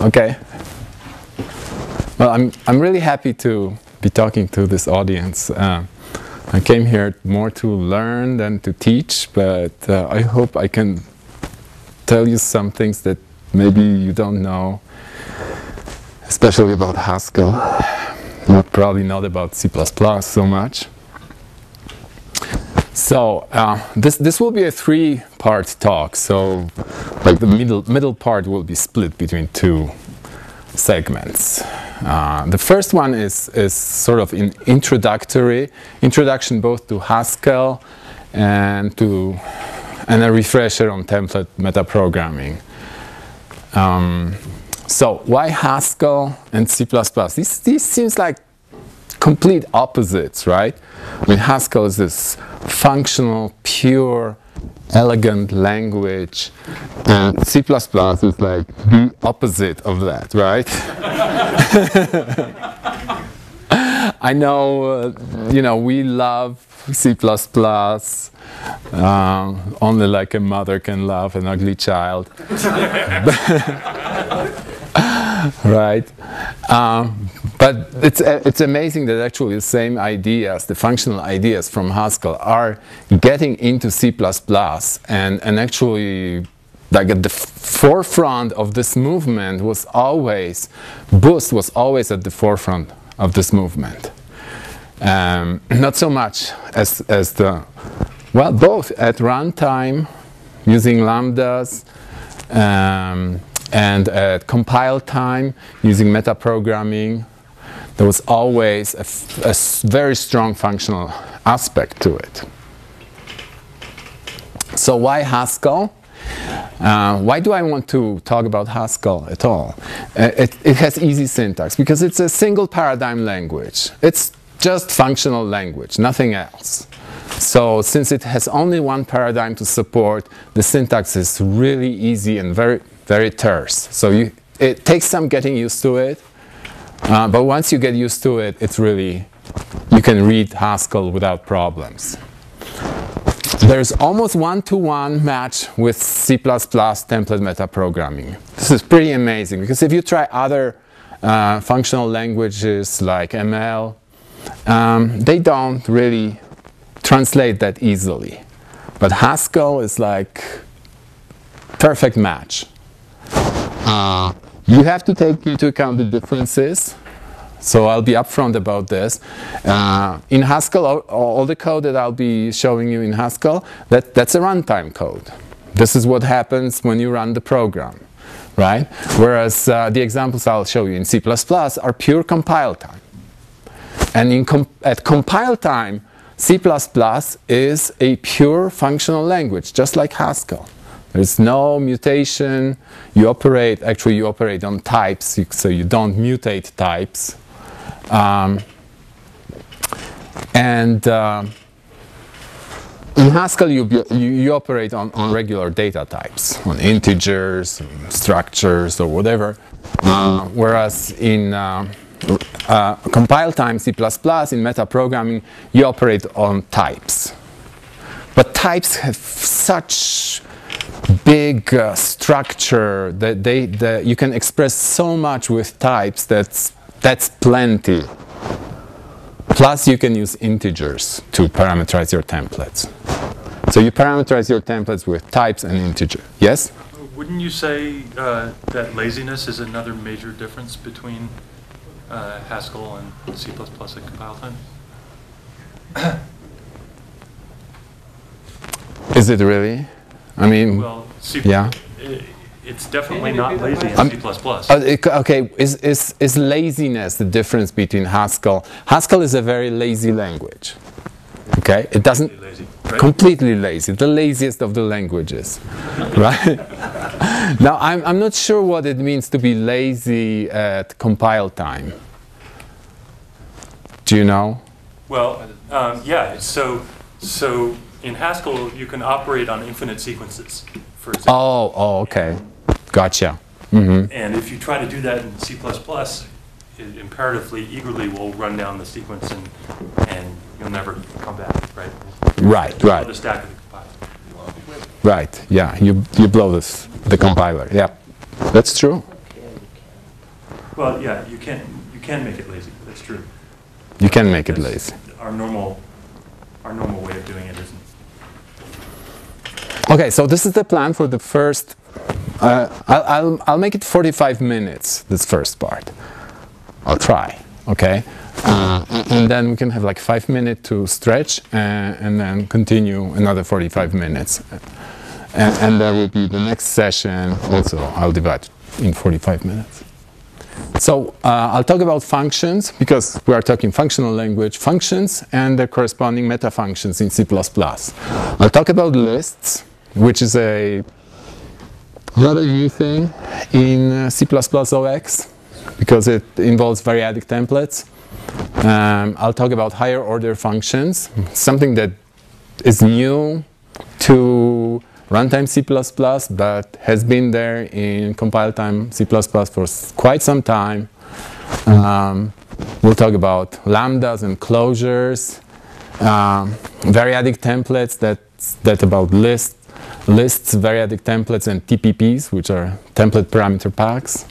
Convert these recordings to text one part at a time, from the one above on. Okay. Well, I'm really happy to be talking to this audience. I came here more to learn than to teach, but I hope I can tell you some things that maybe you don't know, especially about Haskell, but probably not about C++ so much. So this will be a three-part talk. So like the middle part will be split between two segments. The first one is sort of an introduction both to Haskell and a refresher on template metaprogramming. So why Haskell and C++? These seems like complete opposites, right? I mean, Haskell is this functional, pure, elegant language, and C++ is like the opposite of that, right? I know, you know, we love C++, only like a mother can love an ugly child, right? But it's amazing that actually the same ideas, the functional ideas from Haskell, are getting into C++ and actually, like, at the forefront of this movement was always, Boost was always at the forefront of this movement. Not so much as the, well, both at runtime, using lambdas, and at compile time, using metaprogramming. There was always a very strong functional aspect to it. So why Haskell? Why do I want to talk about Haskell at all? It has easy syntax because it's a single paradigm language. It's just functional language, nothing else. So since it has only one paradigm to support, the syntax is really easy and very, very terse. So it takes some getting used to it. But once you get used to it, it's really, you can read Haskell without problems. There's almost one-to-one match with C++ template metaprogramming. This is pretty amazing, because if you try other functional languages like ML, they don't really translate that easily. But Haskell is like perfect match. You have to take into account the differences, so I'll be upfront about this. In Haskell, all the code that I'll be showing you in Haskell, that's a runtime code. This is what happens when you run the program, right? Whereas the examples I'll show you in C++ are pure compile time. And at compile time, C++ is a pure functional language, just like Haskell. There's no mutation. You operate on types, so you don't mutate types. In Haskell, you operate on regular data types, on integers, structures, or whatever. Whereas in compile time, C++, in metaprogramming, you operate on types. But types have such big structure that you can express so much with types, that's plenty. Plus, you can use integers to parameterize your templates. So you parameterize your templates with types and integers. Yes? Wouldn't you say that laziness is another major difference between Haskell and C++ at compile time? Is it really? I mean, well, yeah. It's definitely not lazy in C++. Okay, is laziness the difference between Haskell? Haskell is a very lazy language. Okay, it doesn't completely lazy, the laziest of the languages, right? Now, I'm not sure what it means to be lazy at compile time. Do you know? Well, yeah. So. In Haskell, you can operate on infinite sequences, for example. Oh, okay. Gotcha. Mm-hmm. And if you try to do that in C++, it imperatively, eagerly will run down the sequence and you'll never come back, right? Right, right. The stack of the compiler. Right, yeah. You blow the compiler, yeah. That's true. Well, yeah, you can make it lazy. That's true. You can make it lazy. Our normal way of doing it isn't. Okay, so this is the plan for the first. I'll make it 45 minutes. This first part. I'll try. Okay. And then we can have like 5 minutes to stretch and then continue another 45 minutes. And that will be the next session also. I'll divide in 45 minutes. So I'll talk about functions because we are talking functional language functions and their corresponding meta functions in C++. I'll talk about lists, which is a rather new thing in C++ OX because it involves variadic templates. I'll talk about higher order functions, something that is new to runtime C++ but has been there in compile time C++ for quite some time. We'll talk about lambdas and closures, variadic templates, that's about lists, variadic templates and TPPs, which are template parameter packs.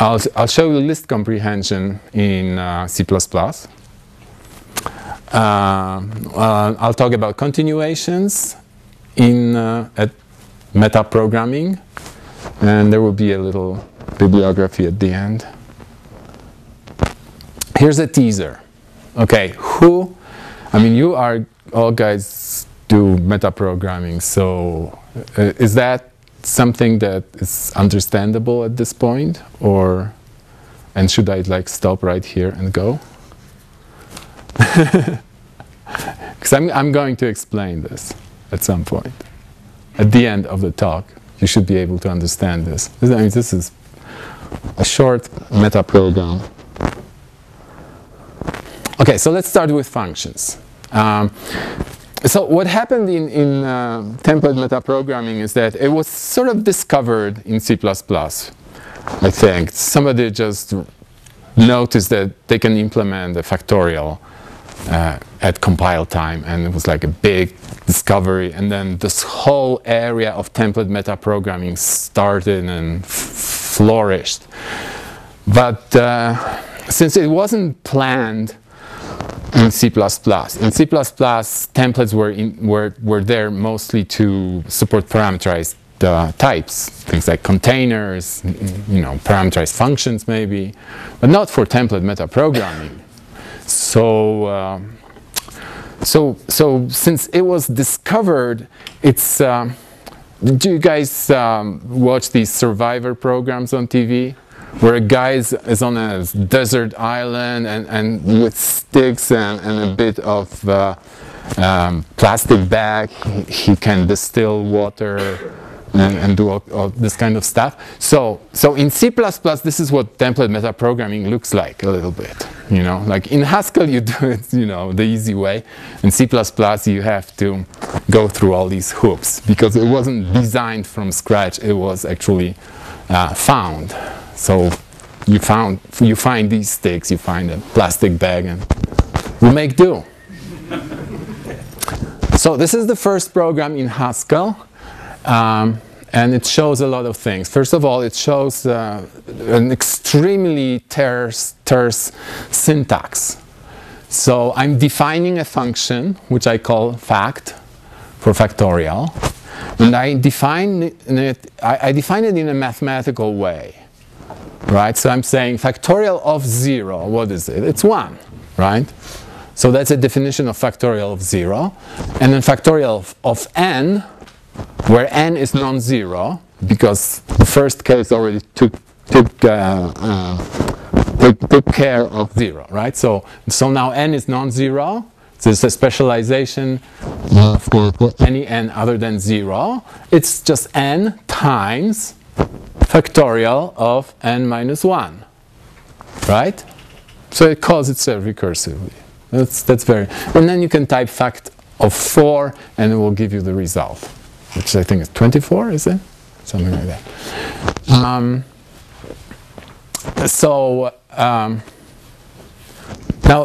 I'll show you list comprehension in C++. I'll talk about continuations in at metaprogramming, and there will be a little bibliography at the end. Here's a teaser. Okay, you are all guys do metaprogramming, so is that something that is understandable at this point, and should I like stop right here and go? Because I'm going to explain this at some point. At the end of the talk, you should be able to understand this. This is a short meta program. Okay, so let's start with functions. So what happened in template metaprogramming is that it was sort of discovered in C++, I think. Somebody just noticed that they can implement a factorial at compile time, and it was like a big discovery, and then this whole area of template metaprogramming started and flourished. But since it wasn't planned in C++. In C++, templates were there mostly to support parameterized types, things like containers, parameterized functions maybe, but not for template metaprogramming. So since it was discovered, it's. Do you guys watch these Survivor programs on TV? Where a guy is on a desert island and with sticks and a bit of plastic bag, he can distill water and do all this kind of stuff. So in C++, this is what template metaprogramming looks like a little bit. Like in Haskell, you do it, the easy way. In C++, you have to go through all these hoops because it wasn't designed from scratch. It was actually found. So you find these sticks, you find a plastic bag, and you make do. So this is the first program in Haskell, and it shows a lot of things. First of all, it shows an extremely terse syntax. So I'm defining a function, which I call fact, for factorial, and I define it in a mathematical way. Right, so I'm saying factorial of 0, what is it? It's 1, right? So that's a definition of factorial of 0. And then factorial of n, where n is non-zero, because the first case already took care of 0, right? So now n is non-zero. There's a specialization for any n other than 0. It's just n times factorial of n minus 1, right? So it calls itself recursively. That's very... And then you can type fact of 4, and it will give you the result, which I think is 24, is it? Something like that.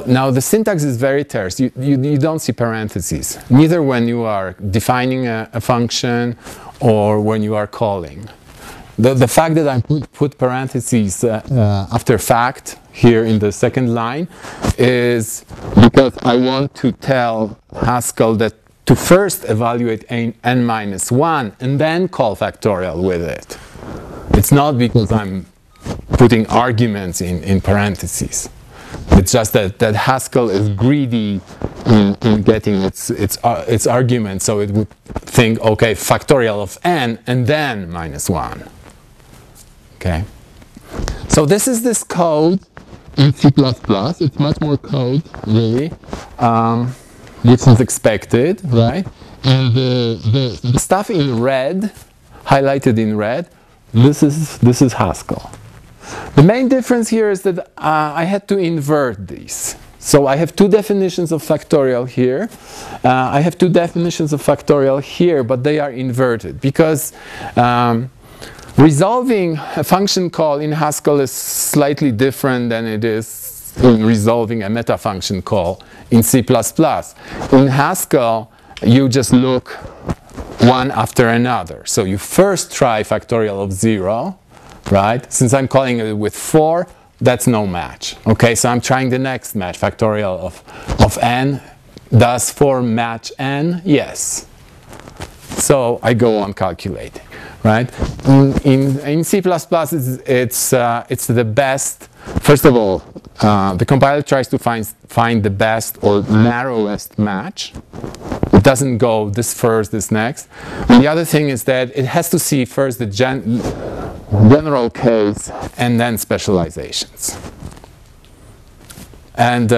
Now the syntax is very terse. You don't see parentheses, neither when you are defining a function or when you are calling. the fact that I put parentheses after fact here in the second line is because I want to tell Haskell that to first evaluate n minus 1 and then call factorial with it. It's not because I'm putting arguments in parentheses. It's just that Haskell is greedy in getting its argument, so it would think, okay, factorial of n and then minus 1. Okay? So this is this code in C++. It's much more code, really, which is expected, right? And the stuff in red, highlighted in red, this is Haskell. The main difference here is that I had to invert these. So I have two definitions of factorial here. I have two definitions of factorial here, but they are inverted because resolving a function call in Haskell is slightly different than it is in resolving a meta function call in C++. In Haskell, you just look one after another. So you first try factorial of 0. Right? Since I'm calling it with 4, that's no match. Okay, so I'm trying the next match, factorial of n. Does 4 match n? Yes. So I go on calculating, right? In C++, it's the best. First of all, the compiler tries to find the best or narrowest match. It doesn't go this first, this next. And the other thing is that it has to see first the general case and then specializations. And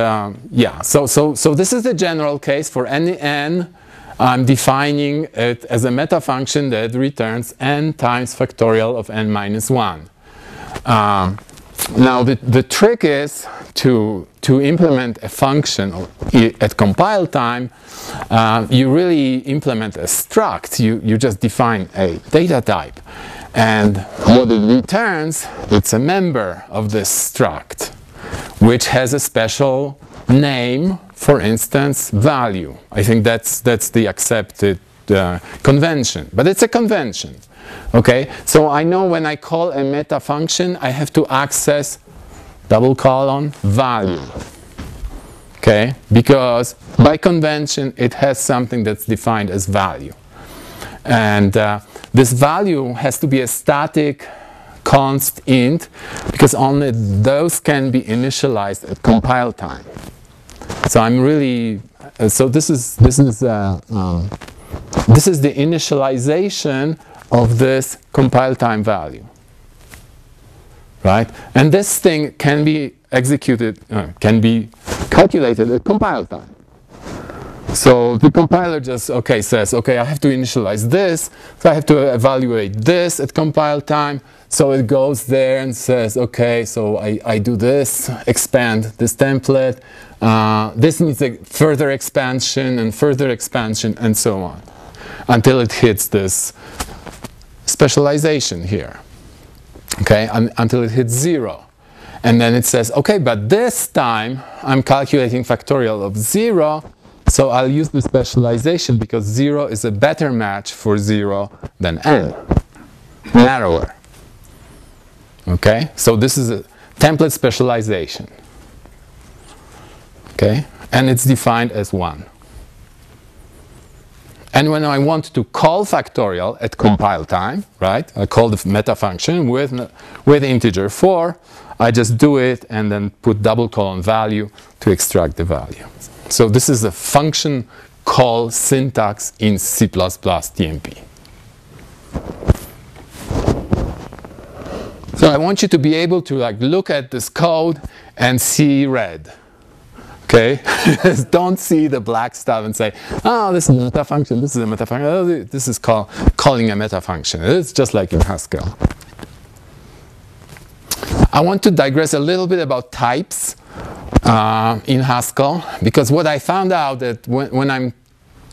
yeah, so this is the general case. For any n, I'm defining it as a meta function that returns n times factorial of n minus 1. Now the trick is to implement a function at compile time. You really implement a struct. You just define a data type, and what it returns, it's a member of this struct, which has a special name, for instance, value. I think that's the accepted convention, but it's a convention. Okay, so I know when I call a meta function, I have to access : value. Okay, because by convention, it has something that's defined as value. And this value has to be a static const int, because only those can be initialized at compile time. So I'm really this is the initialization of this compile time value, right? And this thing can be executed, can be calculated at compile time. So the compiler just says, okay, I have to initialize this, so I have to evaluate this at compile time. So it goes there and says, okay, so I do this, expand this template, this needs a further expansion and further expansion and so on, until it hits this specialization here, okay, until it hits 0. And then it says, okay, but this time I'm calculating factorial of 0, so I'll use the specialization because 0 is a better match for 0 than n, narrower. Okay, so this is a template specialization. Okay, and it's defined as 1. And when I want to call factorial at compile time, right, I call the meta function with integer 4, I just do it and then put : value to extract the value. So this is a function call syntax in C++ TMP. So I want you to be able to look at this code and see red. Okay, don't see the black stuff and say, oh, this is a meta function, this is a meta function, oh, this is calling a meta function. It's just like in Haskell. I want to digress a little bit about types in Haskell, because what I found out that when I'm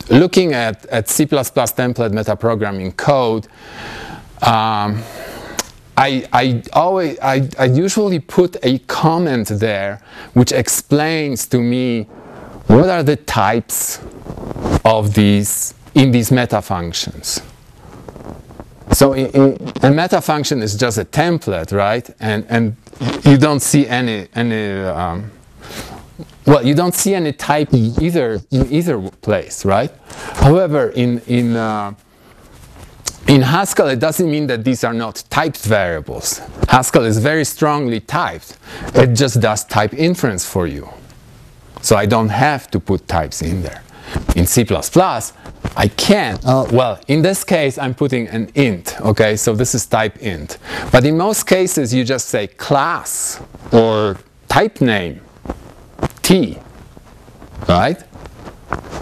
looking at C++ template metaprogramming code, I usually put a comment there which explains to me what are the types of these in these meta functions. So a meta function is just a template, right? And you don't see any type in either place, right? However, in Haskell, it doesn't mean that these are not typed variables. Haskell is very strongly typed. It just does type inference for you. So I don't have to put types in there. In C++, I can. Well, in this case, I'm putting an int, okay? So this is type int. But in most cases, you just say class or type name, T, right?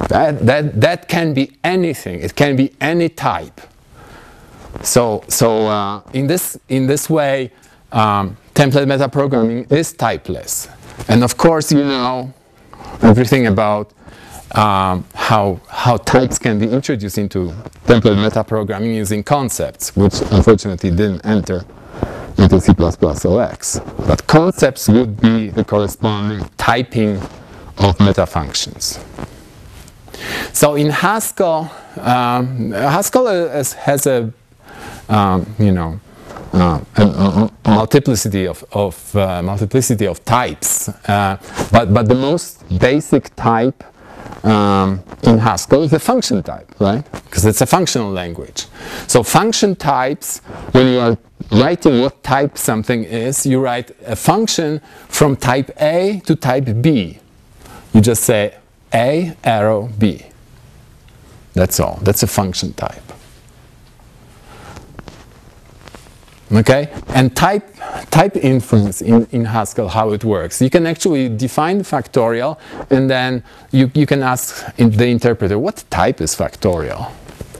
That can be anything. It can be any type. So in this way, template metaprogramming is typeless. And of course, you know everything about how types can be introduced into template metaprogramming using concepts, which unfortunately didn't enter into C++OX. But concepts would be the corresponding typing of meta functions. So in Haskell, Haskell has a multiplicity of types, but the most basic type in Haskell is the function type, right? Because it's a functional language. So function types, when you are writing what type something is, you write a function from type A to type B. You just say A arrow B. That's all. That's a function type. Okay, and type inference in Haskell, how it works. You can actually define the factorial, and then you can ask the interpreter, what type is factorial?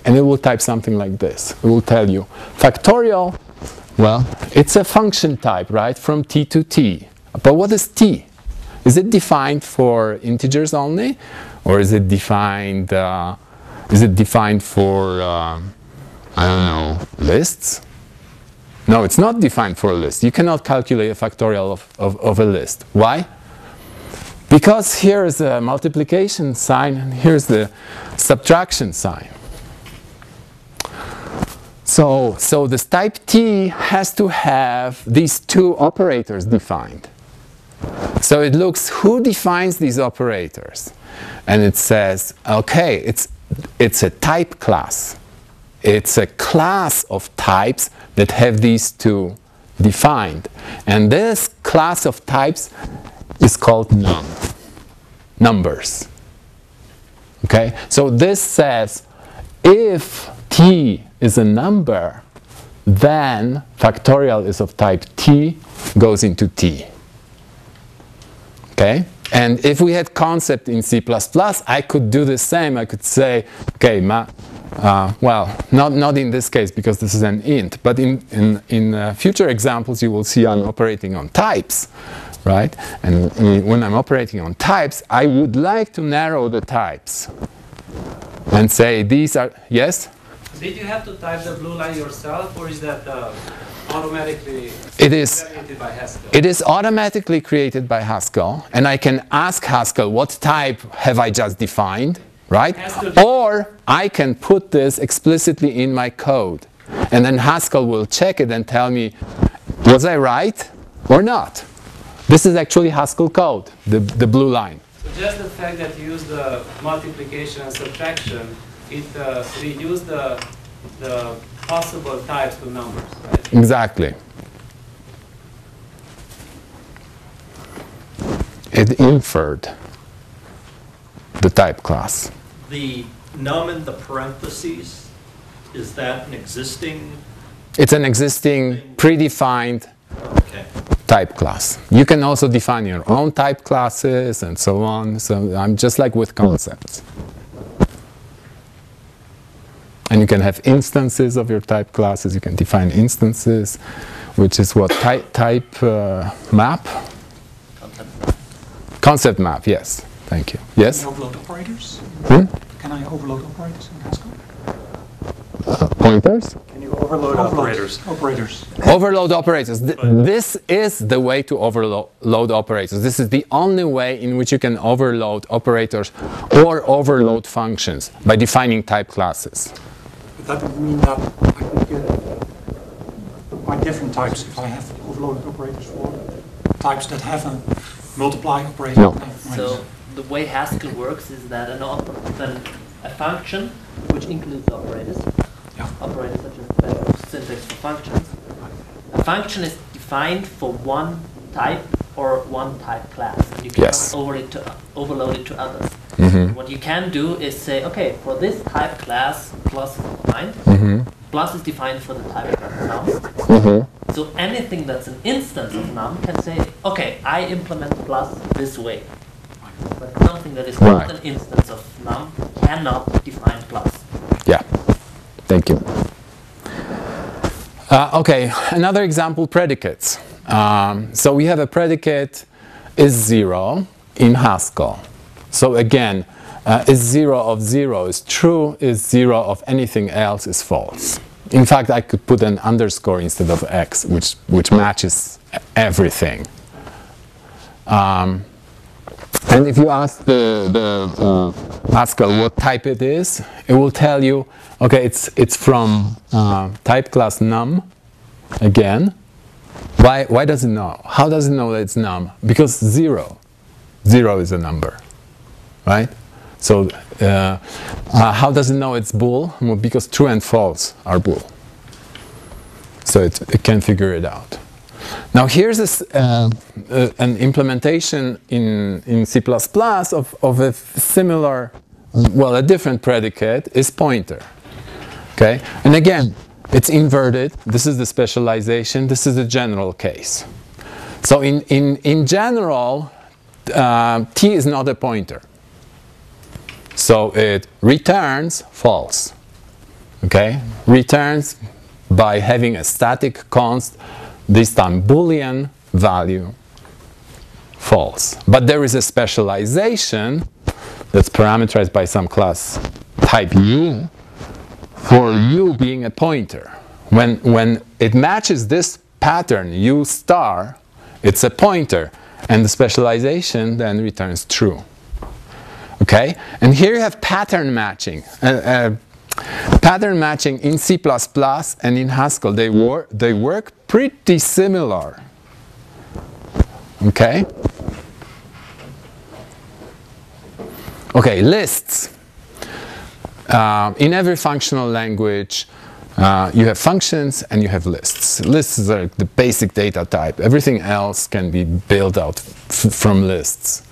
And it will type something like this. It will tell you, factorial, well, it's a function type, right, from t to t. But what is t? Is it defined for integers only? Or is it defined for, I don't know, lists? No, it's not defined for a list. You cannot calculate a factorial of a list. Why? Because here is a multiplication sign and here's the subtraction sign. So this type T has to have these two operators defined. So it looks who defines these operators. And it says, okay, it's a type class. It's a class of types that have these two defined. And this class of types is called num. Numbers. Okay? So this says, if t is a number, then factorial is of type t, goes into t. Okay? And if we had concept in C++, I could do the same. I could say, okay, not in this case because this is an int, but in future examples you will see I'm operating on types, right? And when I'm operating on types, I would like to narrow the types and say these are, yes? Did you have to type the blue line yourself, or is that automatically created by Haskell? It is automatically created by Haskell, and I can ask Haskell what type have I just defined, right? Or I can put this explicitly in my code, and then Haskell will check it and tell me, was I right or not? This is actually Haskell code, the blue line. So just the fact that you use the multiplication and subtraction, it reduced the possible types to numbers, right? Exactly. It inferred the type class. The num in the parentheses, is that an existing? It's an existing predefined type class. You can also define your own type classes and so on. So I'm just like with concepts. And you can have instances of your type classes. You can define instances, which is what type map? Concept map, yes. Thank you. Yes? Can I overload operators? Hmm? Can I overload operators in Haskell? Pointers? Can you overload operators? Overload operators. This is the way to overload operators. This is the only way in which you can overload operators or overload functions, by defining type classes. That would mean that I could get quite different types if I have overloaded operators for types that have a multiply operator. No. So the way Haskell works is that a function which includes operators, operators such as syntax for functions. A function is defined for one type or one type class. And you cannot overload it to others. Mm-hmm. What you can do is say, okay, for this type class, plus is defined. Mm-hmm. Plus is defined for the type class num. Mm-hmm. So anything that's an instance of num can say, okay, I implement plus this way. But something that is not an instance of num cannot define plus. Yeah. Thank you. Okay, another example, predicates. So we have a predicate is 0 in Haskell. So again, is 0 of 0 is true, is 0 of anything else is false. In fact, I could put an underscore instead of x, which matches everything. And if you ask the Haskell what type it is, it will tell you, okay, it's from type class num again. Why does it know? How does it know that it's num? Because 0 is a number, right? So how does it know it's bool? Well, because true and false are bool. So it can figure it out. Now here's an implementation in C++ of a similar, well, a different predicate is pointer. Okay, and again, it's inverted. This is the specialization. This is the general case. So in general, T is not a pointer. So it returns false. Okay, returns by having a static const. This time Boolean value false. But there is a specialization that's parameterized by some class type U for U being a pointer. When it matches this pattern U star, it's a pointer, and the specialization then returns true. Okay? And here you have pattern matching. Pattern matching in C++ and in Haskell, they work pretty similar. Okay? Okay, lists. In every functional language, you have functions and you have lists. Lists are the basic data type. Everything else can be built out from lists.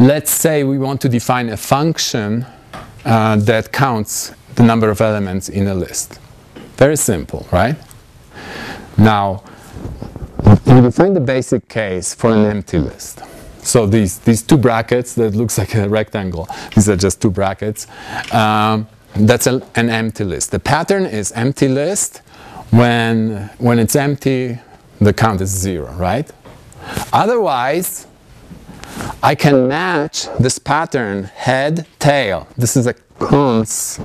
Let's say we want to define a function that counts the number of elements in a list. Very simple, right? Now, we define the basic case for an empty list. So these two brackets that looks like a rectangle, these are just two brackets, that's an empty list. The pattern is empty list. When it's empty, the count is 0, right? Otherwise, I can match this pattern head tail. This is a const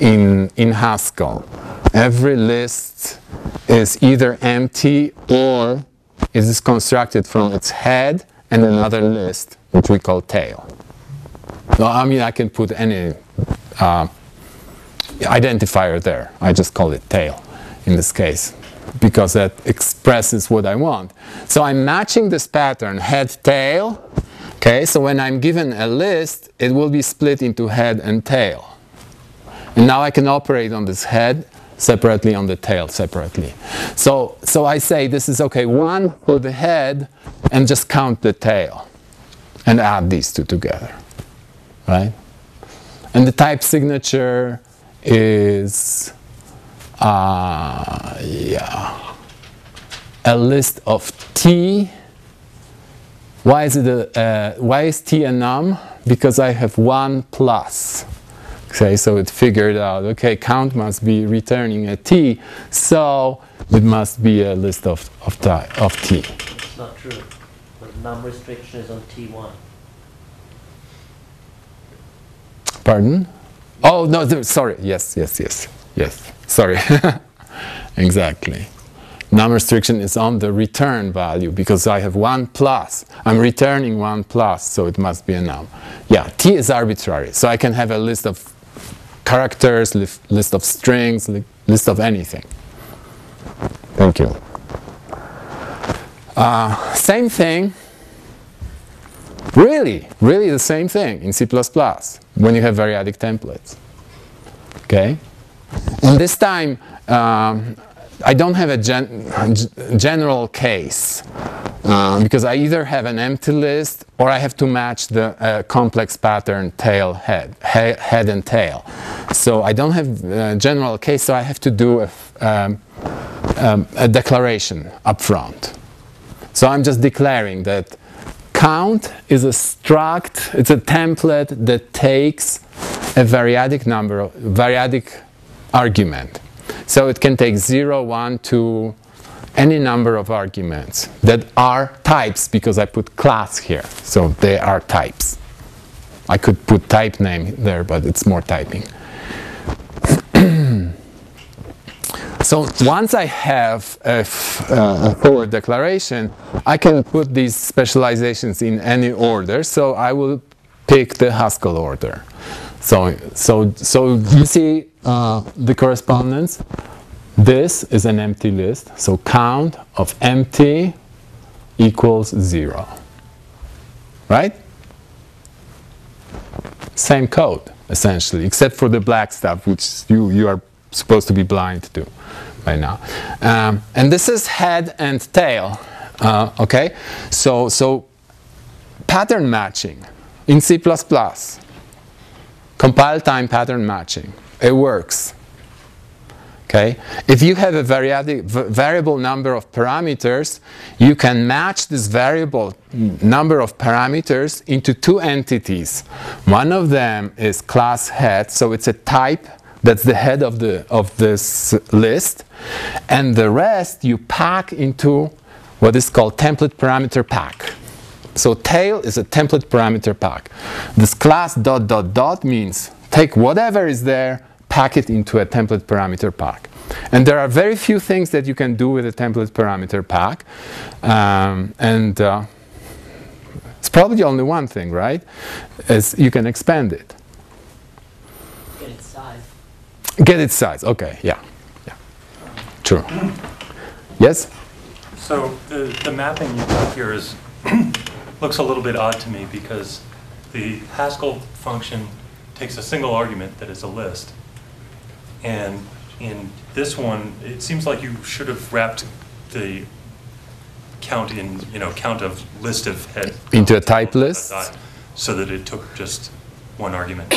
in Haskell. Every list is either empty or it is constructed from its head and another list which we call tail. No, I mean I can put any identifier there. I just call it tail in this case, because that expresses what I want. So I'm matching this pattern head-tail. Okay, so when I'm given a list, it will be split into head and tail. And now I can operate on this head separately, on the tail separately. So I say this is okay, one for the head and just count the tail and add these two together, right? And the type signature is a list of T. Why is it why is T a num? Because I have 1+. Okay, so it figured out, okay, count must be returning a T, so it must be a list of T. It's not true. The num restriction is on T1. Pardon? Oh, no, sorry. Yes. Sorry. Exactly. Num restriction is on the return value because I have 1+. I'm returning 1+, so it must be a num. Yeah, T is arbitrary. So I can have a list of characters, list of strings, list of anything. Thank you. Same thing, really the same thing in C++ when you have variadic templates. Okay? And this time, I don't have a general case because I either have an empty list or I have to match the complex pattern tail head, head and tail. So I don't have a general case, so I have to do a declaration up front. So I'm just declaring that count is a struct, it's a template that takes a variadic number, variadic argument. So it can take 0, 1, 2, any number of arguments that are types, because I put class here, so they are types. I could put type name there, but it's more typing. So once I have a forward declaration, I can put these specializations in any order, so I will pick the Haskell order. So you see the correspondence. This is an empty list, so count of empty equals 0. Right? Same code, essentially, except for the black stuff, which you are supposed to be blind to by now. And this is head and tail. Okay? So pattern matching in C++. Compile time pattern matching. It works. Okay? If you have a variable number of parameters, you can match this variable number of parameters into two entities. One of them is class head, so it's a type that's the head of this list, and the rest you pack into what is called template parameter pack. So tail is a template parameter pack. This class ... means take whatever is there, pack it into a template parameter pack. And there are very few things that you can do with a template parameter pack. It's probably only one thing, right? Is you can expand it. Get its size. Get its size, okay, yeah. True. Yes? So the mapping you have here is looks a little bit odd to me, because the Haskell function takes a single argument that is a list, and in this one it seems like you should have wrapped the count in, you know, count of list of head into a type list, so that it took just one argument.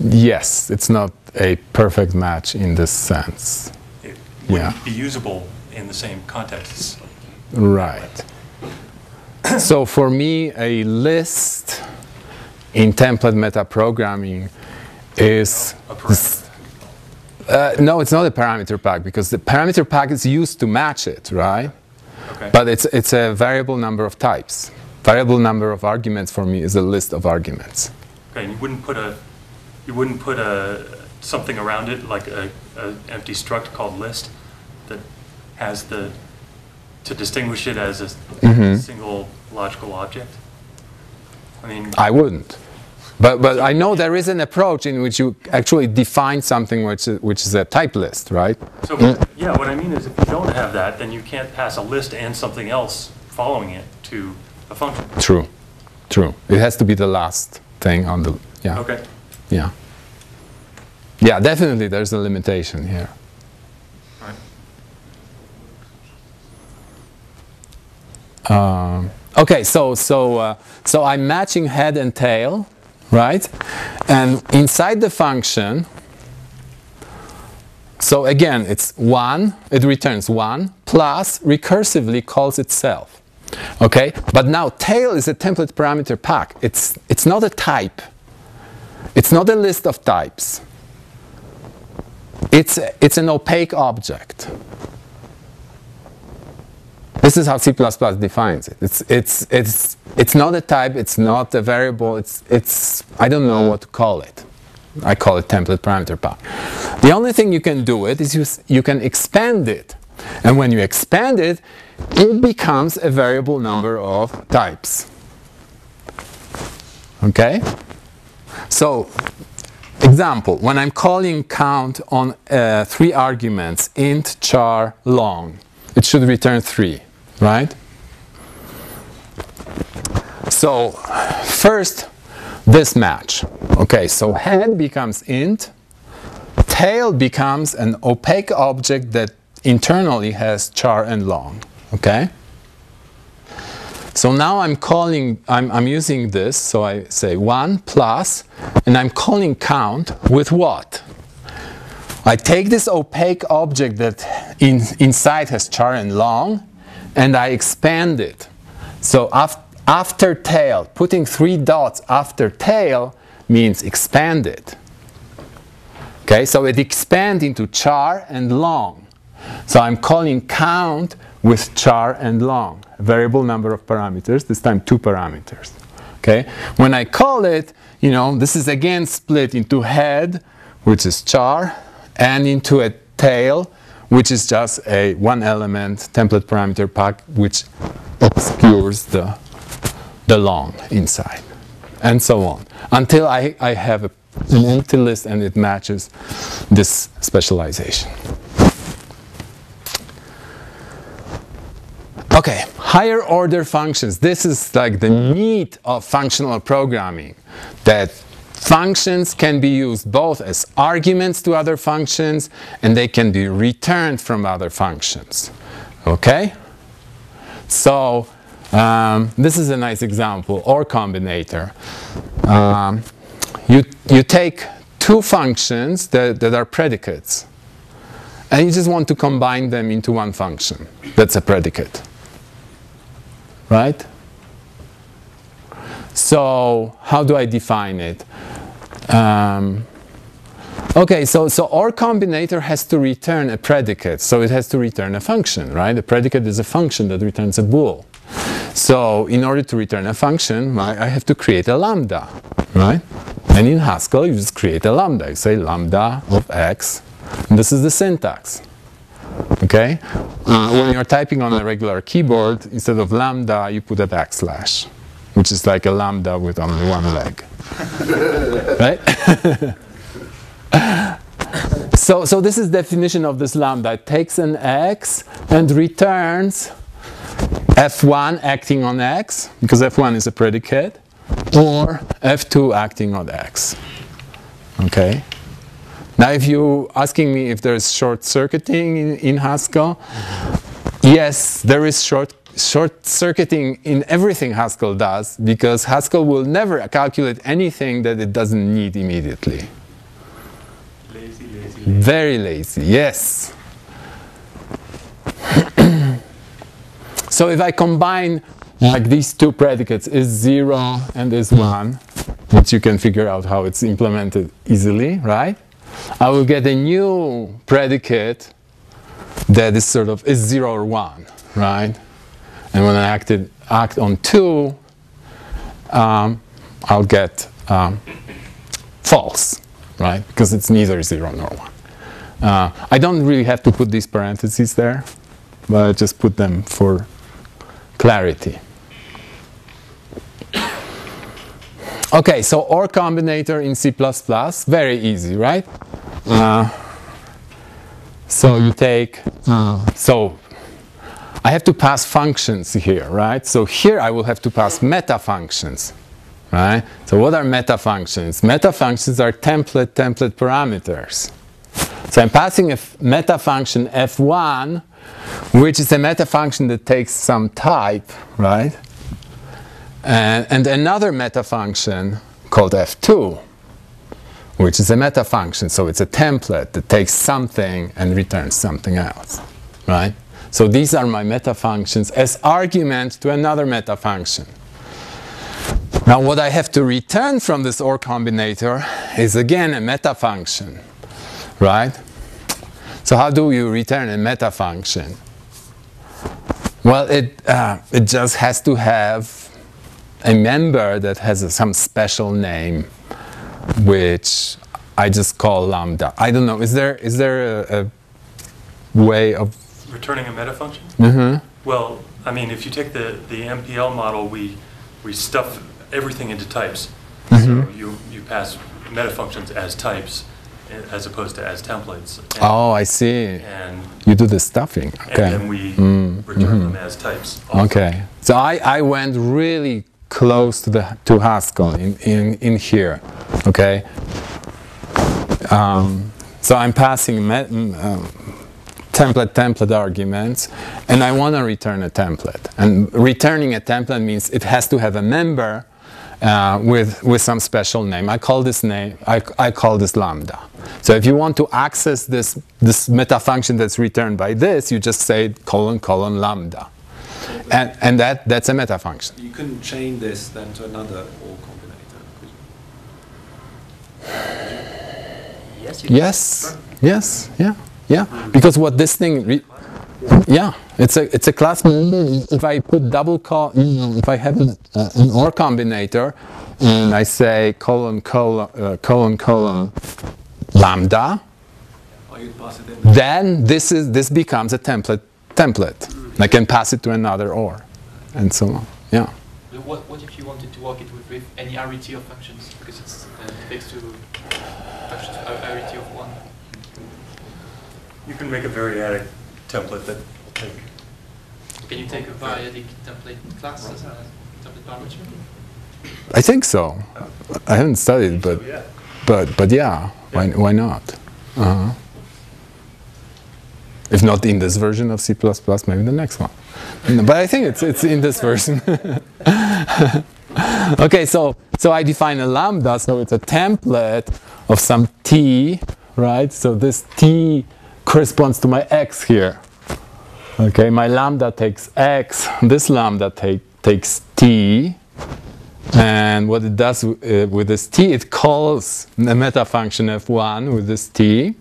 Yes, it's not a perfect match in this sense. It wouldn't be usable in the same context. Right. So for me, a list in template metaprogramming is a parameter. No, it's not a parameter pack, because the parameter pack is used to match it, right? Okay. But it's a variable number of types. Variable number of arguments for me is a list of arguments. Okay, and you wouldn't put something around it, like an empty struct called list that has the, to distinguish it as a single logical object? I mean, I wouldn't. But I know there is an approach in which you actually define something which is a type list, right? So, yeah, what I mean is if you don't have that, then you can't pass a list and something else following it to a function. True, true. It has to be the last thing on the, yeah. Okay. Yeah. Yeah, definitely there's a limitation here. Okay, so I'm matching head and tail, right? And inside the function, so again, it's 1, it returns 1, plus recursively calls itself. Okay, but now tail is a template parameter pack. It's not a type. It's not a list of types. It's an opaque object. This is how C++ defines it. It's not a type, it's not a variable, I don't know what to call it. I call it template parameter pack. The only thing you can do it is you can expand it. And when you expand it, it becomes a variable number of types. Okay? So Example, when I'm calling count on three arguments, int, char, long, it should return 3, right? So first, this match. Okay, so head becomes int, tail becomes an opaque object that internally has char and long. Okay? So now I'm calling, I'm using this, so I say 1 plus, and I'm calling count with what? I take this opaque object that inside has char and long, and I expand it. So after tail, putting 3 dots after tail means expand it. Okay, so it expands into char and long. So I'm calling count with char and long, a variable number of parameters, this time 2 parameters. Okay, when I call it, you know, this is again split into head, which is char, and into a tail, which is just a 1 element template parameter pack, which obscures the long inside, and so on, until I have an empty list and it matches this specialization. Okay, higher order functions. This is like the meat of functional programming, that functions can be used both as arguments to other functions and they can be returned from other functions. Okay? So, this is a nice example, or combinator. You take 2 functions that are predicates, and you just want to combine them into 1 function that's a predicate. Right? So, how do I define it? Okay, so OR combinator has to return a predicate, so it has to return a function, right? A predicate is a function that returns a bool. So, in order to return a function, I have to create a lambda, right? And in Haskell, you just create a lambda. You say lambda of x, and this is the syntax. Okay? When you're typing on a regular keyboard, instead of lambda, you put a backslash, which is like a lambda with only 1 leg. Right? So this is the definition of this lambda. It takes an x and returns f1 acting on x, because f1 is a predicate, or f2 acting on x. Okay? Now, if you're asking me if there's short-circuiting in Haskell, yes, there is short-circuiting in everything Haskell does, because Haskell will never calculate anything that it doesn't need immediately. Lazy, lazy, lazy. Very lazy, yes. So if I combine like these 2 predicates, is 0 and is 1, which you can figure out how it's implemented easily, right? I will get a new predicate that is sort of is 0 or 1, right? And when I act on 2, I'll get false, right? Because it's neither 0 nor 1. I don't really have to put these parentheses there, but I just put them for clarity. Okay, so OR combinator in C++, very easy, right? So you take, so I have to pass functions here, right? So here I will have to pass meta functions, right? So what are meta functions? Meta functions are template parameters. So I'm passing a meta function f1, which is a meta function that takes some type, right? And another meta function called f2, which is a meta function, so it's a template that takes something and returns something else, right? So these are my meta functions as arguments to another meta function. Now what I have to return from this OR combinator is again a meta function, right? So how do you return a meta function? Well, it just has to have a member that has some special name, which I just call lambda. I don't know. Is there a way of returning a meta function? Mm-hmm. Well, I mean, if you take the MPL model, we stuff everything into types. Mm-hmm. So you pass meta functions as types as opposed to as templates. And, oh, I see. And you do the stuffing. Okay. And then we return them as types. Also. Okay. So I went really close to the Haskell in here. Okay. So I'm passing template arguments, and I want to return a template. And returning a template means it has to have a member with some special name. I call this name. I call this lambda. So if you want to access this meta function that's returned by this, you just say : lambda, and that's a meta function. You couldn't chain this then to another or combinator, could you? Yes. Yes. Yes. Yeah. Yeah, because what this thing, it's a class. If I put if I have an OR combinator, and I say : lambda, then this becomes a template. I can pass it to another OR, and so on. Yeah. What if you wanted to work it with any arity of functions, because it's fixed to functions arity of 1? You can make a variadic template that take. Can you take a variadic template class as a template parameter? I think so. I haven't studied, but yeah. Why not? If not in this version of C++, maybe the next one. But I think it's in this version. Okay, so I define a lambda, so it's a template of some t, right? So this t corresponds to my x here. Okay, my lambda takes x, this lambda takes t, and what it does with this t, it calls the meta function f1 with this t,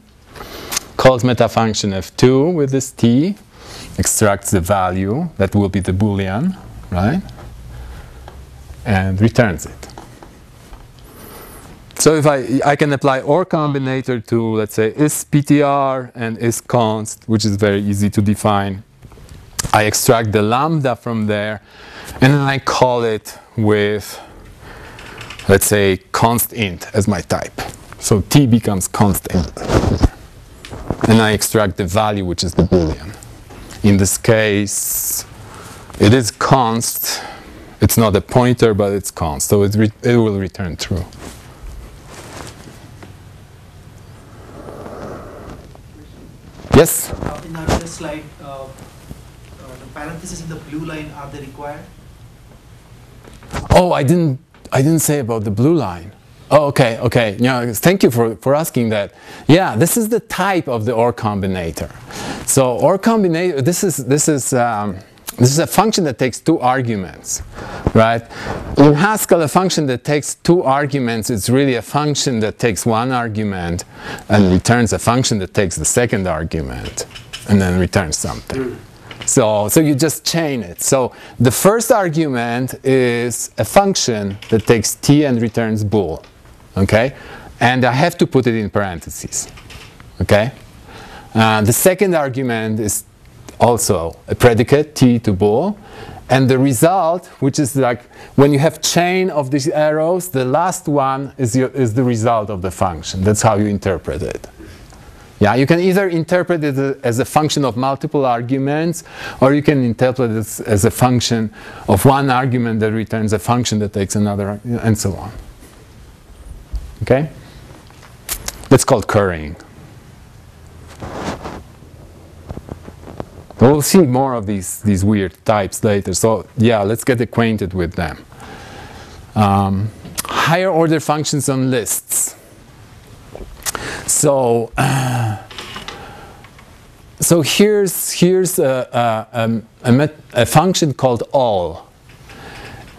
calls meta function f2 with this t, extracts the value, that will be the Boolean, right? And returns it. So if I can apply OR combinator to, let's say, isptr and isconst, which is very easy to define. I extract the lambda from there, and then I call it with, let's say, const int as my type. So t becomes const int. And I extract the value, which is the Boolean. In this case, it is const. It's not a pointer, but it's const. So it will return true. Yes? In our first slide, the parentheses in the blue line, are they required? Oh, I didn't say about the blue line. Oh, okay, okay. Yeah, thank you for asking that. Yeah, this is the type of the OR combinator. So OR combinator, this is a function that takes two arguments, right? In Haskell, a function that takes two arguments is really a function that takes one argument and returns a function that takes the second argument and then returns something. So you just chain it. So the first argument is a function that takes t and returns bool, okay? And I have to put it in parentheses, okay? The second argument is also a predicate, t to bool, and the result, which is like when you have chain of these arrows, the last one is the result of the function. That's how you interpret it. Yeah, you can either interpret it as a function of multiple arguments, or you can interpret it as a function of one argument that returns a function that takes another, and so on. Okay? That's called currying. We'll see more of these weird types later, so yeah, let's get acquainted with them. Higher order functions on lists. So, so here's a function called all.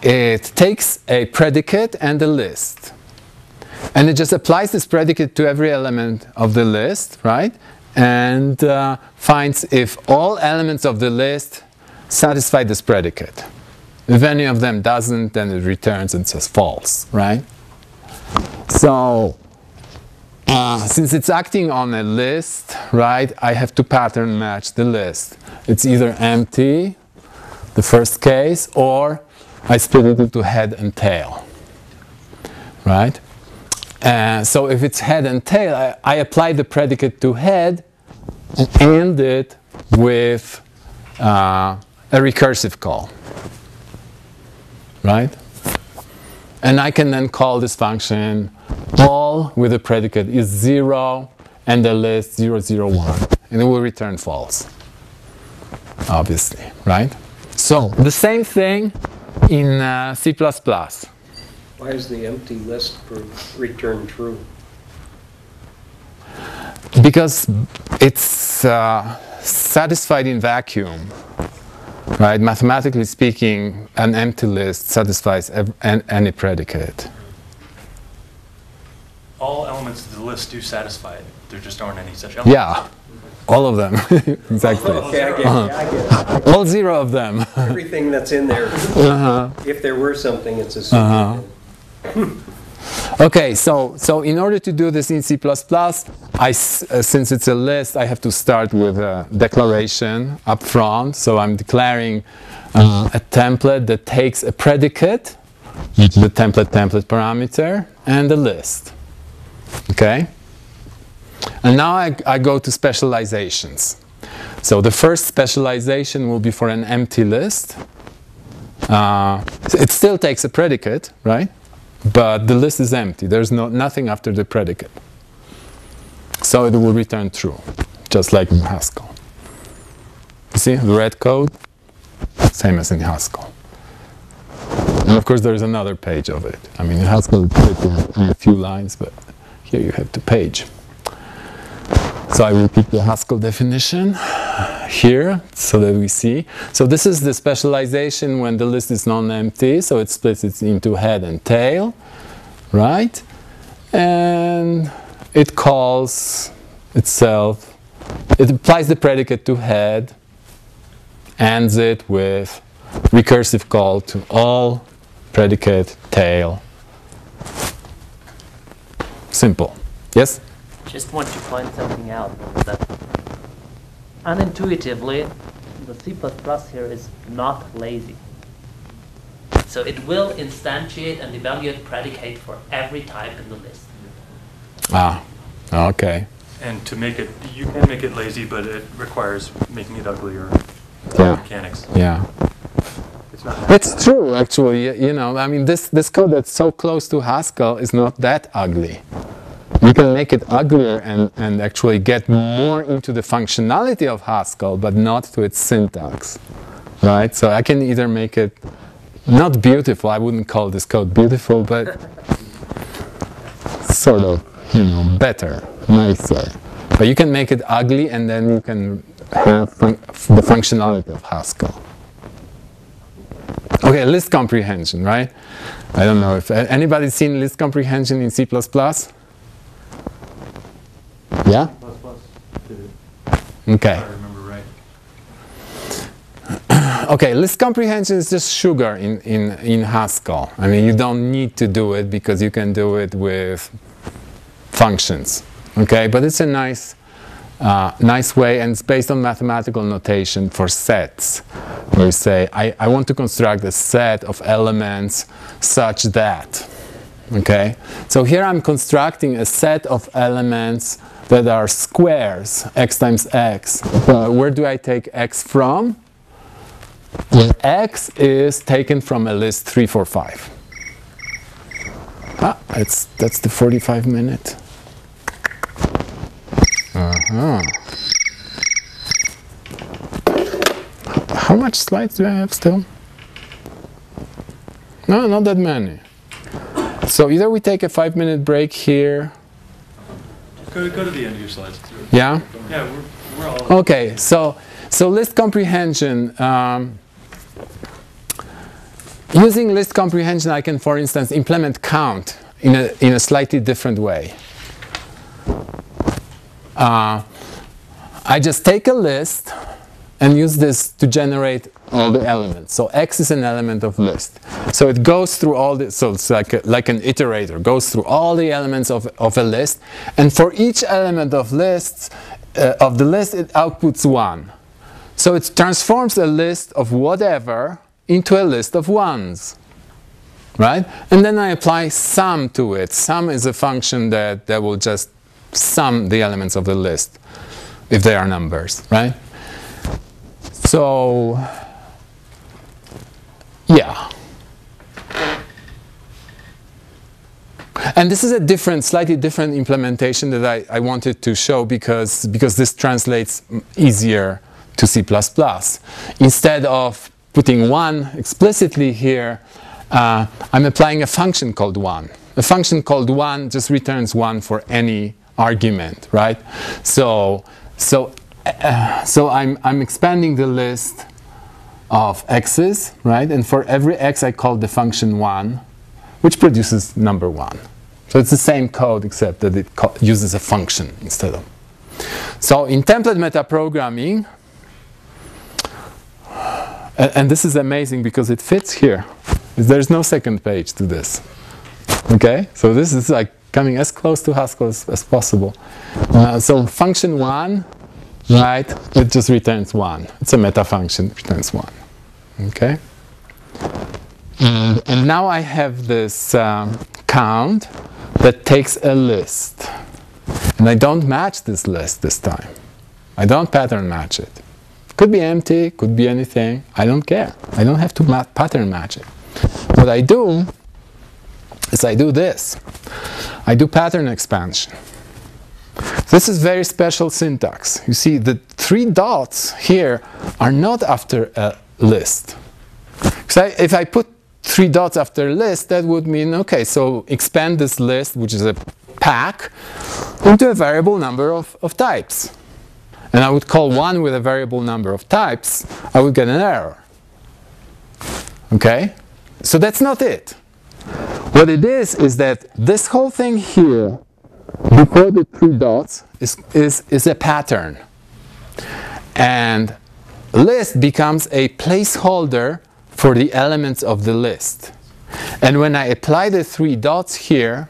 It takes a predicate and a list, and it just applies this predicate to every element of the list, right? And finds if all elements of the list satisfy this predicate. If any of them doesn't, then it returns and says false, right? So, since it's acting on a list, right, I have to pattern match the list. It's either empty, the first case, or I split it into head and tail, right? So if it's head and tail, I apply the predicate to head and end it with a recursive call, right? And I can then call this function all with the predicate is 0 and the list 0, 0, 1, and it will return false, obviously, right? So the same thing in C++. Why is the empty list return true? Because it's satisfied in vacuum, right? Mathematically speaking, an empty list satisfies any predicate. All elements of the list do satisfy it. There just aren't any such elements. Yeah, all of them. Exactly. Okay, I get it. All 0 of them. Everything that's in there. If there were something, it's assumed. Okay, so in order to do this in C++, since it's a list, I have to start with a declaration up front. So I'm declaring a template that takes a predicate, which is the template parameter, and a list. Okay? And now I go to specializations. So the first specialization will be for an empty list. It still takes a predicate, right? But the list is empty. There's nothing after the predicate. So it will return true, just like in Haskell. You see, the red code, same as in Haskell. And of course, there's another page of it. I mean, in Haskell, it's a few lines, but here you have the page. So I repeat the Haskell definition here so that we see. So this is the specialization when the list is non-empty. So it splits it into head and tail, right? And it calls itself, it applies the predicate to head, ends it with recursive call to all predicate tail. Simple. Yes? Just want to point something out that unintuitively the C++ here is not lazy. So it will instantiate and evaluate predicate for every type in the list. Ah, okay. And to make it, you can make it lazy, but it requires making it uglier. Yeah. Mechanics. Yeah. It's true, actually. You know, I mean, this code that's so close to Haskell is not that ugly. You can make it uglier and actually get more into the functionality of Haskell, but not to its syntax, right? So I can either make it not beautiful. I wouldn't call this code beautiful, but sort of, you know, better, nicer. But you can make it ugly, and then you can have the functionality of Haskell. Okay, list comprehension, right? I don't know if anybody's seen list comprehension in C++. Yeah? Okay. I remember right. Okay, list comprehension is just sugar in Haskell. I mean, you don't need to do it because you can do it with functions. Okay, but it's a nice, nice way, and it's based on mathematical notation for sets. Where you say, I want to construct a set of elements such that. Okay, so here I'm constructing a set of elements that are squares, x times x. Where do I take x from? Well, x is taken from a list 3, 4, 5. Ah, that's the 45-minute. How much slides do I have still? No, not that many. So either we take a 5-minute break here. Go to the end of your slides. Yeah? Yeah, we're all... Okay, so list comprehension. Using list comprehension, I can, for instance, implement count in a slightly different way. I just take a list and use this to generate all the elements. So X is an element of list. So it goes through all the, so it's like an iterator, goes through all the elements of a list, and for each element of lists of the list, it outputs 1. So it transforms a list of whatever into a list of 1s. right? And then I apply sum to it. Sum is a function that will just sum the elements of the list if they are numbers, right? So, yeah. And this is a different, slightly different implementation that I wanted to show because this translates easier to C++. Instead of putting one explicitly here, I'm applying a function called one. A function called one just returns one for any argument, right? So I'm expanding the list of x's, right? And for every x I call the function one, which produces number one. So it's the same code except that it uses a function instead of. So in template metaprogramming, and this is amazing because it fits here. There's no second page to this. Okay? So this is like coming as close to Haskell as possible. So function one, right? It just returns one. It's a meta function, returns one. Okay? And now I have this count that takes a list. And I don't match this list this time. I don't pattern match it. Could be empty, could be anything. I don't care. I don't have to pattern match it. What I do is I do this. I do pattern expansion. This is very special syntax. You see, the three dots here are not after a list. Because if I put three dots after list, that would mean, okay, so expand this list, which is a pack, into a variable number of types. And I would call one with a variable number of types, I would get an error. Okay? So that's not it. What it is that this whole thing here, before the three dots, is a pattern. And list becomes a placeholder for the elements of the list. And when I apply the three dots here,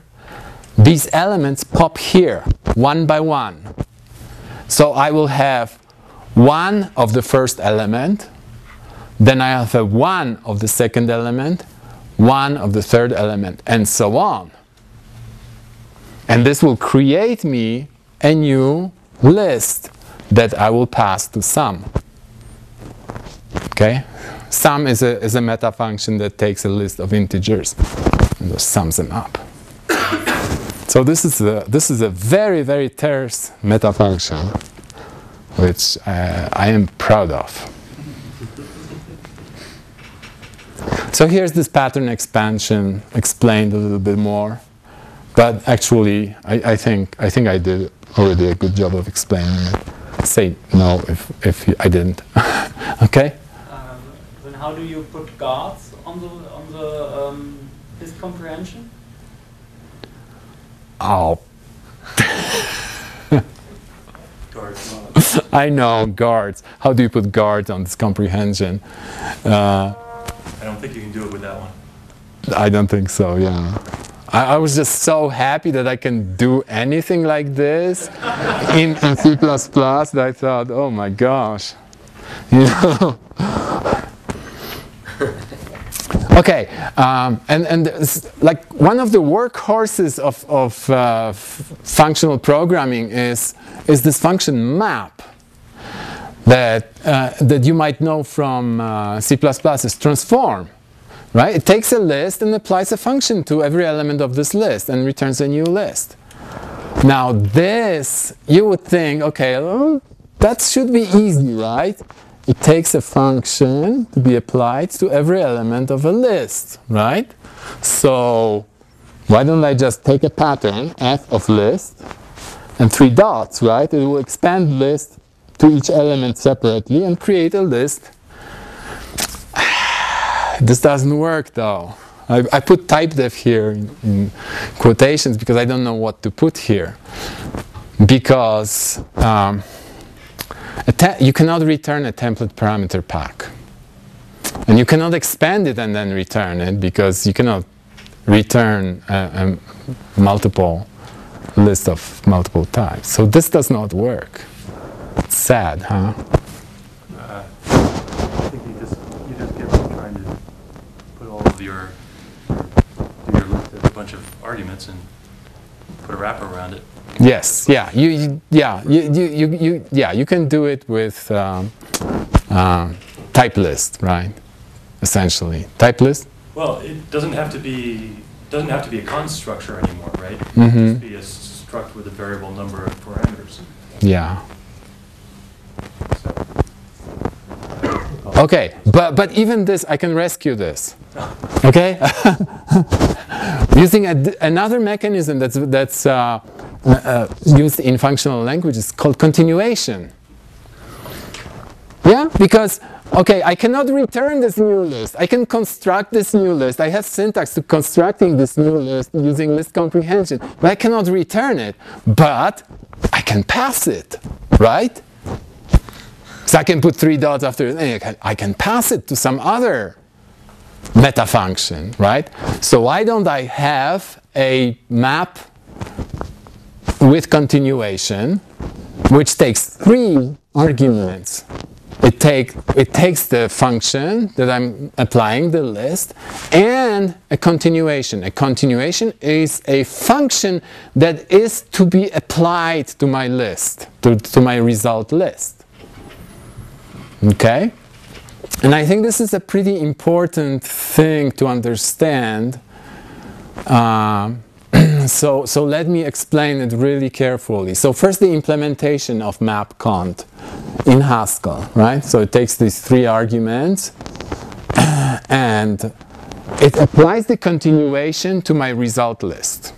these elements pop here, one by one. So I will have one of the first element, then I have a one of the second element, one of the third element, and so on. And this will create me a new list that I will pass to sum. Okay? Sum is a meta function that takes a list of integers and just sums them up. So this is a very, very terse meta function, which I am proud of. So here's this pattern expansion explained a little bit more, but actually I think I did already a good job of explaining it. Say no if I didn't. Okay. Then how do you put guards on the list comprehension? Oh. I know, guards. How do you put guards on this comprehension? I don't think you can do it with that one. I don't think so, yeah. I was just so happy that I can do anything like this in C++ that I thought, oh my gosh. You know? Okay, and like one of the workhorses of functional programming is this function map that you might know from C++ is transform, right? It takes a list and applies a function to every element of this list and returns a new list. Now this, you would think, okay, well, that should be easy, right? It takes a function to be applied to every element of a list, right? So, why don't I just take a pattern, f of list, and three dots, right? It will expand list to each element separately and create a list. This doesn't work, though. I put typedef here in quotations because I don't know what to put here. Because you cannot return a template parameter pack. And you cannot expand it and then return it, because you cannot return a multiple list of multiple types. So this does not work. It's sad, huh? I think you just kept trying to put all of your components and put a wrapper around it. Yes. Yeah. You can do it with type list, right? Essentially, type list. Well, it doesn't have to be a const structure anymore, right? It can just be a struct with a variable number of parameters. Yeah. Okay, but even this, I can rescue this. Okay, using another mechanism that's used in functional languages called continuation. Yeah, because okay, I cannot return this new list. I can construct this new list. I have syntax to constructing this new list using list comprehension, but I cannot return it. But I can pass it, right? So I can put three dots after it, and I can pass it to some other meta function, right? So why don't I have a map with continuation, which takes three arguments? It takes the function that I'm applying, the list, and a continuation. A continuation is a function that is to be applied to my list, to my result list. Okay, and I think this is a pretty important thing to understand. So let me explain it really carefully. So first, the implementation of map cont in Haskell, right? So it takes these three arguments and it applies the continuation to my result list.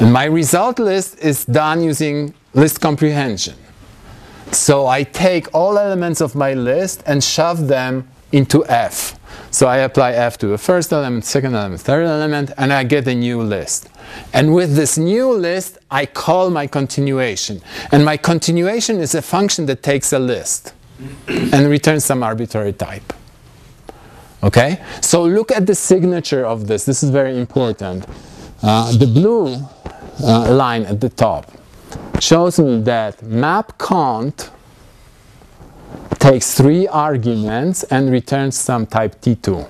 And my result list is done using list comprehension. So I take all elements of my list and shove them into F. So I apply F to the first element, second element, third element, and I get a new list. And with this new list, I call my continuation. And my continuation is a function that takes a list and returns some arbitrary type. Okay? So look at the signature of this. This is very important. The blue line at the top shows me that map cont takes three arguments and returns some type T2.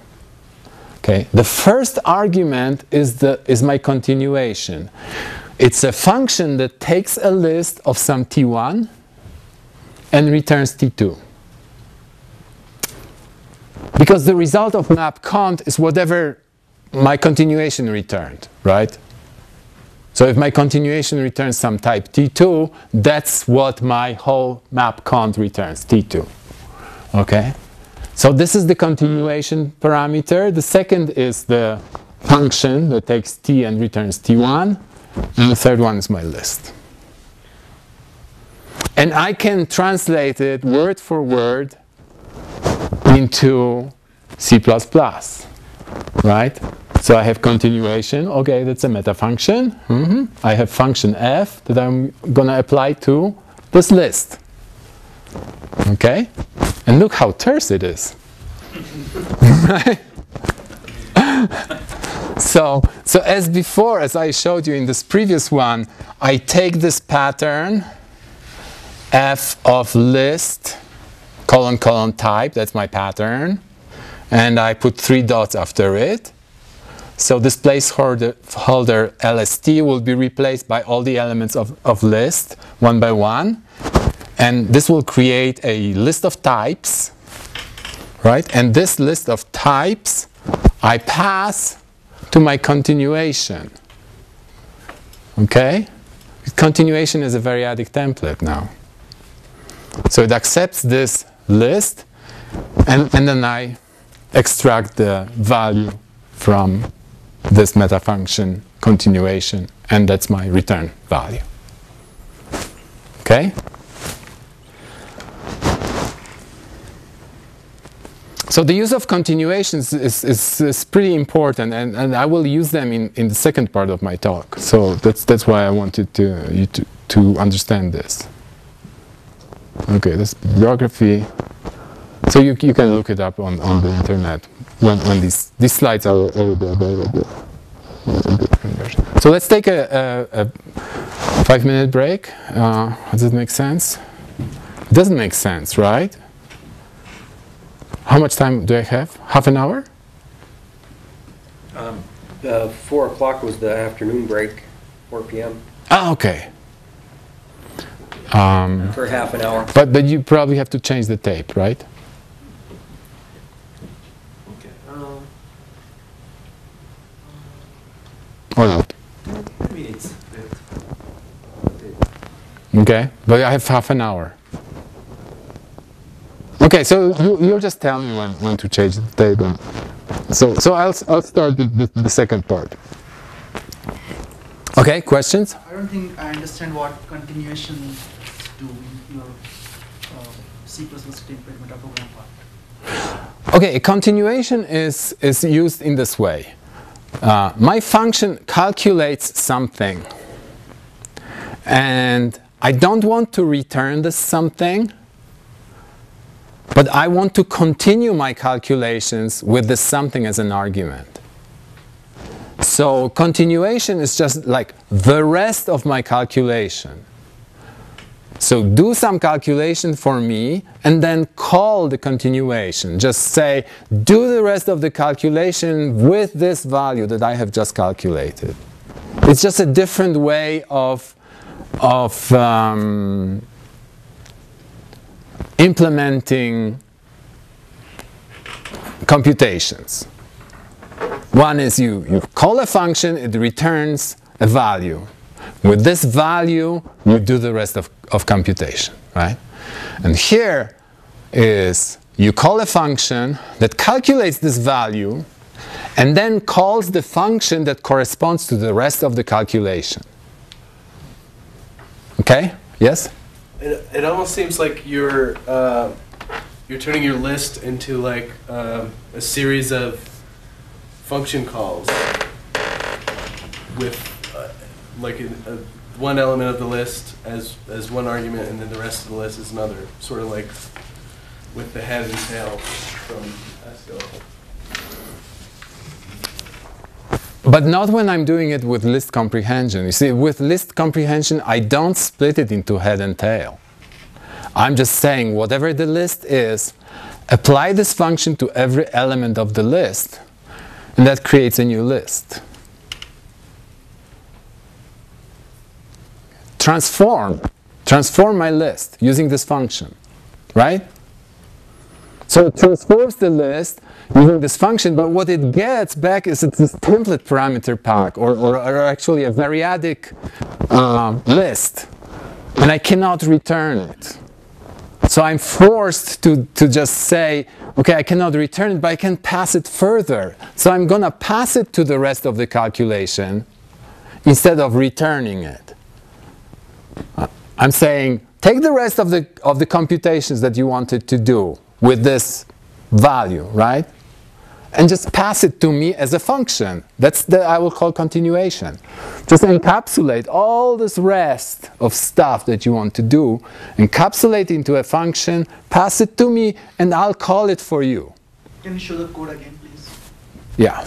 Okay, the first argument is my continuation. It's a function that takes a list of some T1 and returns T2. Because the result of map cont is whatever my continuation returned, right? So if my continuation returns some type T2, that's what my whole map cont returns, T2. Okay? So this is the continuation parameter. The second is the function that takes T and returns T1. And the third one is my list. And I can translate it word for word into C++, right? So I have continuation, okay, that's a meta function. I have function f that I'm going to apply to this list. Okay? And look how terse it is. So as before, as I showed you in this previous one, I take this pattern f of list colon colon type, that's my pattern, and I put three dots after it. So this placeholder LST will be replaced by all the elements of list, one by one. And this will create a list of types, right? And this list of types I pass to my continuation. Okay? Continuation is a variadic template now. So it accepts this list, and then I extract the value from this meta function continuation, and that's my return value. Okay? So the use of continuations is pretty important, and I will use them in the second part of my talk. So that's why I wanted you to understand this. Okay, this bibliography. So you can look it up on the internet when these slides are available. So let's take a 5-minute break. Does it make sense? It doesn't make sense, right? How much time do I have? Half an hour? 4 o'clock was the afternoon break, 4 p.m. Ah, okay. For half an hour. But you probably have to change the tape, right? Okay. Or not? Okay, but I have half an hour. Okay, so you'll just tell me when to change the table. So I'll start the second part. Okay, questions? I don't think I understand what continuations do in your C++ template metaprogram part. Okay, a continuation is used in this way. My function calculates something, and I don't want to return this something, but I want to continue my calculations with this something as an argument. So continuation is just like the rest of my calculation. So do some calculation for me and then call the continuation. Just say, do the rest of the calculation with this value that I have just calculated. It's just a different way of implementing computations. One is you call a function, it returns a value. With this value, you do the rest of computation, right? And here is you call a function that calculates this value and then calls the function that corresponds to the rest of the calculation. Okay? Yes? It almost seems like you're turning your list into like a series of function calls with like one element of the list as one argument, and then the rest of the list is another, sort of like with the head and tail from Haskell. But not when I'm doing it with list comprehension. You see, with list comprehension, I don't split it into head and tail. I'm just saying whatever the list is, apply this function to every element of the list, and that creates a new list. Transform my list using this function, right? So it transforms the list using this function, but what it gets back is this template parameter pack, or actually a variadic list, and I cannot return it. So I'm forced to just say, okay, I cannot return it, but I can pass it further. So I'm going to pass it to the rest of the calculation instead of returning it. I'm saying, take the rest of the computations that you wanted to do with this value, right? And just pass it to me as a function. That's that I will call continuation. Just encapsulate all this rest of stuff that you want to do, encapsulate into a function, pass it to me, and I'll call it for you. Can you show the code again, please? Yeah.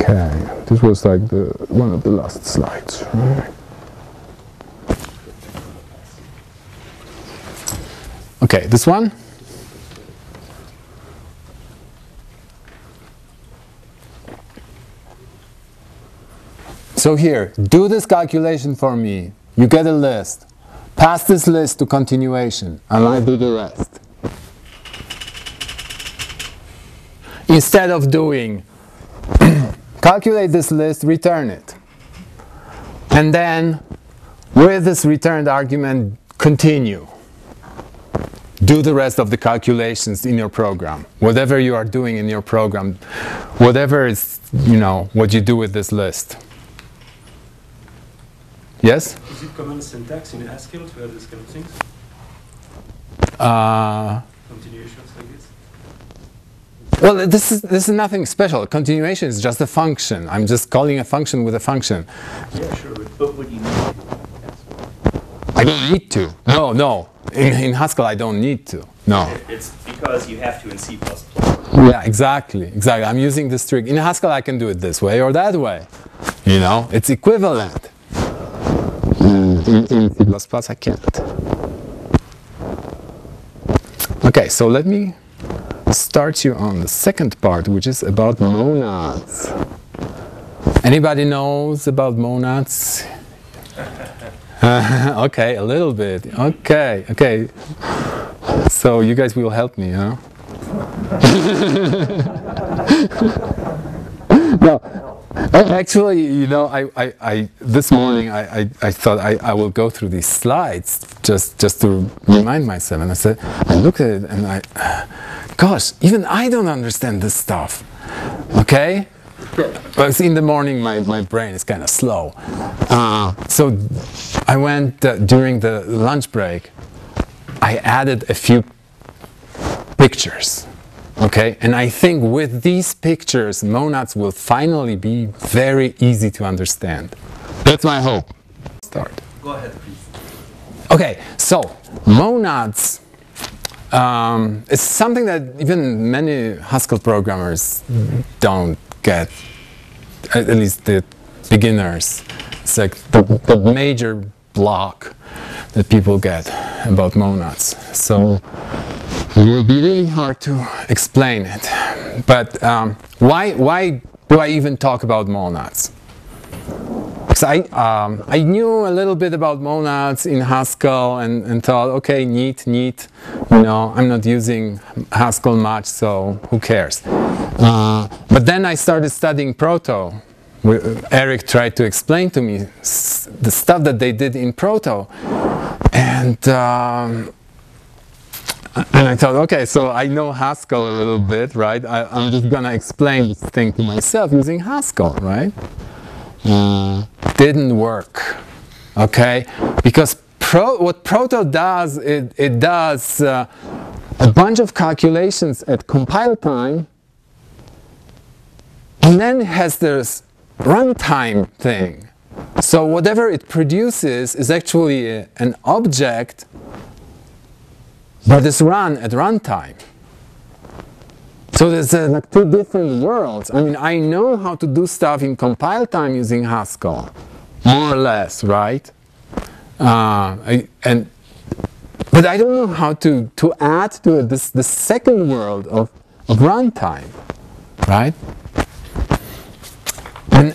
Okay, this was like one of the last slides, right? Okay, this one? So here, do this calculation for me. You get a list. Pass this list to continuation, and I do the rest. Instead of doing calculate this list, return it, and then with this returned argument continue. Do the rest of the calculations in your program, whatever you are doing in your program, whatever is, you know, what you do with this list. Yes? Is it common syntax in Haskell to have this kind of things? Continuations like this? Well, this is nothing special. Continuation is just a function. I'm just calling a function with a function. Yeah, sure, but would you need to? I don't need to. No, no. In Haskell, I don't need to. No. It's because you have to in C++. Yeah, exactly. Exactly. I'm using this trick. In Haskell, I can do it this way or that way. You know, it's equivalent. in C++, I can't. Okay, so let me start you on the second part, which is about monads. Anybody knows about monads? Okay, a little bit. Okay, okay. So you guys will help me, huh? No, actually, you know, I this morning I thought I will go through these slides just to remind myself, and I said, I looked at it and gosh, even I don't understand this stuff. Okay. But in the morning, my brain is kind of slow. So I went during the lunch break. I added a few pictures, okay? And I think with these pictures, monads will finally be very easy to understand. That's my hope. Start. Go ahead, please. Okay, so monads. It's something that even many Haskell programmers don't get, at least the beginners. It's like the major block that people get about monads. So it will be really hard to explain it. But why do I even talk about monads? Because I knew a little bit about monads in Haskell and thought, okay, neat, you know, I'm not using Haskell much, so who cares? But then I started studying Proto. Eric tried to explain to me the stuff that they did in Proto, and I thought, okay, so I know Haskell a little bit, right? I'm just gonna explain this thing to myself using Haskell, right? Didn't work, okay? Because what Proto does, it does a bunch of calculations at compile time, and then it has this runtime thing. So whatever it produces is actually an object that is run at runtime. So there's like two different worlds. I mean, I know how to do stuff in compile time using Haskell, more or less, right? But I don't know how to add to it this second world of runtime, right?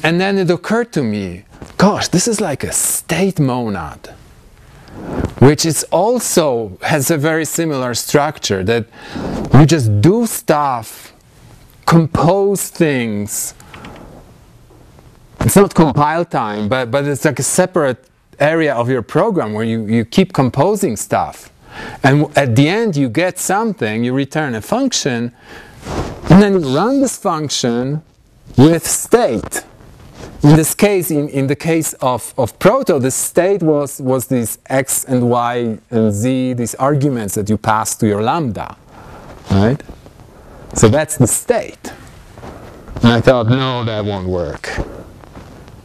And then it occurred to me, gosh, this is like a state monad, which is also has a very similar structure, that you just do stuff, compose things. It's not compile time, but it's like a separate area of your program where you keep composing stuff. And at the end you get something, you return a function, and then you run this function with state. In this case, in the case of Proto, the state was these x and y and z, these arguments that you pass to your lambda, right? So that's the state. And I thought, no, that won't work.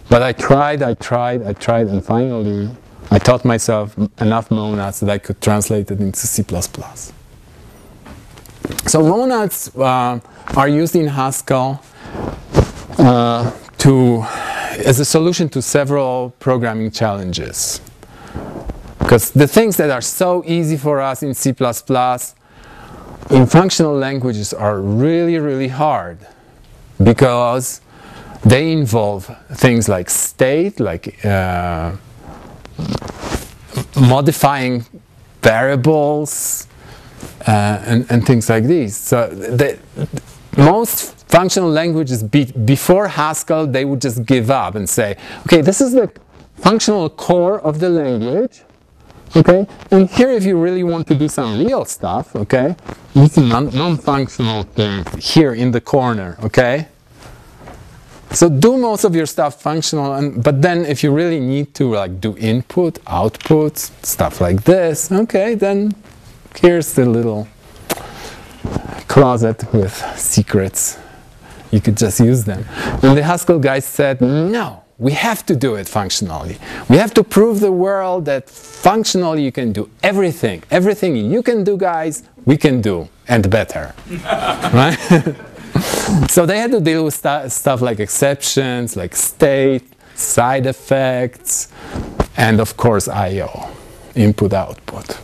But I tried, and finally I taught myself enough monads that I could translate it into C++. So monads are used in Haskell as a solution to several programming challenges. Because the things that are so easy for us in C++, in functional languages, are really hard, because they involve things like state, like modifying variables, and things like these. So most functional languages before Haskell, they would just give up and say, okay, this is the functional core of the language, okay? And here, if you really want to do some real stuff, okay, this is non-functional thing here in the corner, okay? So do most of your stuff functional, but then if you really need to, like, do input, output, stuff like this, okay, then here's the little closet with secrets. You could just use them. And the Haskell guys said, no, we have to do it functionally. We have to prove the world that functionally you can do everything. Everything you can do, guys, we can do, and better. Right? So they had to deal with stuff like exceptions, like state, side effects, and of course I/O, input output.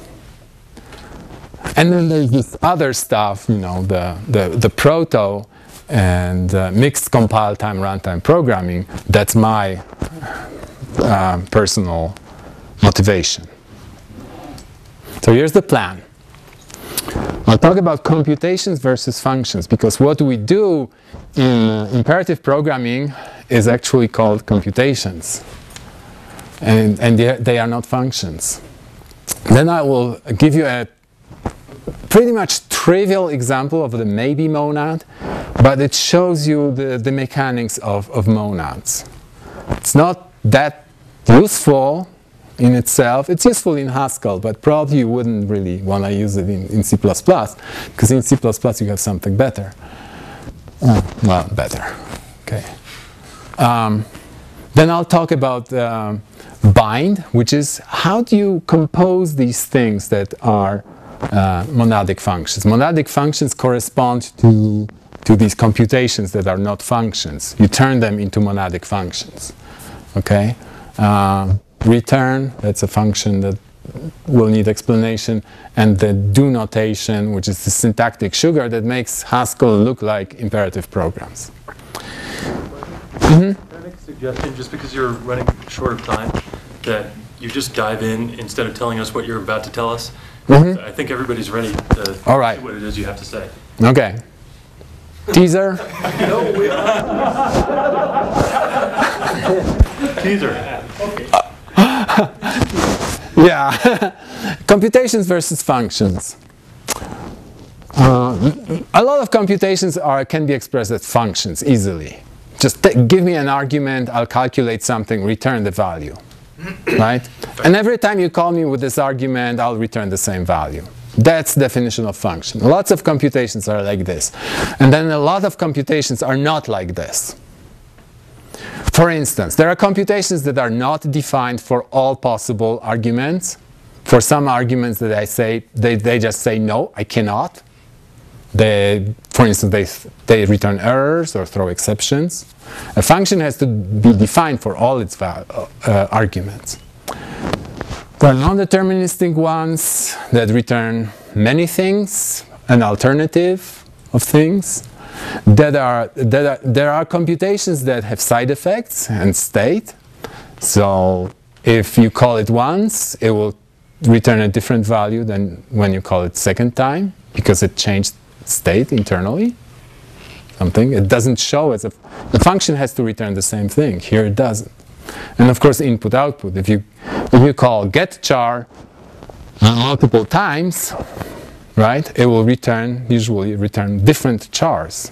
And then there's this other stuff, you know, the Proto and mixed compile time runtime programming. That's my personal motivation. So here's the plan. I'll talk about computations versus functions, because what we do in imperative programming is actually called computations, and they are not functions. Then I will give you a pretty much trivial example of the maybe monad, but it shows you the mechanics of monads. It's not that useful in itself. It's useful in Haskell, but probably you wouldn't really want to use it in C++, because in C++ you have something better. Well, better. Okay. Then I'll talk about bind, which is how do you compose these things that are monadic functions. Monadic functions correspond to these computations that are not functions. You turn them into monadic functions. Okay. Return, that's a function that will need explanation, and the do notation, which is the syntactic sugar that makes Haskell look like imperative programs. Can I make a suggestion, just because you're running short of time, that you just dive in instead of telling us what you're about to tell us? Mm-hmm. I think everybody's ready to see what it is you have to say. Okay. Teaser? No, we are. Teaser. Okay. Yeah, computations versus functions. A lot of computations can be expressed as functions easily. Just give me an argument, I'll calculate something, return the value, right? And every time you call me with this argument, I'll return the same value. That's the definition of function. Lots of computations are like this. And then a lot of computations are not like this. For instance, there are computations that are not defined for all possible arguments. For some arguments that I say, they just say, no, I cannot. For instance, they return errors or throw exceptions. A function has to be defined for all its arguments. There are non-deterministic ones that return many things, an alternative of things. There are computations that have side effects and state. So if you call it once, it will return a different value than when you call it second time, because it changed state internally. Something it doesn't show as the function has to return the same thing. Here it doesn't. And of course, input output. If you call getChar multiple times, right, it will return, usually return different chars,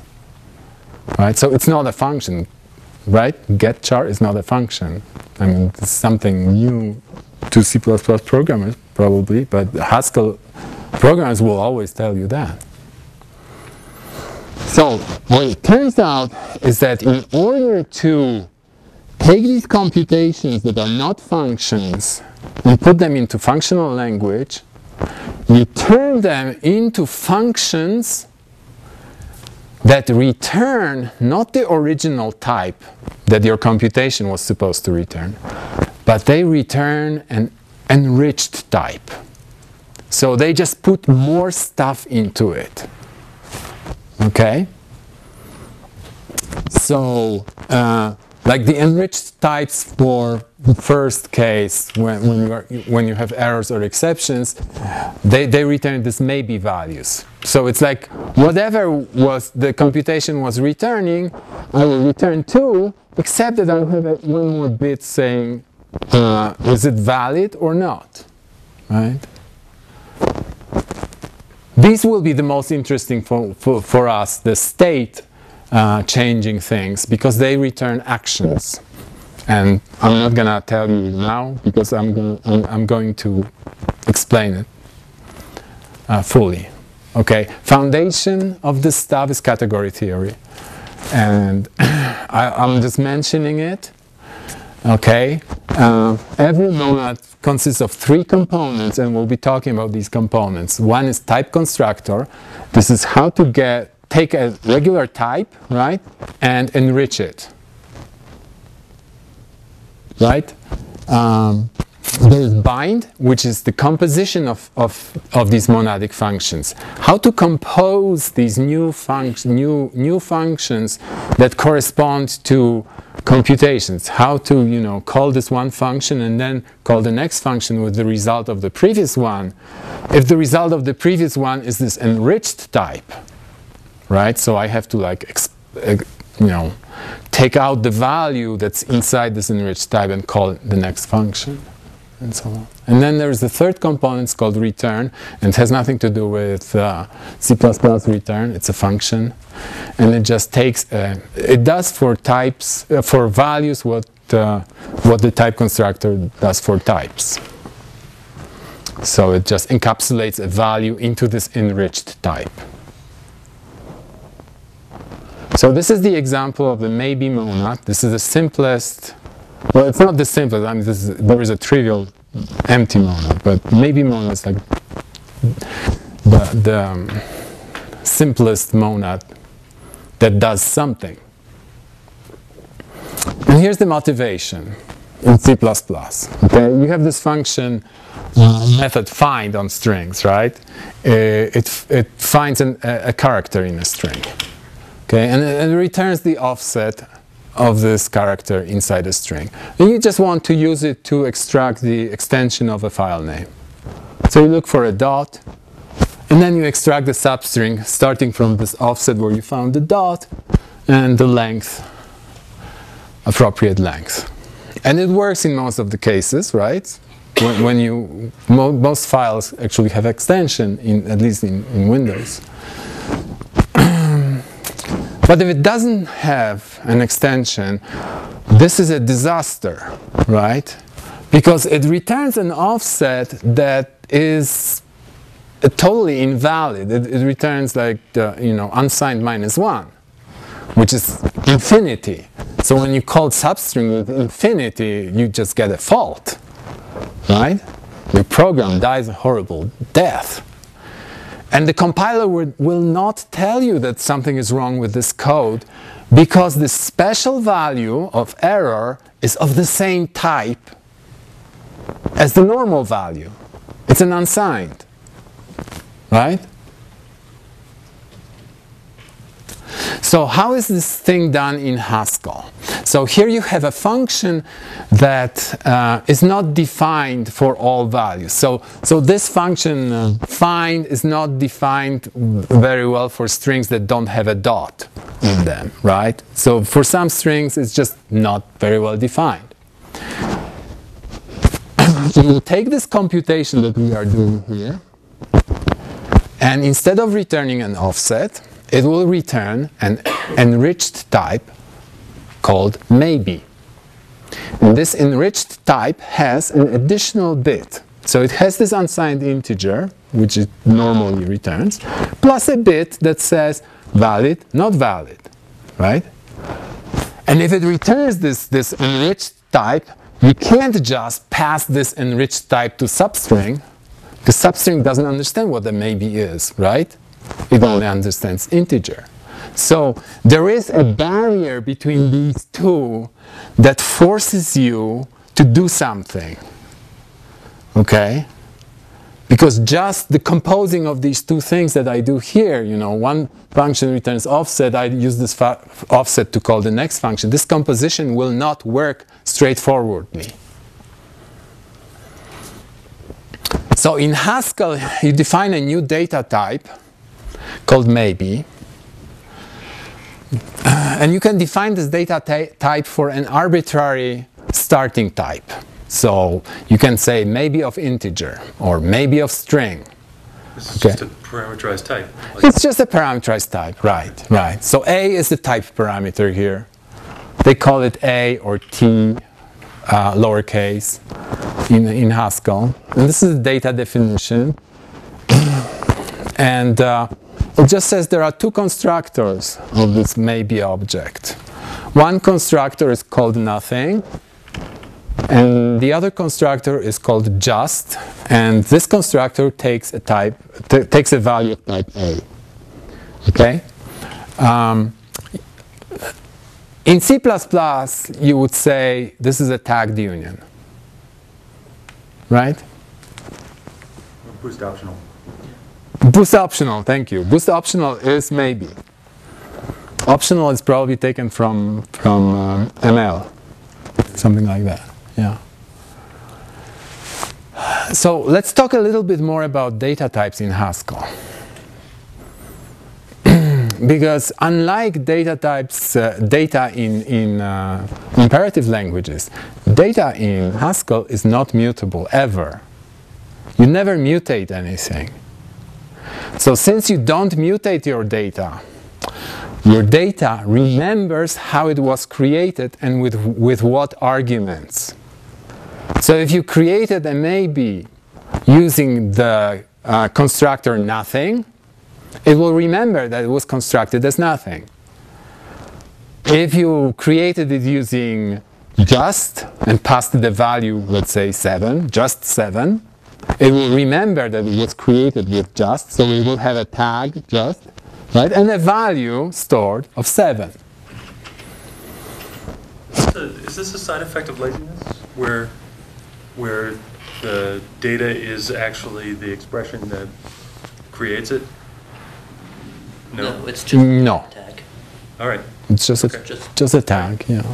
right? So it's not a function, right? Get char is not a function. I mean, it's something new to C++ programmers probably, but Haskell programmers will always tell you that. So what it turns out is that in order to take these computations that are not functions and put them into functional language, you turn them into functions that return not the original type that your computation was supposed to return, but they return an enriched type. So they just put more stuff into it. Okay? So, like the enriched types for the first case, when you have errors or exceptions, they return this maybe values. So it's like whatever was the computation was returning, I will return 2, except that I will have one more bit saying is it valid or not, right? These will be the most interesting for us, the state changing things, because they return actions, and I'm not gonna tell you now because I'm going to explain it fully. Okay, foundation of this stuff is category theory, and I'm just mentioning it. Okay, every monad consists of 3 components, and we'll be talking about these components. One is type constructor. This is how to take a regular type, right, and enrich it, right? there is bind, which is the composition of these monadic functions. How to compose these new functions that correspond to computations. How to, you know, call this one function and then call the next function with the result of the previous one, if the result of the previous one is this enriched type, right? So I have to, like, you know, take out the value that's inside this enriched type and call the next function, and so on. And then there is the third component, it's called return, and it has nothing to do with C++ return. It's a function, and it just takes, it does for types, for values, what the type constructor does for types. So it just encapsulates a value into this enriched type. So this is the example of the maybe monad. This is the simplest, well, it's not the simplest, I mean, this is, there is a trivial empty monad, but maybe monad is like the simplest monad that does something. And here's the motivation in C++. Okay, you have this function method find on strings, right? It finds a character in a string. Okay, and it returns the offset of this character inside a string. And you just want to use it to extract the extension of a file name. So you look for a dot, and then you extract the substring starting from this offset where you found the dot, and the length, appropriate length. And it works in most of the cases, right? When you, most files actually have extension, at least in Windows. But if it doesn't have an extension, this is a disaster, right? Because it returns an offset that is totally invalid. It returns, like, you know, unsigned -1, which is infinity. So when you call substring with infinity, you just get a fault, right? Your program dies a horrible death. And the compiler will not tell you that something is wrong with this code, because the special value of error is of the same type as the normal value. It's an unsigned, right? So how is this thing done in Haskell? So here you have a function that is not defined for all values. So this function find is not defined very well for strings that don't have a dot in them, right? So for some strings it's just not very well defined. We will take this computation that we are doing here, and instead of returning an offset, it will return an enriched type called maybe. And this enriched type has an additional bit. So it has this unsigned integer, which it normally returns, plus a bit that says valid, not valid, right? And if it returns this enriched type, you can't just pass this enriched type to substring, because substring doesn't understand what the maybe is, right? It only understands integer. So there is a barrier between these two that forces you to do something, okay? Because just the composing of these two things that I do here, you know, one function returns offset, I use this offset to call the next function, this composition will not work straightforwardly. So in Haskell, you define a new data type called maybe, and you can define this data type for an arbitrary starting type. So you can say maybe of integer or maybe of string. It's okay. Just a parameterized type. Like it's just a parameterized type, right? Right. So A is the type parameter here. They call it A or T, lowercase, in Haskell. And this is the data definition. And it just says there are two constructors of this maybe object. One constructor is called nothing, and the other constructor is called just, and this constructor takes a type, takes a value of type A. Okay? In C++, you would say this is a tagged union. right? Boost optional. Boost optional, thank you. Boost optional is maybe. Optional is probably taken from ML, something like that, yeah. So let's talk a little bit more about data types in Haskell. Because unlike data types, data in imperative languages, data in Haskell is not mutable ever. You never mutate anything. So since you don't mutate your data remembers how it was created and with what arguments. So if you created a maybe using the constructor nothing, it will remember that it was constructed as nothing. If you created it using just and passed the value, let's say 7, just 7, it will remember that it was created with just, so we will have a tag just, right, and a value stored of 7. Is this a side effect of laziness, where the data is actually the expression that creates it? No, no, it's just a tag. All right. It's just, okay. Just a tag, yeah.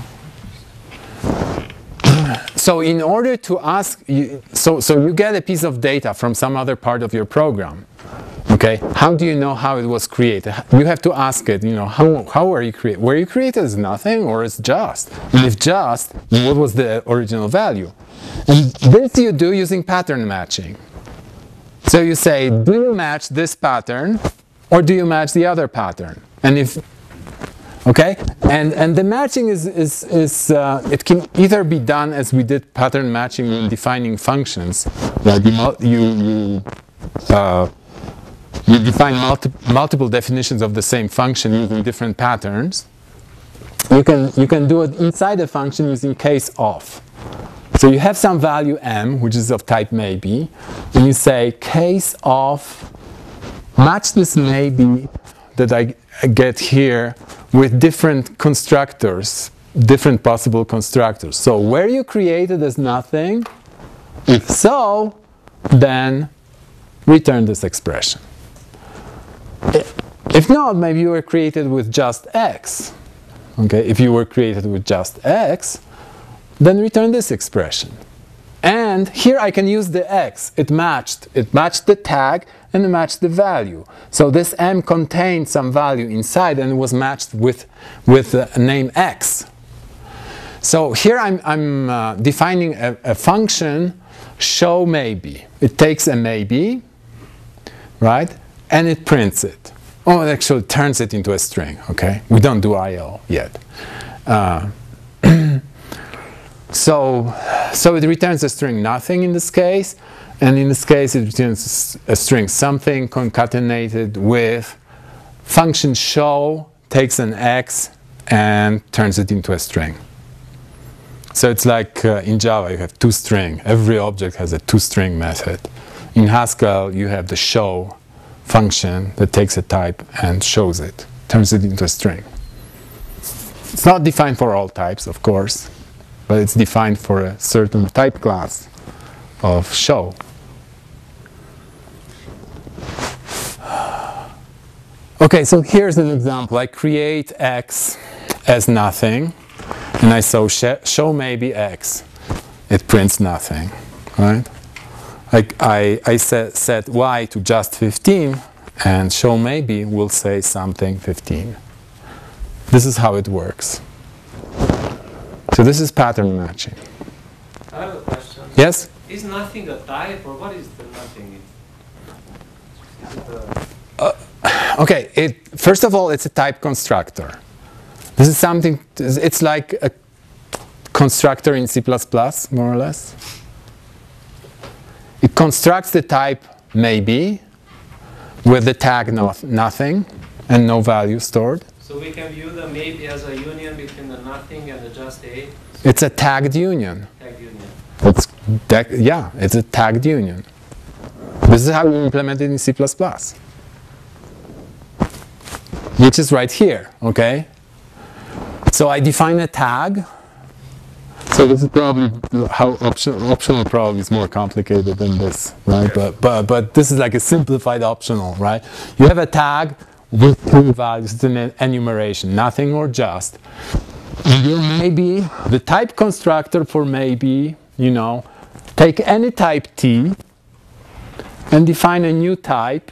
So in order to ask, so you get a piece of data from some other part of your program, okay? How do you know how it was created? You have to ask it, you know, how were you created? Were you created as nothing or as just? And if just, then what was the original value? And this you do using pattern matching. So you say, do you match this pattern or do you match the other pattern? And if okay, and the matching is it can either be done as we did pattern matching when defining functions, like you define multiple definitions of the same function using different patterns. You can do it inside a function using case of. So you have some value m, which is of type maybe, and you say case of match this maybe that I get here with different constructors, different possible constructors. So were you created as nothing? If so, then return this expression. If not, maybe you were created with just x. Okay, if you were created with just x, then return this expression. And here I can use the x. It matched the tag and it matched the value. So this m contained some value inside and it was matched with the name x. So here I'm defining a function show maybe. It takes a maybe, right? And it prints it. Oh, it actually turns it into a string, okay? We don't do I/O yet. So it returns a string nothing in this case, and in this case it returns a string something concatenated with function show takes an x and turns it into a string. So it's like in Java you have toString. Every object has a toString method. In Haskell you have the show function that takes a type and shows it, turns it into a string. It's not defined for all types, of course, but it's defined for a certain type class of show. Okay, so here's an example. I create x as nothing, and I show maybe x. It prints nothing, right? I set y to just 15, and show maybe will say something 15. This is how it works. So this is pattern matching. I have a question. Yes? Is nothing a type, or what is the nothing? Is it okay, first of all, it's a type constructor. This is something, it's like a constructor in C++, more or less. It constructs the type maybe with the tag nothing and no value stored. So we can view the maybe as a union between the nothing and the just a? It's a tagged union. Tagged union. Yeah, it's a tagged union. This is how we implement it in C++. Which is right here, okay? So I define a tag. So this is probably how optional probably is more complicated than this, right? But this is like a simplified optional, right? You have a tag with two values. It's an enumeration, nothing or just. And your maybe, the type constructor for maybe, you know, take any type T and define a new type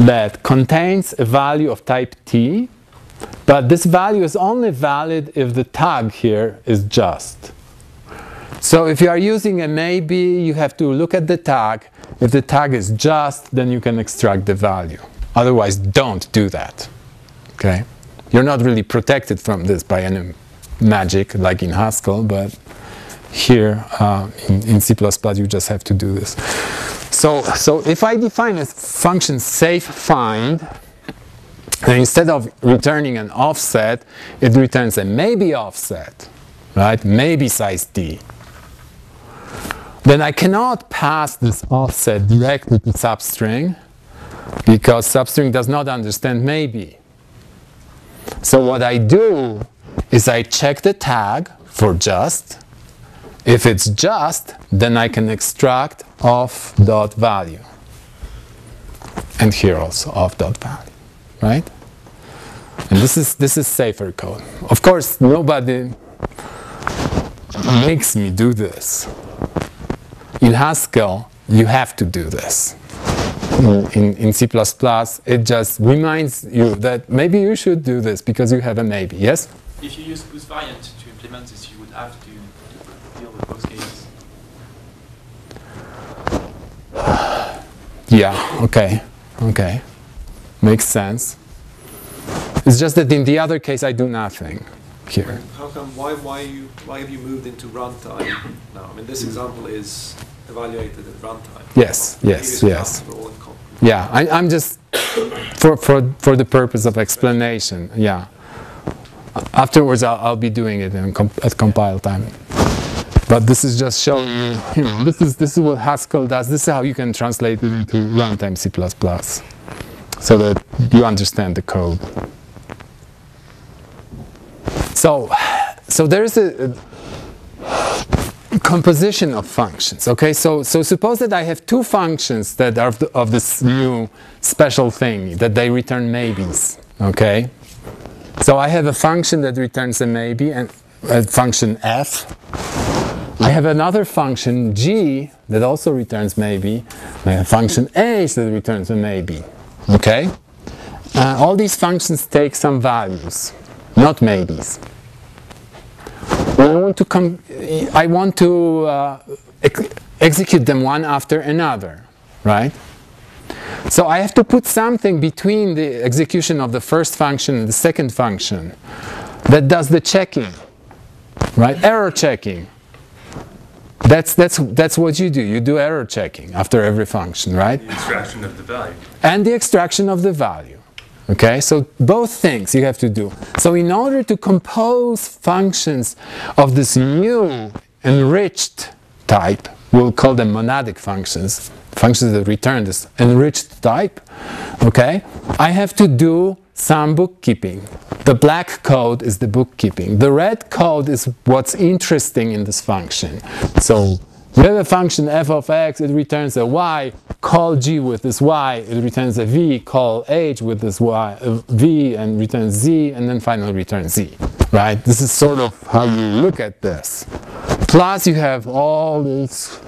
that contains a value of type T, but this value is only valid if the tag here is just. So if you are using a maybe, you have to look at the tag. If the tag is just, then you can extract the value. Otherwise, don't do that. Okay? You're not really protected from this by any magic, like in Haskell, but here in C++, you just have to do this. So if I define a function safe find, and instead of returning an offset, it returns a maybe offset, right? Maybe size D. Then I cannot pass this offset directly to substring, because substring does not understand maybe. So what I do is I check the tag for just. If it's just, then I can extract off.value. And here also off.value, right? And this is safer code. Of course, nobody makes me do this. In Haskell, you have to do this. In C++, it just reminds you that maybe you should do this because you have a maybe. Yes? If you use Boost variant to implement this, you would have to deal with both cases. Yeah, okay. Okay. Makes sense. It's just that in the other case, I do nothing here. How come, why have you moved into runtime now? I mean, this example is evaluated at runtime. Yes, yes, yes. Yeah, I'm just for the purpose of explanation. Yeah. Afterwards, I'll be doing it in at compile time. But this is just showing you. You know, this is what Haskell does. This is how you can translate it into runtime C++, so that you understand the code. So there is a composition of functions. Okay, so suppose that I have two functions that are of this new special thing, that they return maybes. Okay, so I have a function that returns a maybe, and a function f. I have another function g that also returns maybe, and a function h that returns a maybe. Okay, all these functions take some values, not maybes. I want to execute them one after another, right? So I have to put something between the execution of the first function and the second function that does the checking, right? Error checking. That's what you do. You do error checking after every function, right? The extraction of the value. And the extraction of the value. Okay, so both things you have to do. So in order to compose functions of this new enriched type, we'll call them monadic functions, functions that return this enriched type, okay, I have to do some bookkeeping. The black code is the bookkeeping. The red code is what's interesting in this function. So you have a function f of x, it returns a y, call g with this y, it returns a v, call h with this y, v, and returns z, and then finally returns z, right? This is sort of how you look at this. Plus you have all this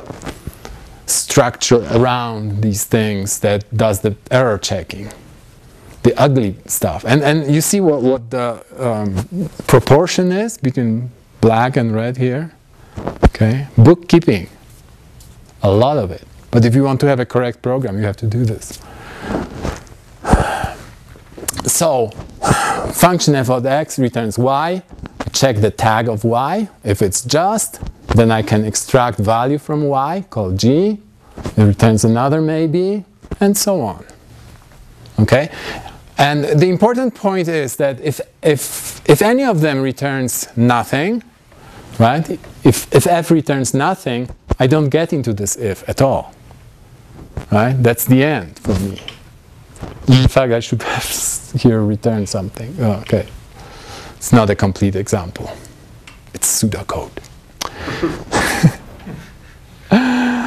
structure around these things that does the error checking, the ugly stuff. And you see what the proportion is between black and red here? Okay, bookkeeping, a lot of it. But if you want to have a correct program, you have to do this. So, function f of x returns y, check the tag of y. If it's just, then I can extract value from y, called g, it returns another maybe, and so on. Okay? And the important point is that if any of them returns nothing, right? If f returns nothing, I don't get into this if at all. Right? That's the end for me. In fact, I should have here return something. Oh, okay. It's not a complete example. It's pseudocode.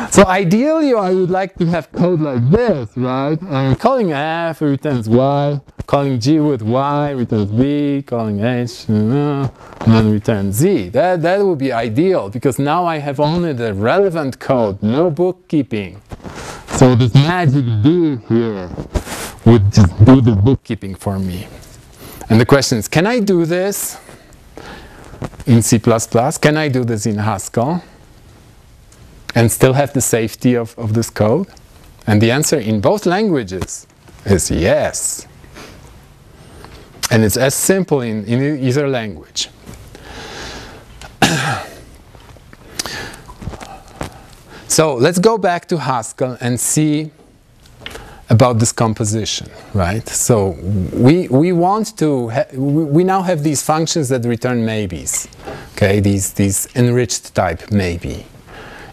So ideally, I would like to have code like this, right? I'm calling f returns y, calling g with y returns b, calling h, and then returns z. That would be ideal, because now I have only the relevant code, no bookkeeping. So this magic do here would just do the bookkeeping for me. And the question is, can I do this in C++? Can I do this in Haskell? And still have the safety of this code? And the answer in both languages is yes. And it's as simple in either language. So let's go back to Haskell and see about this composition, right? So we now have these functions that return maybes, okay? These enriched type maybe.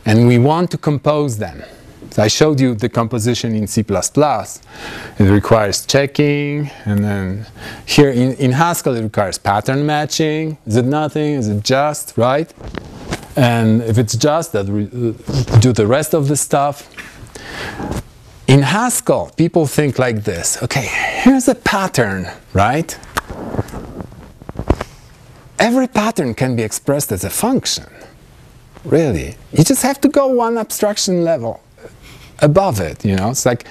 And we want to compose them. So I showed you the composition in C++. It requires checking, and then here in Haskell it requires pattern matching. Is it nothing? Is it just, right? And if it's just, that we do the rest of the stuff. In Haskell, people think like this. Okay, here's a pattern, right? Every pattern can be expressed as a function. Really, you just have to go one abstraction level above it, you know. It's like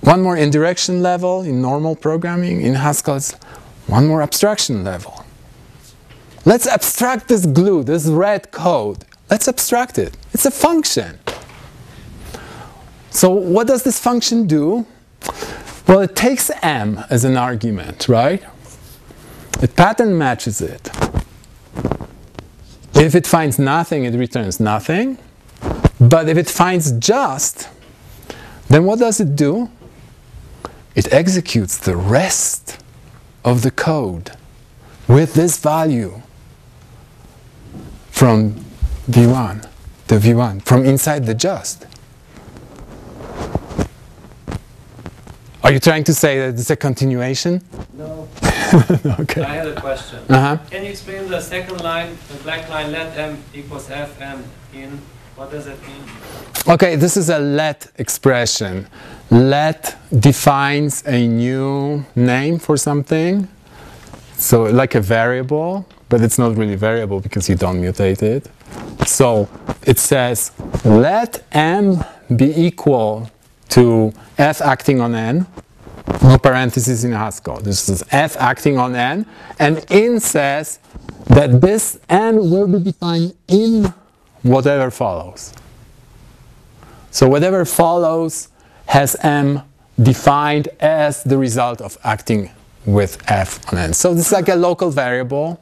one more indirection level in normal programming. In Haskell, it's one more abstraction level. Let's abstract this glue, this red code. Let's abstract it. It's a function. So what does this function do? Well, it takes m as an argument, right? It pattern matches it. If it finds nothing, it returns nothing. But if it finds just, then what does it do? It executes the rest of the code with this value from v1 to v1, from inside the just. Are you trying to say that it's a continuation? No. Okay. I had a question. Can you explain the second line, the black line, let m equals fm in? What does that mean? Okay, this is a let expression. Let defines a new name for something, so like a variable, but it's not really variable because you don't mutate it. So it says let m be equal to f acting on n. No parentheses in Haskell. This is f acting on n, and in says that this n will be defined in whatever follows. So whatever follows has m defined as the result of acting with f on n. So this is like a local variable,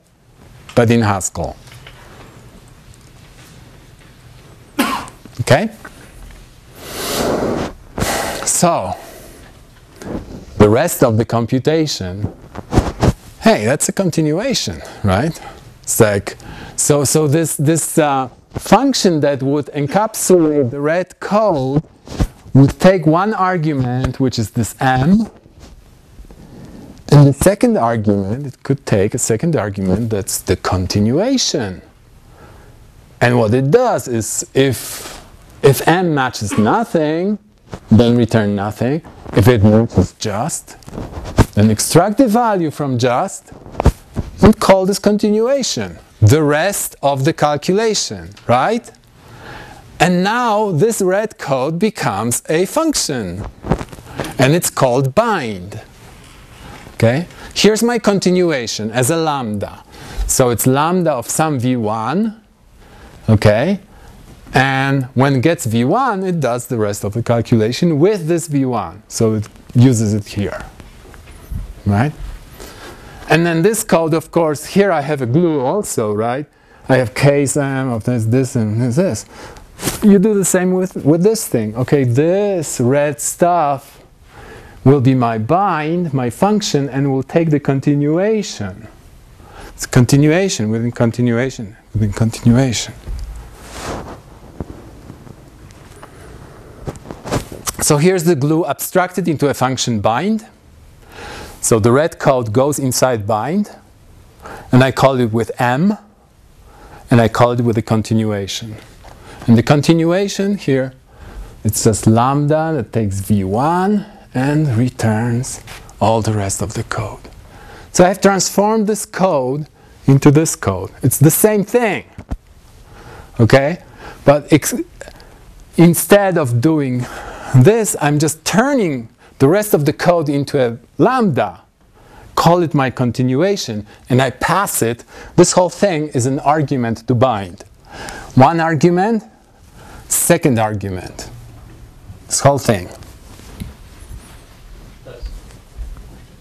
but in Haskell. Okay? So the rest of the computation, hey, that's a continuation, right? It's like, so this function that would encapsulate the red code would take one argument, which is this m, and the second argument, it could take a second argument that's the continuation. And what it does is, if m matches nothing, then return nothing. If it matches just, then extract the value from just and call this continuation, the rest of the calculation, right? And now this red code becomes a function, and it's called bind. Okay? Here's my continuation as a lambda. So it's lambda of some v1, okay? And when it gets v1, it does the rest of the calculation with this v1. So it uses it here, right? And then this code, of course, here I have a glue also, right? I have ksm of this, and this. You do the same with this thing. Okay, this red stuff will be my bind, my function, and will take the continuation. It's continuation within continuation within continuation. So here's the glue abstracted into a function bind. So the red code goes inside bind, and I call it with m, and I called it with a continuation. And the continuation here, it's just lambda that takes v1 and returns all the rest of the code. So I've transformed this code into this code. It's the same thing, okay? But instead of doing this, I'm just turning the rest of the code into a lambda, call it my continuation, and I pass it. This whole thing is an argument to bind. One argument, second argument. This whole thing.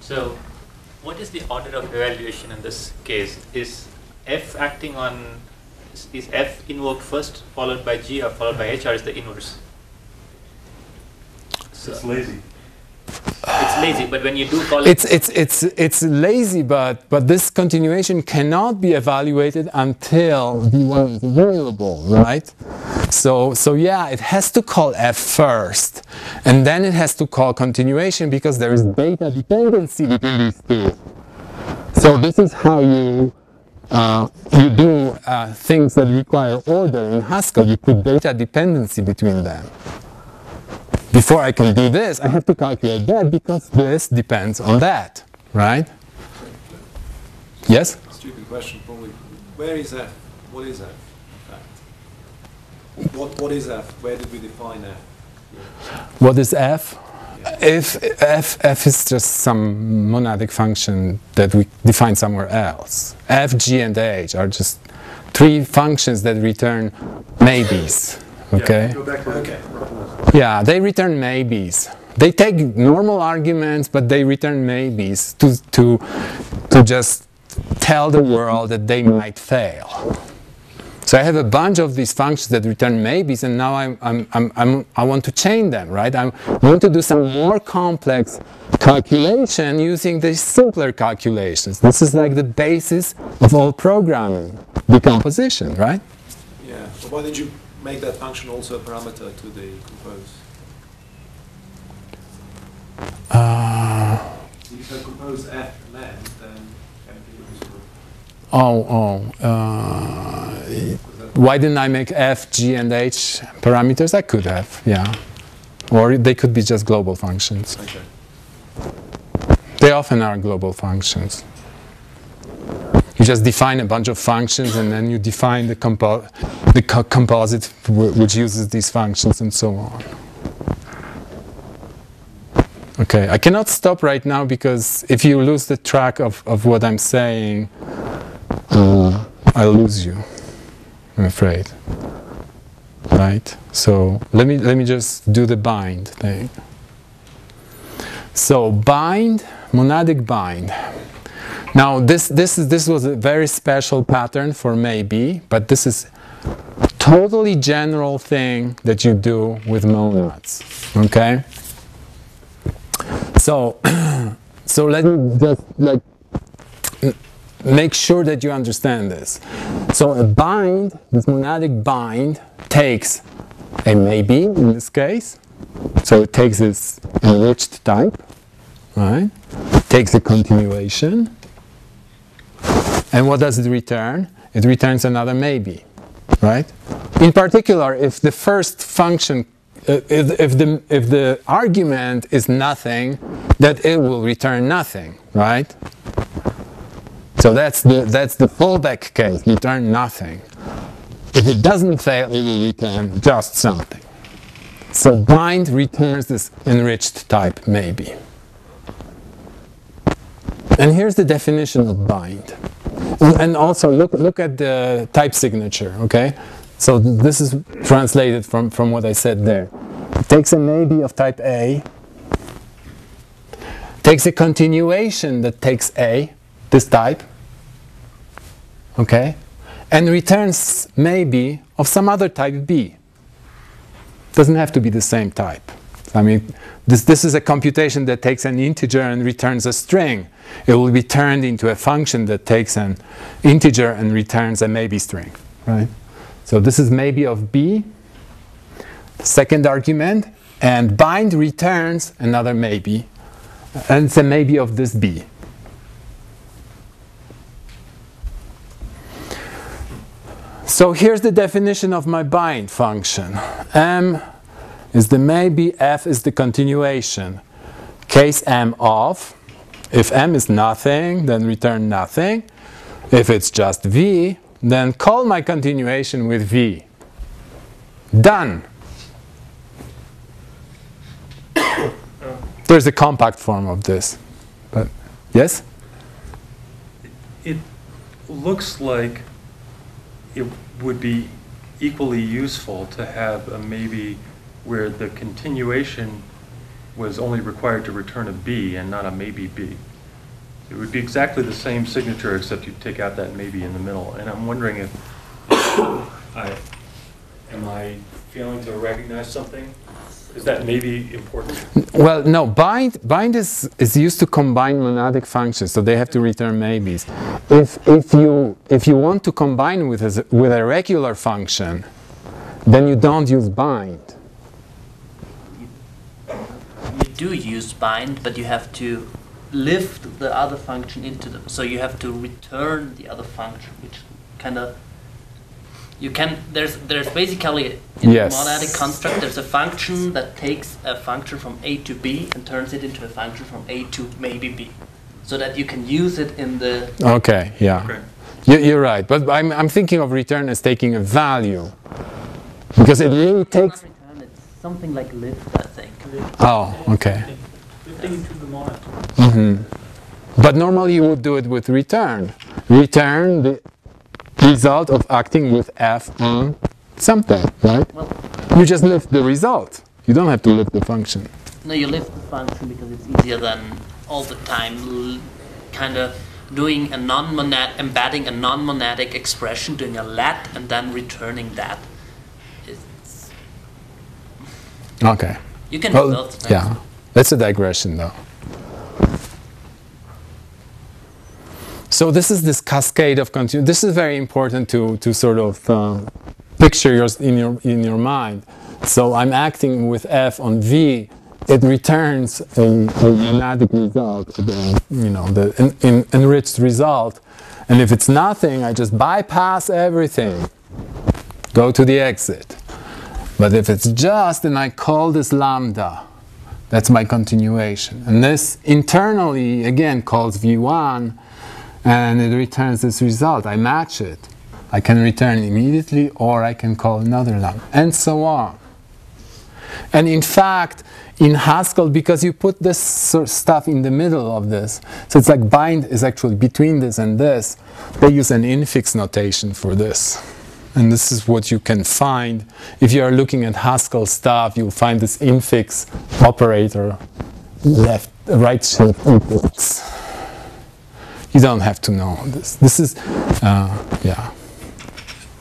So, what is the order of evaluation in this case? Is F acting on, is F invoked first, followed by G, or followed by H, or is the inverse? So it's lazy. It's lazy, but when you do call it... It's lazy, but this continuation cannot be evaluated until V1 is available, right? So yeah, it has to call F first, and then it has to call continuation, because there is data dependency between these two. So this is how you, you do things that require order in Haskell. You put data dependency between them. Before I can do this, I have to calculate that, because this depends on that, right? Yes? Stupid question, probably. Where is F? What is F, in fact? What is F? Where did we define F? What is F? Yeah. F is just some monadic function that we define somewhere else. F, G, and H are just three functions that return maybes. Okay. Yeah, they return maybes. They take normal arguments, but they return maybes to just tell the world that they might fail. So I have a bunch of these functions that return maybes, and now I want to chain them, right? I want to do some more complex calculation using these simpler calculations. This is like the basis of all programming, decomposition, right? Yeah. So why did you make that function also a parameter to the compose? If I compose F and M, then can be useful. Why didn't I make F, G, and H parameters? I could have, yeah. Or they could be just global functions. Okay. They often are global functions. You just define a bunch of functions, and then you define the composite which uses these functions, and so on. Okay, I cannot stop right now, because if you lose the track of what I'm saying, I'll lose you, I'm afraid. Right? So let me just do the bind thing. So bind, monadic bind. Now this was a very special pattern for maybe, but this is totally general thing that you do with monads. Okay. So let me just like make sure that you understand this. So a bind, this monadic bind, takes a maybe in this case. So it takes this enriched type, right? It takes a continuation. And what does it return? It returns another maybe, right? In particular, if the first function, if the argument is nothing, that it will return nothing, right? So that's the fallback case, return nothing. If it doesn't fail, it will return just something. So bind returns this enriched type maybe. And here's the definition of bind. And also look at the type signature, okay? So this is translated from what I said there. It takes a maybe of type A, takes a continuation that takes A, this type, okay? And returns maybe of some other type B. Doesn't have to be the same type. I mean, this is a computation that takes an integer and returns a string. It will be turned into a function that takes an integer and returns a maybe string, right? So this is maybe of B, the second argument, and bind returns another maybe, and it's a maybe of this B. So here's the definition of my bind function. M is the maybe, F is the continuation. Case M of, if M is nothing, then return nothing. If it's just V, then call my continuation with V. Done. There's a compact form of this, but yes? It looks like it would be equally useful to have a maybe where the continuation was only required to return a B and not a maybe B. It would be exactly the same signature except you take out that maybe in the middle. And I'm wondering if am I failing to recognize something? Is that maybe important? Well, no. Bind is used to combine monadic functions, so they have to return maybes. If you want to combine with a regular function, then you don't use bind. You do use bind, but you have to lift the other function into them. So you have to return the other function, which kind of. You can, there's basically in yes. The monadic construct, there's a function that takes a function from A to B and turns it into a function from A to maybe B, so that you can use it in the... Okay, yeah. You're right, but I'm thinking of return as taking a value, because it really takes... Return, it's something like lift, I think. Oh, okay. Lifting into the monad. Mm-hmm. But normally you would do it with return. Return the result of acting with F on something, right? Well, you just lift the result. You don't have to lift the function. No, you lift the function because it's easier than all the time kind of doing a non-monad, embedding a non-monadic expression, doing a let, and then returning that. It's okay. You can do both things. Yeah, that's a digression, though. So this is this cascade of continuation. This is very important to sort of picture in your mind. So I'm acting with F on V. It returns a monadic result, the enriched result. And if it's nothing, I just bypass everything, go to the exit. But if it's just, then I call this lambda. That's my continuation. And this internally again calls V1. And it returns this result. I match it. I can return immediately, or I can call another lambda, and so on. And in fact, in Haskell, because you put this sort of stuff in the middle of this, so it's like bind is actually between this and this, they use an infix notation for this. And this is what you can find. If you are looking at Haskell stuff, you'll find this infix operator, left, right shift equals. You don't have to know this. This is, yeah.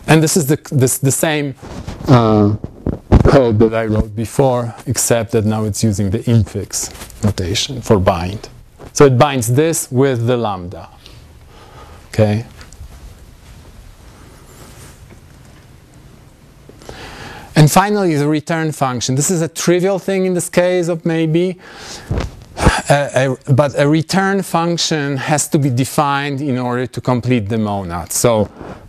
And this is the same code that I wrote before, except that now it's using the infix notation for bind. So it binds this with the lambda. Okay. And finally, the return function. This is a trivial thing in this case of maybe. But a return function has to be defined in order to complete the monad. So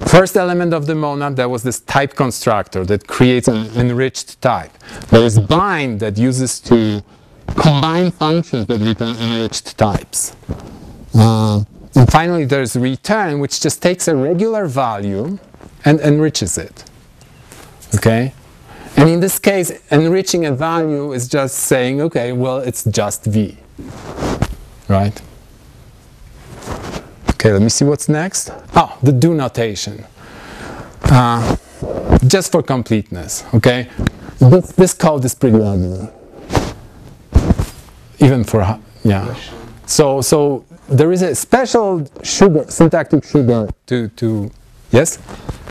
first element of the monad, that was this type constructor that creates an enriched type. There is bind that uses to combine functions that return enriched types. And finally there's return, which just takes a regular value and enriches it. Okay? And in this case, enriching a value is just saying, okay, well, it's just V, right? Okay, let me see what's next. Oh, the do notation, just for completeness, okay? This code is pretty ugly, even for, yeah. So there is a special sugar, syntactic sugar to yes?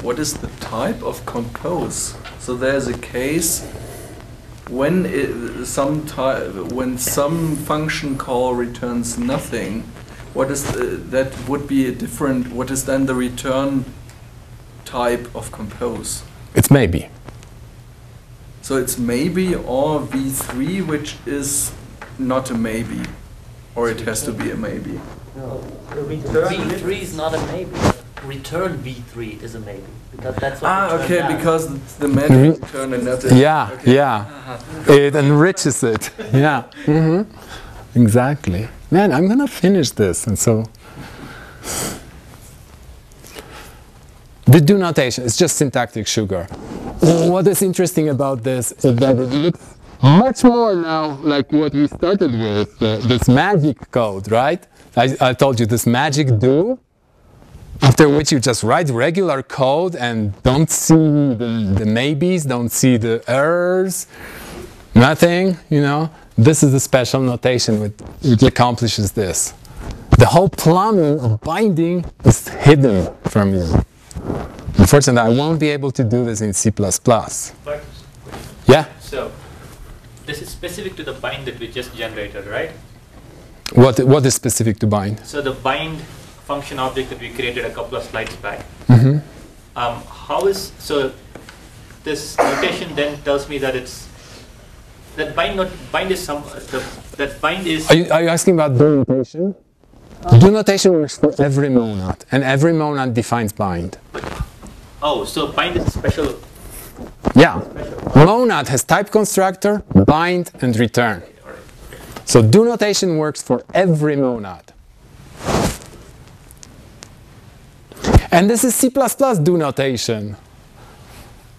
What is the type of compose? So there's a case when some function call returns nothing. What is that would be a different? What is then the return type of compose? It's maybe. So it's maybe or v3, which is not a maybe, or it has to be a maybe. No, the return v3 is not a maybe. return v3 is a maybe, because that's what because the magic return and not the it enriches it. Exactly. Man, I'm gonna finish this, and so the do notation is just syntactic sugar. What is interesting about this is that it looks much more now like what we started with, this magic code, right? I told you this magic do, after which you just write regular code and don't see the maybes, don't see the errors, nothing, you know. This is the special notation which accomplishes this. The whole plumbing of binding is hidden from you. Unfortunately, I won't be able to do this in C++. Yeah? So, this is specific to the bind that we just generated, right? What is specific to bind? So the bind function object that we created a couple of slides back. So this notation then tells me that it's that bind is. Are you asking about do notation? Do notation works for every monad, and every monad defines bind. Oh, so bind is special. Yeah, monad has type constructor, bind, and return. So do notation works for every monad. And this is C++ do notation.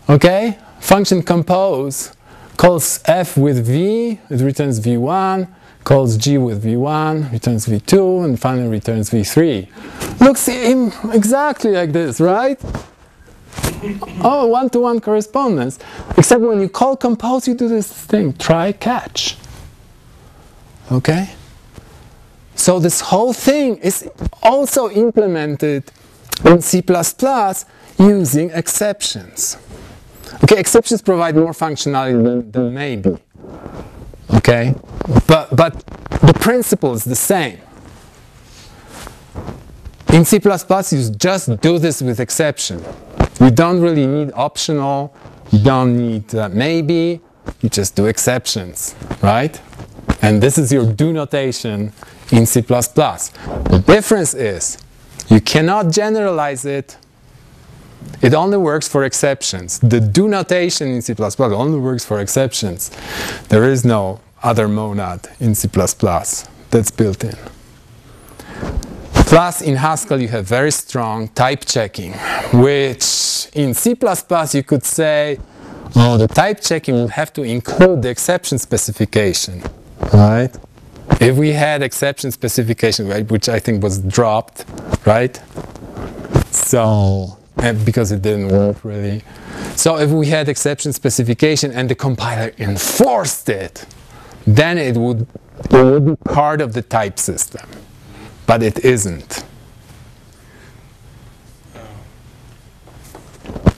Okay? Function compose calls f with v, it returns v1, calls g with v1, returns v2, and finally returns v3. Looks exactly like this, right? Oh, one-to-one correspondence. Except when you call compose, you do this thing, try catch. Okay? So this whole thing is also implemented in C++ using exceptions. Okay, exceptions provide more functionality than maybe. Okay? But the principle is the same. In C++, you just do this with exception. You don't really need optional, you don't need maybe, you just do exceptions, right? And this is your do notation in C++. The difference is, you cannot generalize it. It only works for exceptions. The do notation in C++ only works for exceptions. There is no other monad in C++ that's built in. Plus, in Haskell you have very strong type checking, which in C++ you could say, oh, the type checking will have to include the exception specification, right? If we had exception specification, right, which I think was dropped, right? So, because it didn't work really. So if we had exception specification and the compiler enforced it, then it would be part of the type system. But it isn't.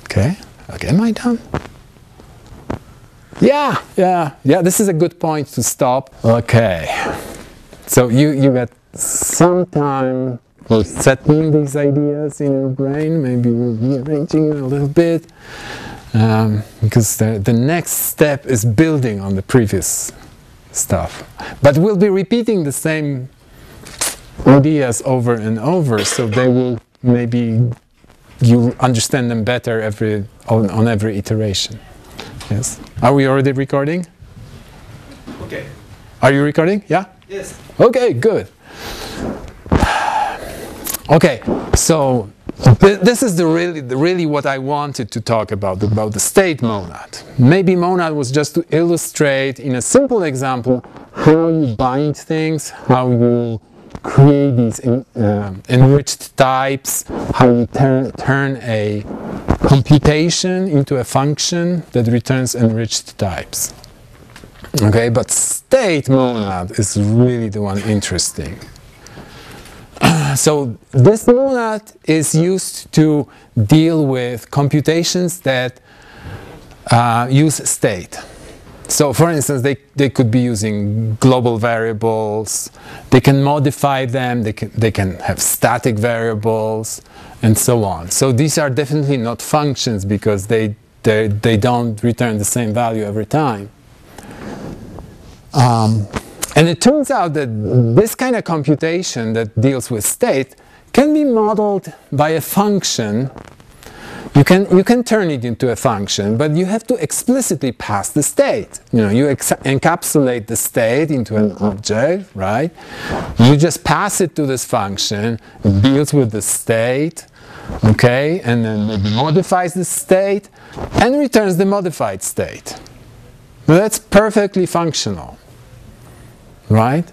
Okay, am I done? Yeah, this is a good point to stop. Okay, so you got some time for settling these ideas in your brain, maybe rearranging it a little bit, because the next step is building on the previous stuff. But we'll be repeating the same ideas over and over, so they will maybe you'll understand them better on every iteration. Yes. Are we already recording? Okay. Are you recording? Yeah? Yes. Okay, good. Okay, so this is really what I wanted to talk about the state monad. Maybe monad was just to illustrate in a simple example how you bind things, how you create these enriched types, how you turn a computation into a function that returns enriched types. Okay, but state monad is really the one interesting. So this monad is used to deal with computations that use state. So, for instance, they could be using global variables, they can modify them, they can have static variables, and so on. So these are definitely not functions, because they don't return the same value every time. And it turns out that this kind of computation that deals with state can be modeled by a function. You can turn it into a function, but you have to explicitly pass the state. You know, you encapsulate the state into an object, right? You just pass it to this function, it deals with the state, okay, and then it modifies the state and returns the modified state. Now that's perfectly functional, right?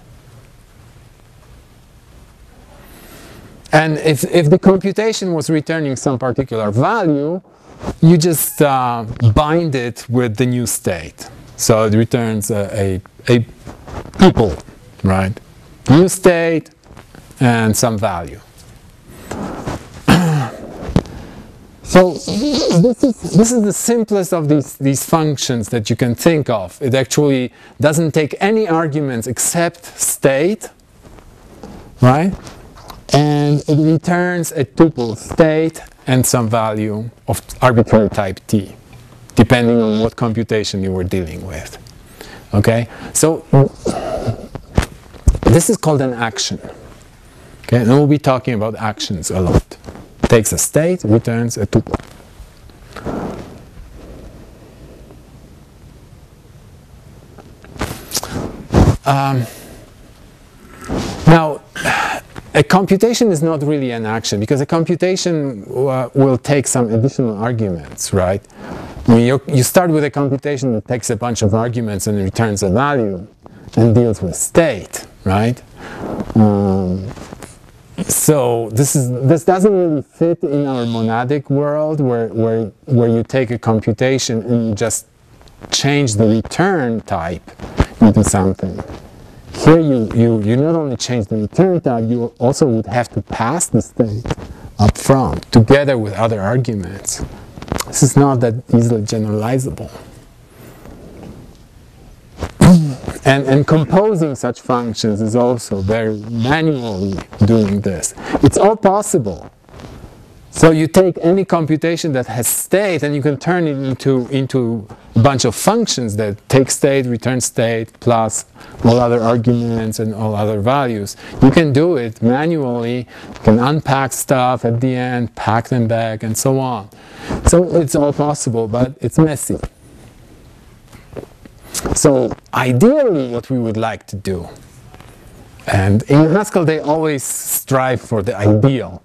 And if the computation was returning some particular value, you just bind it with the new state. So it returns a tuple, right? New state and some value. So this is the simplest of these functions that you can think of. It actually doesn't take any arguments except state, right? And it returns a tuple state and some value of arbitrary type t, depending on what computation you were dealing with. Okay, so this is called an action. Okay, and we'll be talking about actions a lot. Takes a state, returns a tuple. Now, a computation is not really an action, because a computation will take some additional arguments, right? I mean, you start with a computation that takes a bunch of arguments and returns a value and deals with state, right? So this doesn't really fit in our monadic world, where you take a computation and you just change the return type into something. Here you not only change the return type, you also would have to pass the state up front together with other arguments. This is not that easily generalizable. And composing such functions is also very manually doing this. It's all possible. So you take any computation that has state and you can turn it into a bunch of functions that take state, return state, plus all other arguments and all other values. You can do it manually, you can unpack stuff at the end, pack them back, and so on. So it's all possible, but it's messy. So ideally what we would like to do, and in Haskell they always strive for the ideal,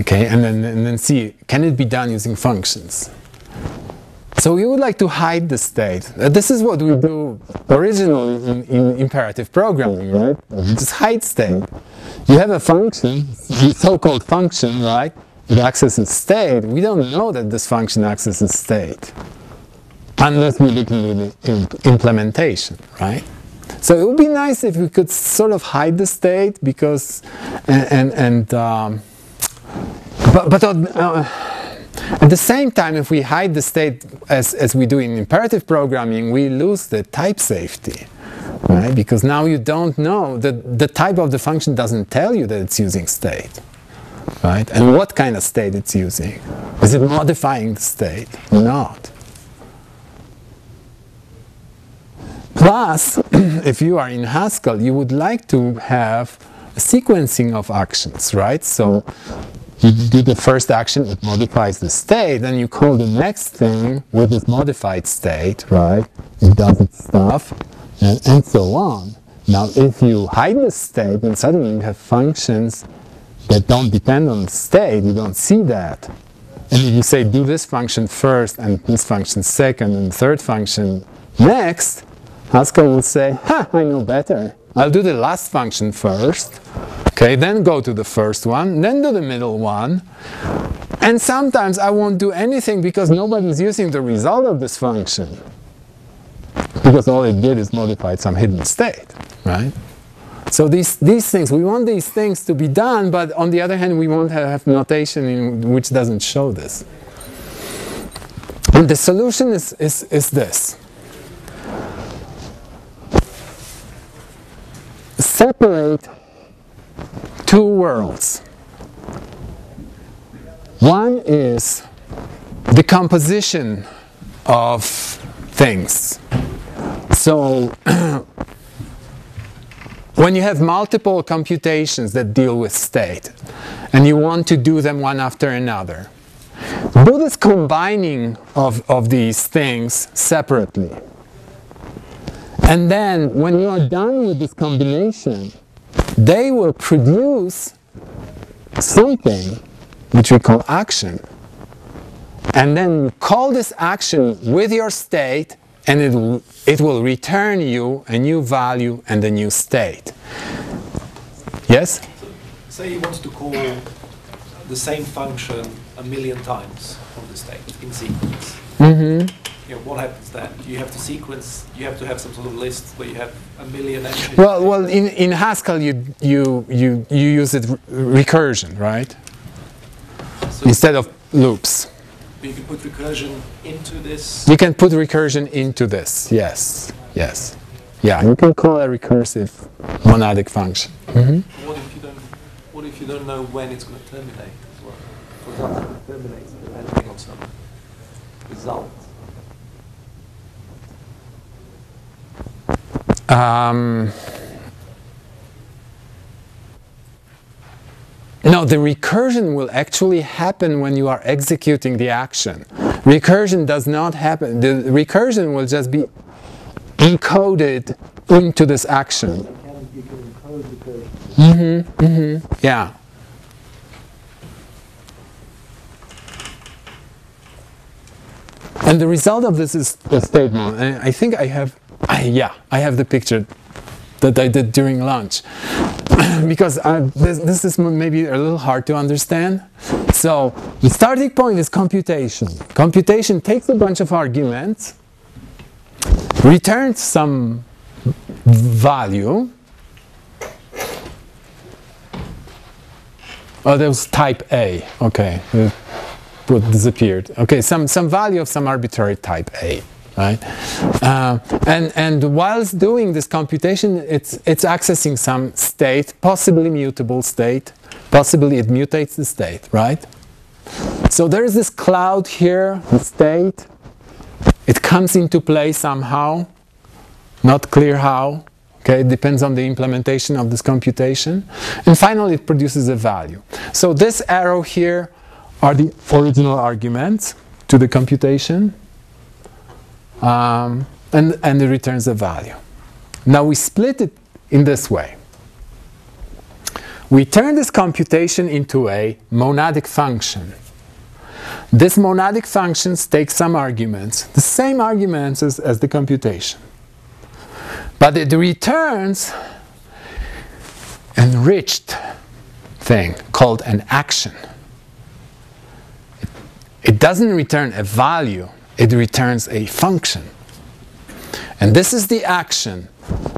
okay, and then see, can it be done using functions? So we would like to hide the state. This is what we do originally in imperative programming, right? Just hide state. You have a function, the so-called function, right? It accesses state. We don't know that this function accesses state, unless we look into the implementation, right? So it would be nice if we could sort of hide the state, because, but at the same time, if we hide the state as we do in imperative programming, we lose the type safety, right? Because now you don't know, the type of the function doesn't tell you that it's using state, right? And what kind of state it's using. Is it modifying the state or not? Plus, if you are in Haskell, you would like to have a sequencing of actions, right? So you do the first action, it modifies the state, then you call the next thing with this modified state, right? It does its stuff, and so on. Now, if you hide the state, then suddenly you have functions that don't depend on the state, you don't see that. And if you say, do this function first, and this function second, and third function next, Haskell will say, ha, I know better. I'll do the last function first, okay, then go to the first one, then do the middle one, and sometimes I won't do anything because nobody's using the result of this function, because all it did is modify some hidden state, right? So these things, we want these things to be done, but on the other hand, we won't have notation in which doesn't show this. And the solution is this. Separate two worlds. One is the composition of things. So When you have multiple computations that deal with state and you want to do them one after another, do this combining of these things separately. And then when you are done with this combination, they will produce something which we call action. And then you call this action with your state, and it will return you a new value and a new state. Yes? Say you want to call the same function 1,000,000 times on the state in sequence. Mm-hmm. You know, what happens then? You have to sequence, you have to have some sort of list where you have 1,000,000 entries. Well, in Haskell you use it recursion, right? So instead of loops. You can put recursion into this? You can put recursion into this, yes. Yes. Yeah, you can call a recursive monadic function. Mm-hmm. What if you don't know when it's going to terminate? For example, it terminates depending on some result. No, the recursion will actually happen when you are executing the action. Recursion does not happen. The recursion will just be encoded into this action. You can encode recursion. Mm-hmm, mm-hmm, yeah. And the result of this is a statement. I think I have the picture that I did during lunch. Because this is maybe a little hard to understand. So the starting point is computation. Computation takes a bunch of arguments, returns some value. Oh, that was type A. Okay, it disappeared. Okay, some value of some arbitrary type A. Right? And whilst doing this computation, it's accessing some state, possibly mutable state, possibly it mutates the state, right? So there is this cloud here, the state, it comes into play somehow, not clear how, okay, it depends on the implementation of this computation, and finally it produces a value. So this arrow here are the original arguments to the computation. And it returns a value. Now we split it in this way. We turn this computation into a monadic function. This monadic function takes some arguments, the same arguments as the computation. But it returns an enriched thing called an action. It doesn't return a value. It returns a function. And this is the action.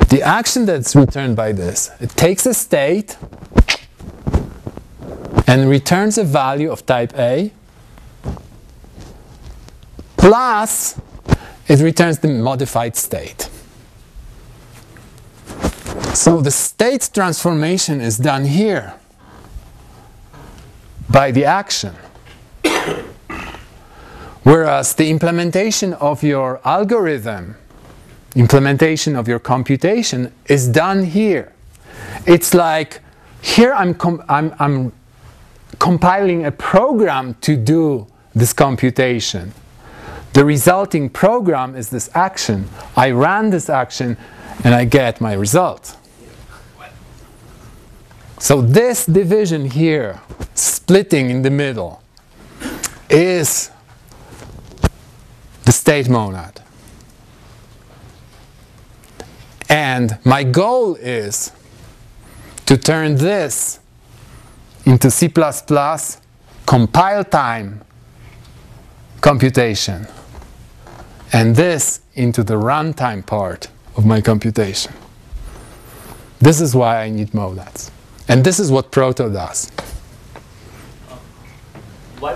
The action that's returned by this. It takes a state and returns a value of type A, plus it returns the modified state. So the state transformation is done here by the action. Whereas the implementation of your algorithm, implementation of your computation is done here. It's like, here I'm compiling a program to do this computation. The resulting program is this action. I ran this action and I get my result. So this division here, splitting in the middle, is the state monad. And my goal is to turn this into C++ compile time computation, and this into the runtime part of my computation. This is why I need monads. And this is what Proto does. Why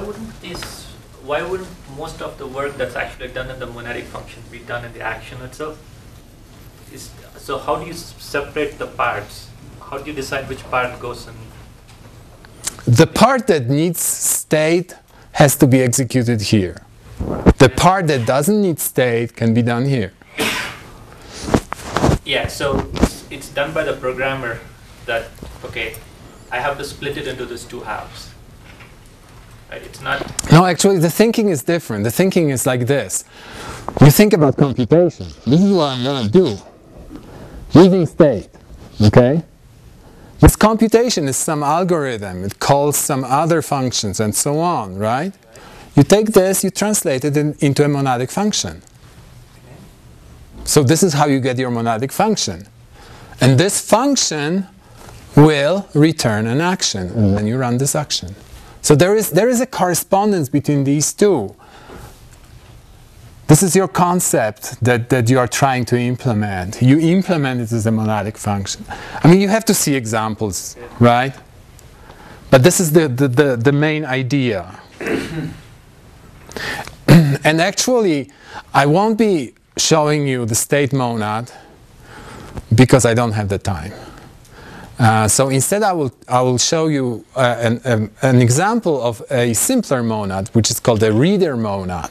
wouldn't most of the work that's actually done in the monadic function be done in the action itself? So how do you separate the parts? How do you decide which part goes in? The part that needs state has to be executed here. The part that doesn't need state can be done here. Yeah, so it's done by the programmer that, okay, I have to split it into these two halves. Right? It's not... No, actually the thinking is different. The thinking is like this. You think about computation. This is what I'm going to do. Using state. Okay? This computation is some algorithm. It calls some other functions and so on, right? You take this, you translate it into a monadic function. So this is how you get your monadic function. And this function will return an action when you run this action. So there is a correspondence between these two. This is your concept that you are trying to implement. You implement it as a monadic function. I mean, you have to see examples, right? But this is the main idea. And actually, I won't be showing you the state monad because I don't have the time. So instead I will show you an example of a simpler monad, which is called a reader monad,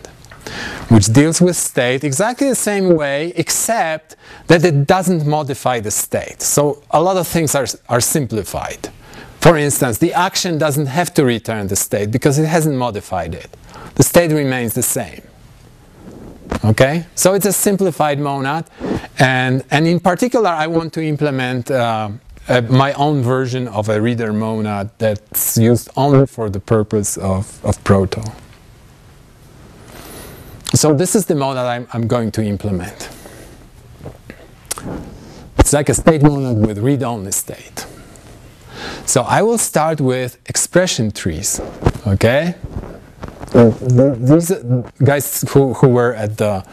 which deals with state exactly the same way, except that it doesn't modify the state. So a lot of things are simplified. For instance, the action doesn't have to return the state because it hasn't modified it. The state remains the same. Okay? So it's a simplified monad, and in particular I want to implement my own version of a reader monad that's used only for the purpose of Proto. So this is the monad I'm going to implement. It's like a state monad with read-only state. So I will start with expression trees, okay? These guys who were at the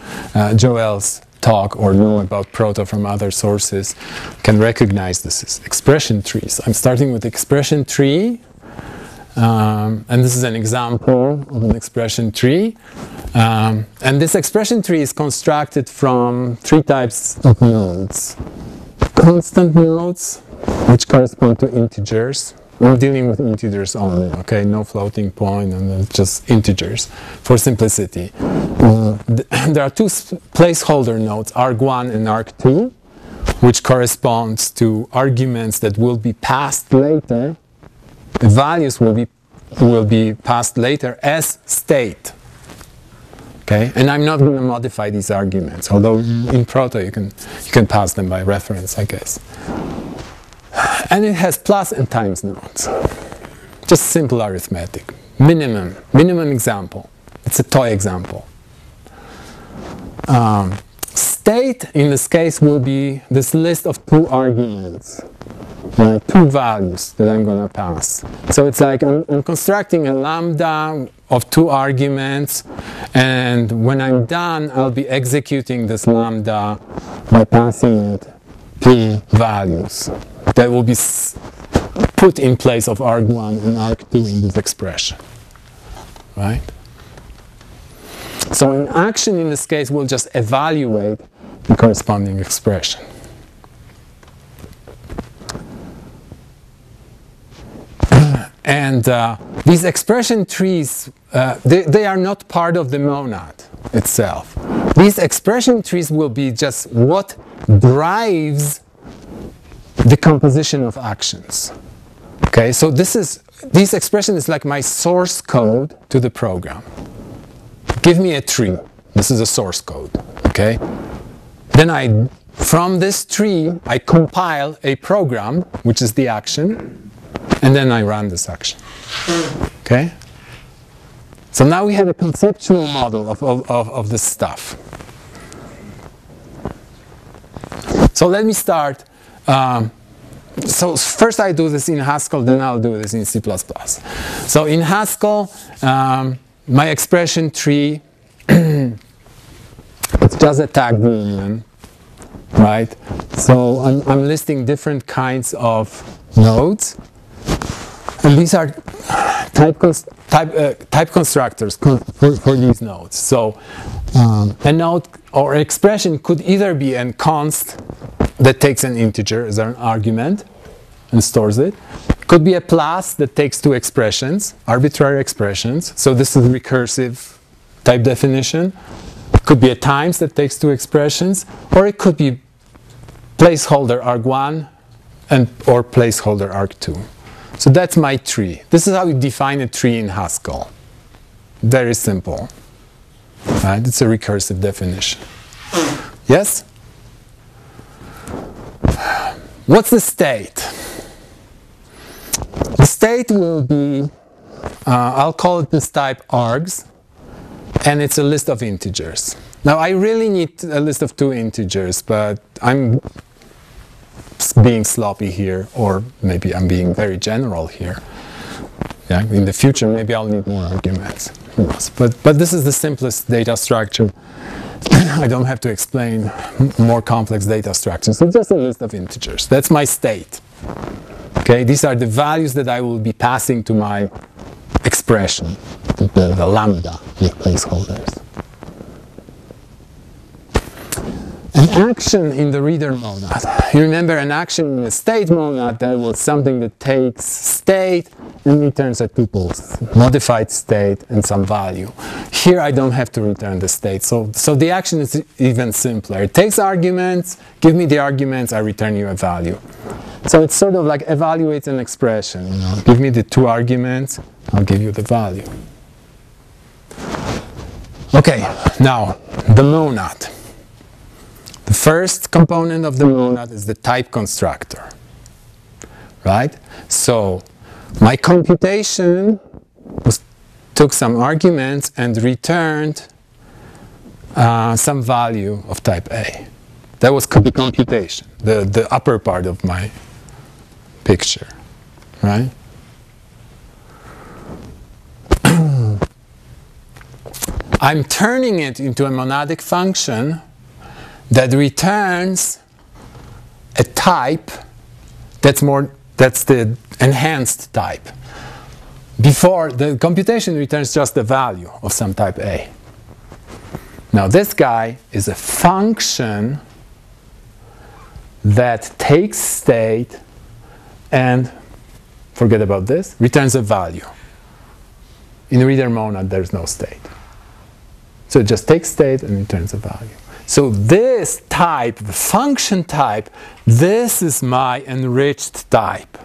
Joel's talk or know about Proto from other sources can recognize this as expression trees. I'm starting with expression tree, and this is an example of an expression tree. And this expression tree is constructed from three types of nodes. Constant nodes, which correspond to integers. We're dealing with integers only, okay? No floating point, and just integers for simplicity. There are two placeholder nodes, arg1 and arg2, which corresponds to arguments that will be passed later. The values will be passed later as state. Okay? And I'm not going to modify these arguments, although in Proto you can pass them by reference, I guess. And it has plus and times nodes. Just simple arithmetic. Minimum example. It's a toy example. State, in this case, will be this list of two arguments, two values that I'm going to pass. So it's like I'm constructing a lambda of two arguments, and when I'm done, I'll be executing this lambda by passing it p values that will be put in place of arg1 and arg2 in this expression, right? So an action in this case will just evaluate the corresponding expression. And these expression trees, they are not part of the monad itself. These expression trees will be just what drives the composition of actions. Okay, so these expression is like my source code to the program. Give me a tree. This is a source code. Okay, then from this tree I compile a program, which is the action, and then I run this action. Okay, so now we have a conceptual model of this stuff. So let me start. So first I do this in Haskell, then I'll do this in C++. So in Haskell, my expression tree, it's just a tag union, right? So I'm listing different kinds of nodes, and these are type constructors for these nodes. So a node or expression could either be a const that takes an integer as an argument and stores it. Could be a plus that takes two expressions, arbitrary expressions. So this is recursive type definition. Could be a times that takes two expressions, or it could be placeholder arg1 and or placeholder arg2. So that's my tree. This is how you define a tree in Haskell. Very simple. Right? It's a recursive definition. Yes? What's the state? The state will be, I'll call it this type args, and it's a list of integers. Now I really need a list of 2 integers, but I'm being sloppy here, or maybe I'm being very general here. Yeah, in the future maybe I'll need more arguments. Who knows? But this is the simplest data structure. I don't have to explain more complex data structures. So just a list of integers. That's my state. Okay, these are the values that I will be passing to my expression, the lambda, the placeholders. An action in the reader monad. You remember an action in the state monad, that was something that takes state and returns a tuple, modified state and some value. Here I don't have to return the state, so the action is even simpler. It takes arguments, give me the arguments, I return you a value. So it's sort of like evaluates an expression, you know. Give me the 2 arguments, I'll give you the value. Okay, now the monad. The first component of the monad is the type constructor, right? So my computation took some arguments and returned some value of type A. That was the computation, the upper part of my picture, right? I'm turning it into a monadic function that returns a type that's the enhanced type. Before, the computation returns just the value of some type A. Now this guy is a function that takes state and, forget about this, returns a value. In reader monad there's no state. So it just takes state and returns a value. So this type, the function type, this is my enriched type.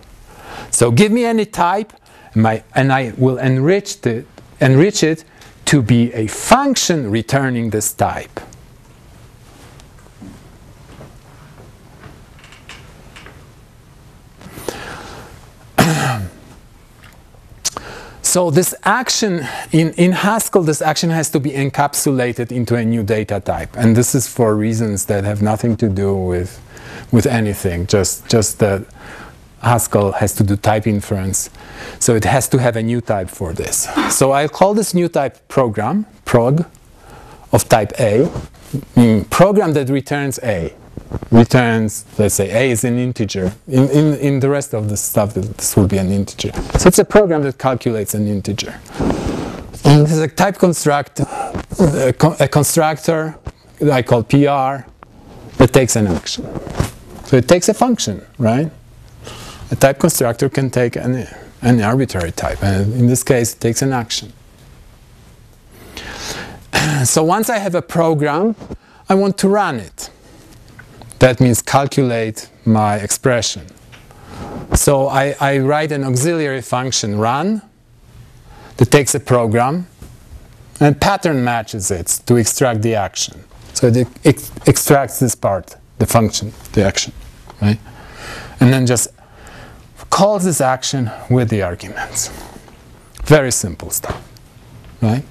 So give me any type, and I will enrich it to be a function returning this type. So this action, in Haskell, this action has to be encapsulated into a new data type. And this is for reasons that have nothing to do with anything, just that Haskell has to do type inference. So it has to have a new type for this. So I'll call this new type program, prog, of type A, program that returns A. Returns, let's say, A is an integer. In the rest of the stuff, this will be an integer. So it's a program that calculates an integer. And this is a type constructor, a constructor that I call PR, that takes an action. So it takes a function, right? A type constructor can take an arbitrary type, and in this case, it takes an action. So once I have a program, I want to run it. That means calculate my expression. So I write an auxiliary function run that takes a program and pattern matches it to extract the action. So it extracts this part, the function, the action, right? And then just calls this action with the arguments. Very simple stuff, right?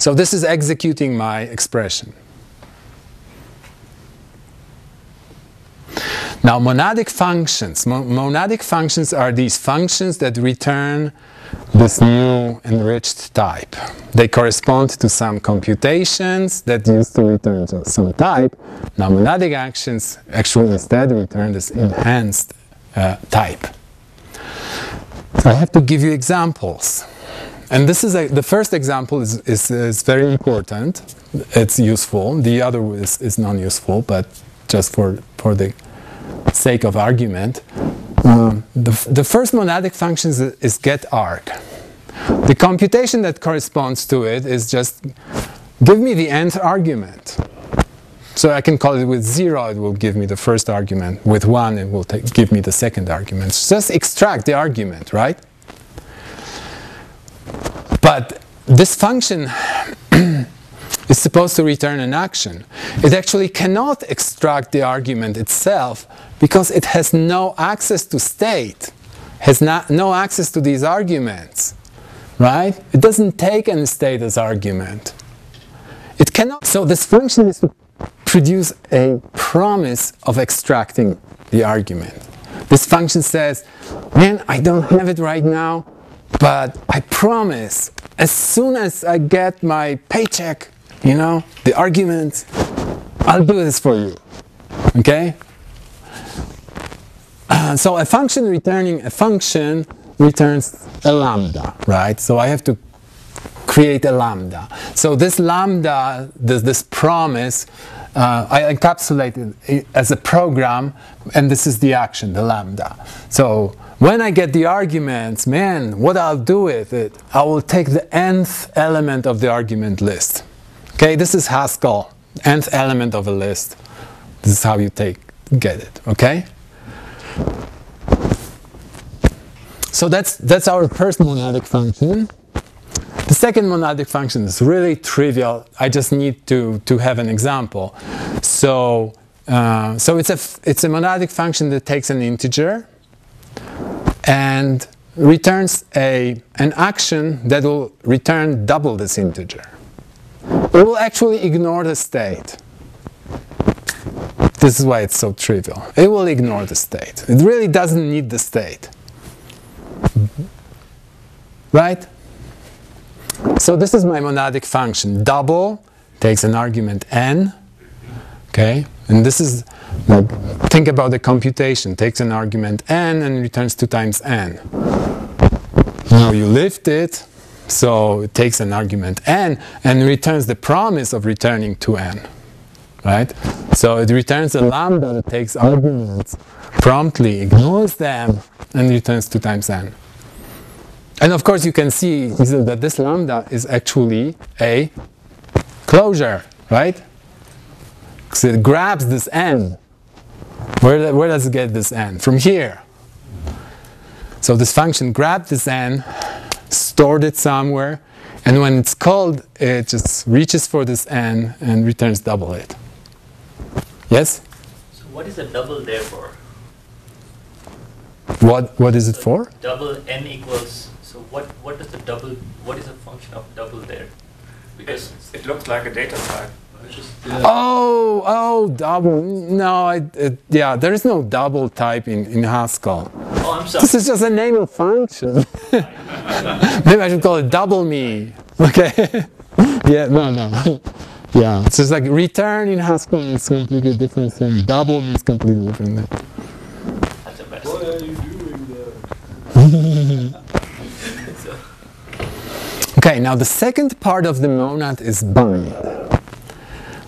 So this is executing my expression. Now, monadic functions. Monadic functions are these functions that return this new enriched type. They correspond to some computations that used to return some type. Now, monadic actions actually instead return this enhanced type. I have to give you examples. And this is the first example is very important. It's useful. The other is non-useful, but just for the sake of argument, the first monadic function is get arg. The computation that corresponds to it is just give me the nth argument. So I can call it with 0, it will give me the first argument. With 1, it will give me the second argument. So just extract the argument, right? But this function is supposed to return an action. It actually cannot extract the argument itself because it has no access to state, has no access to these arguments, right? It doesn't take any state as argument. It cannot. So this function is to produce a promise of extracting the argument. This function says, man, I don't have it right now, but I promise, as soon as I get my paycheck, you know, the argument, I'll do this for you, okay? So a function returning a function returns a lambda, right? So I have to create a lambda. So this lambda, this promise, I encapsulated it as a program, and this is the action, the lambda. So when I get the arguments, man, what I'll do with it, I will take the nth element of the argument list. Okay, this is Haskell, nth element of a list. This is how you get it, okay? So that's our first monadic function. The second monadic function is really trivial. I just need to have an example. So, it's a monadic function that takes an integer and returns an action that will return double this integer. It will actually ignore the state. This is why it's so trivial. It will ignore the state. It really doesn't need the state. Right? So this is my monadic function. Double takes an argument n, okay? And this is, think about the computation. Takes an argument n and returns 2 times n. Now you lift it, so it takes an argument n and returns the promise of returning 2n, right? So it returns a lambda that takes arguments, promptly ignores them, and returns 2 times n. And of course you can see that this lambda is actually a closure, right? Because it grabs this n. Where does it get this n? From here. So this function grabbed this n, stored it somewhere, and when it's called, it just reaches for this n and returns double it. Yes? So what is a double there for? What is it for? Double n equals. So what does the double? What is the function of double there? Because it looks like a data type. Oh, double. No, yeah, there is no double type in Haskell. Oh, I'm sorry. This is just a name of function. Maybe I should call it double me. Okay. Yeah. No. Yeah. So it's like return in Haskell is completely different thing. Double me is completely different. That's a mess. What are you doing there? Okay, now the second part of the monad is bind.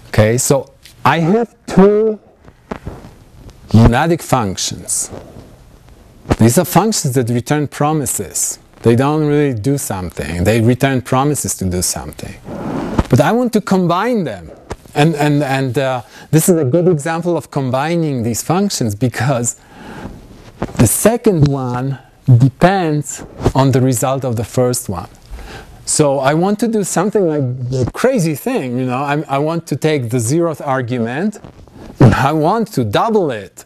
Okay, so I have two monadic functions. These are functions that return promises. They don't really do something. They return promises to do something. But I want to combine them. And this is a good example of combining these functions because the second one depends on the result of the first one. So I want to do something like a crazy thing, you know, I want to take the 0th argument and I want to double it.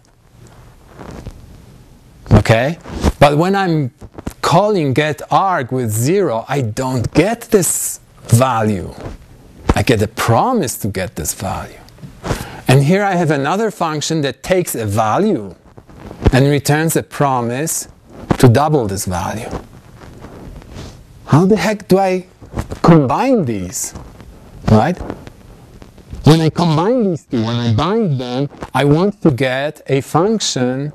Okay? But when I'm calling get arg with 0, I don't get this value. I get a promise to get this value. And here I have another function that takes a value and returns a promise to double this value. How the heck do I combine these, right? When I combine these two, when I bind them, I want to get a function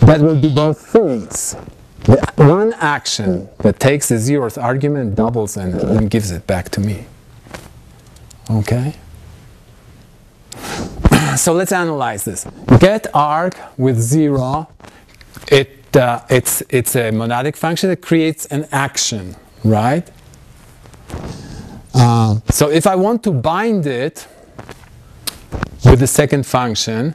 that will do both things. The one action that takes the 0th argument, doubles and gives it back to me. Okay? So let's analyze this. Get arg with 0, it's a monadic function that creates an action. Right? So if I want to bind it, with the second function.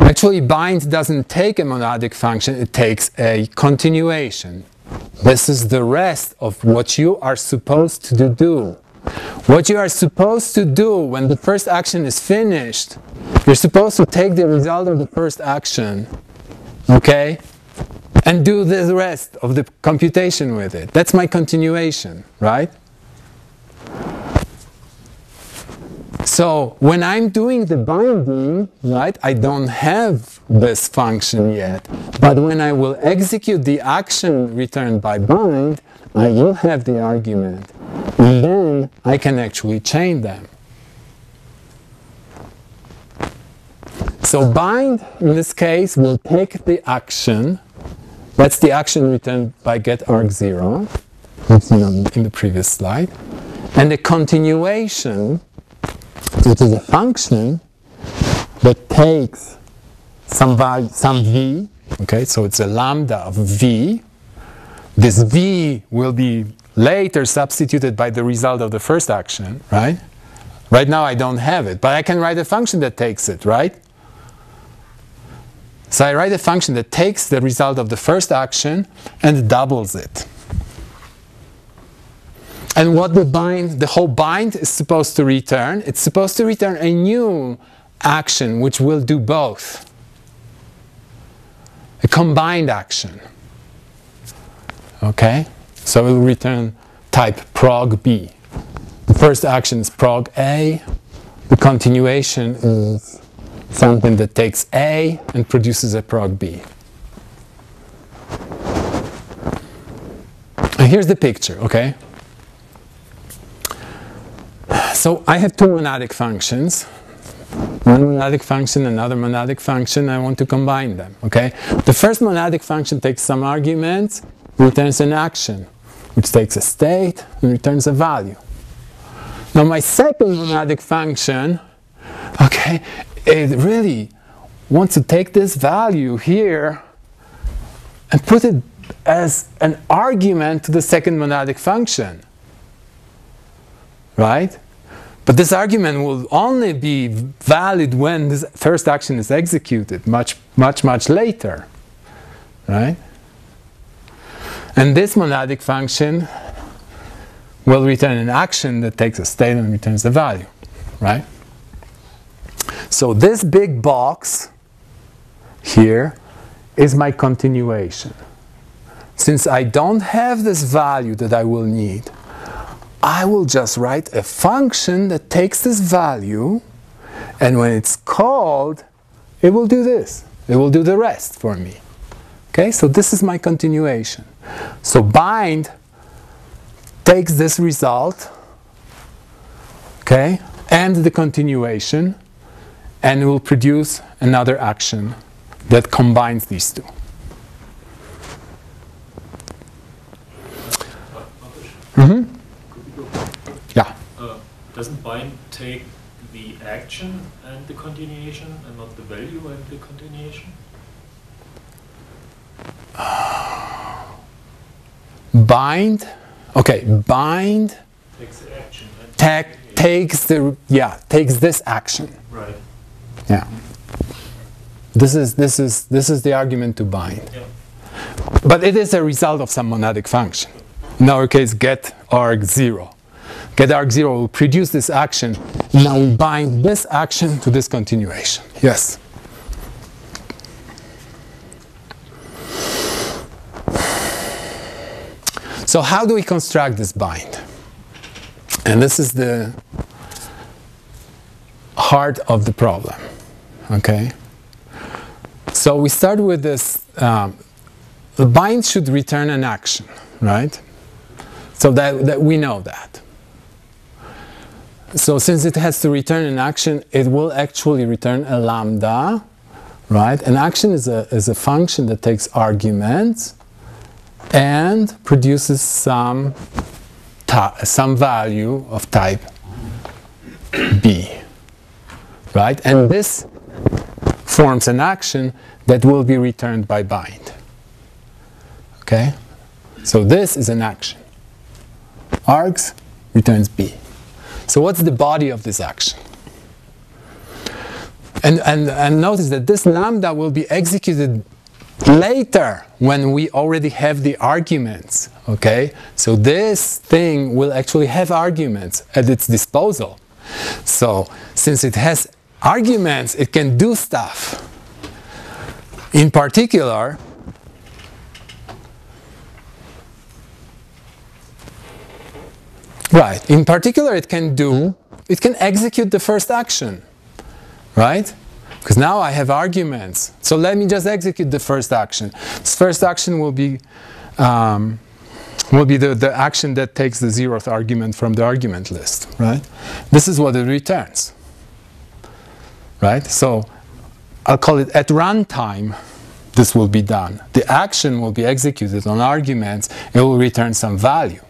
Actually, bind doesn't take a monadic function, it takes a continuation. This is the rest of what you are supposed to do. What you are supposed to do when the first action is finished, you're supposed to take the result of the first action, okay? And do the rest of the computation with it. That's my continuation, right? So when I'm doing the binding, right, I don't have this function yet. But when I will execute the action returned by bind, I will have the argument. And then I can actually chain them. So bind, in this case, will take the action. That's the action returned by getArg0. That's in the previous slide. And the continuation, it is a function that takes some value, some v, okay, so it's a lambda of v. This v will be later substituted by the result of the first action, right? Right now I don't have it, but I can write a function that takes it, right? So I write a function that takes the result of the first action and doubles it. And what the whole bind is supposed to return, it's supposed to return a new action which will do both. A combined action. Okay? So it will return type prog B. The first action is prog A. The continuation is something that takes A and produces a prog B. And here's the picture, okay? So I have two monadic functions, one monadic function, another monadic function, I want to combine them, okay? The first monadic function takes some arguments, returns an action, which takes a state and returns a value. Now my second monadic function, okay, it really wants to take this value here and put it as an argument to the second monadic function, right? But this argument will only be valid when this first action is executed, much later, right? And this monadic function will return an action that takes a state and returns a value, right? So this big box here is my continuation. Since I don't have this value that I will need, I will just write a function that takes this value, and when it's called, it will do this. It will do the rest for me. Okay, so this is my continuation. So bind takes this result, okay, and the continuation, and it will produce another action that combines these two. Mm-hmm. Doesn't bind take the action and the continuation and not the value and the continuation? Bind takes the action and takes this action. Right. Yeah. This is the argument to bind. Yeah. But it is a result of some monadic function. In our case, getArg0. getArg0 will produce this action. Now we bind this action to this continuation. Yes? So how do we construct this bind? And this is the heart of the problem. Okay? So we start with this. The bind should return an action, right? So that we know that. So since it has to return an action, it will actually return a lambda, right? An action is a function that takes arguments and produces some value of type B, right? And this forms an action that will be returned by bind, okay? So this is an action. Args returns B. So what's the body of this action? And notice that this lambda will be executed later when we already have the arguments, okay? So this thing will actually have arguments at its disposal. So since it has arguments, it can do stuff. In particular, right, in particular it can do, it can execute the first action, right? Because now I have arguments. So let me just execute the first action. This first action will be the action that takes the 0th argument from the argument list, right? This is what it returns, right? So I'll call it at runtime, this will be done. The action will be executed on arguments. It will return some value.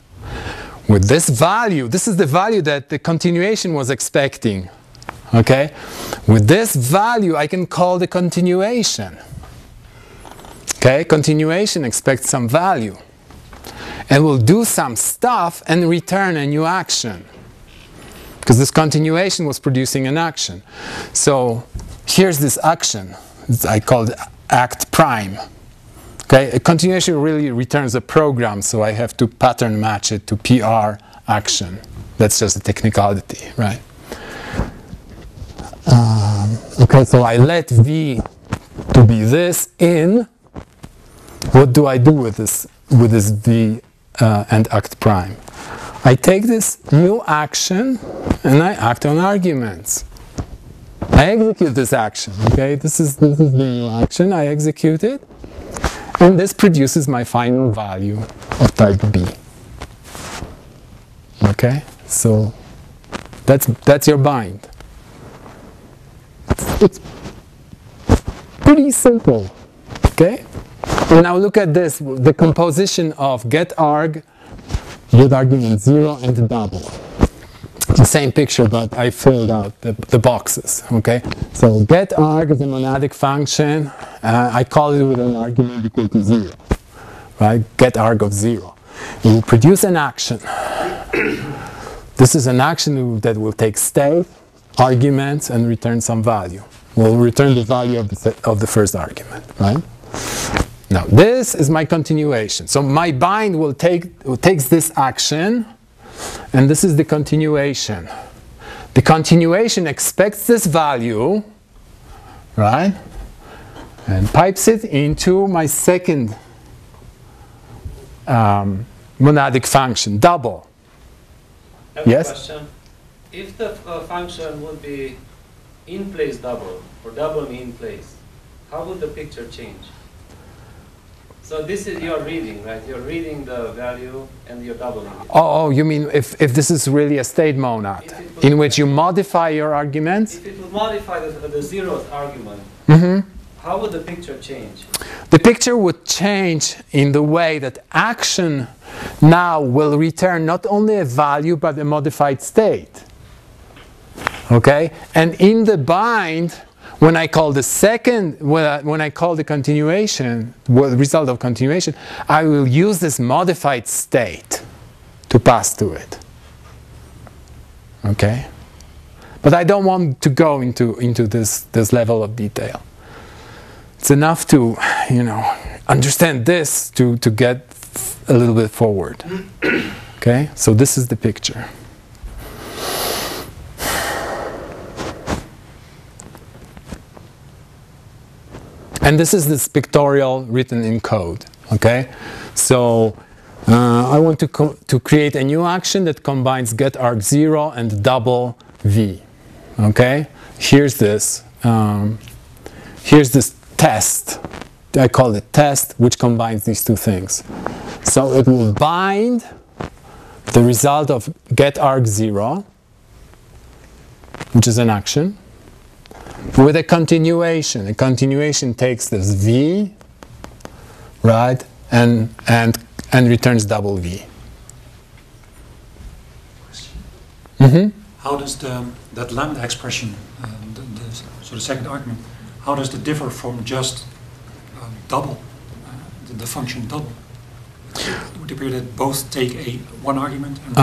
With this value, this is the value that the continuation was expecting. Okay? With this value, I can call the continuation. Okay? Continuation expects some value. And will do some stuff and return a new action. Because this continuation was producing an action. So here's this action. I call it act prime. Okay? A continuation really returns a program, so I have to pattern match it to PR action. That's just a technicality, right? Okay, so I let V to be this in. What do I do with this V and act prime? I take this new action and I act on arguments. I execute this action. Okay, this is the new action. I execute it, and this produces my final value of type B. Okay, so that's your bind. It's pretty simple, okay? And now look at this, the composition of get-arg, get argument 0 and double. The same picture, but I filled out the boxes, okay? So get-arg is a monadic function, I call it with an argument equal to 0, right? Get-arg of 0. It will produce an action. This is an action that will take state, arguments, and return some value. We'll return the value of the first argument, right? Now this is my continuation. So my bind takes this action, and this is the continuation. The continuation expects this value, right? And pipes it into my second monadic function, double. Yes? Question. If the function would be in place double, or double in place, how would the picture change? So this is your reading, right? You're reading the value and you're doubling it. Oh, you mean if this is really a state monad, in which you modify your arguments? If it would modify the 0th argument, how would the picture change? The picture would change in the way that action now will return not only a value, but a modified state. Okay, and in the bind, when I call the second, when I call the continuation, well, the result of continuation, I will use this modified state to pass to it. Okay, but I don't want to go into this level of detail. It's enough to, you know, understand this to get a little bit forward. Okay, so this is the picture. And this is this pictorial written in code, okay? So I want to create a new action that combines get-arg0 and double v, okay? Here's this test, I call it test, which combines these two things. So it will bind the result of get-arg0, which is an action, with a continuation. A continuation takes this v, right, and returns double v. Question. How does that lambda expression, so the second argument, how does it differ from just double, the function double? It would appear that both take one argument. And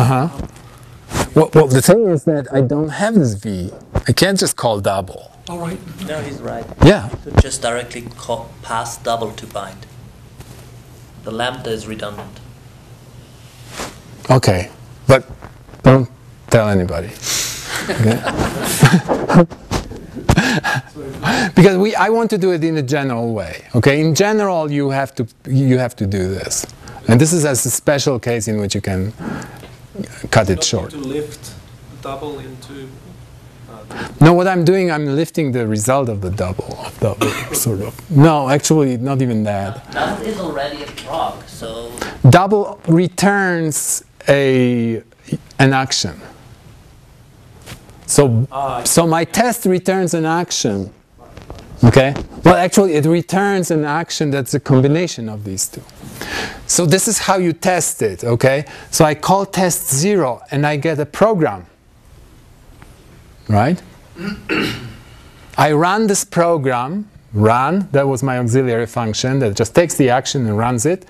well, the thing is that I don't have this v. I can't just call double. all right. No, he's right. Yeah. You could just directly pass double to bind. The lambda is redundant. Okay, but don't tell anybody. Because I want to do it in a general way. Okay, in general, you have to do this, and this is as a special case in which you can cut it short. To lift double into. No, what I'm doing, I'm lifting the result of the double, sort of. No, actually, not even that. Double is already a proc, so. Double returns an action. So, my test returns an action. Okay? Well, actually, it returns an action that's a combination of these two. So this is how you test it, okay? So I call test 0, and I get a program. Right? I run this program, run, that was my auxiliary function that just takes the action and runs it,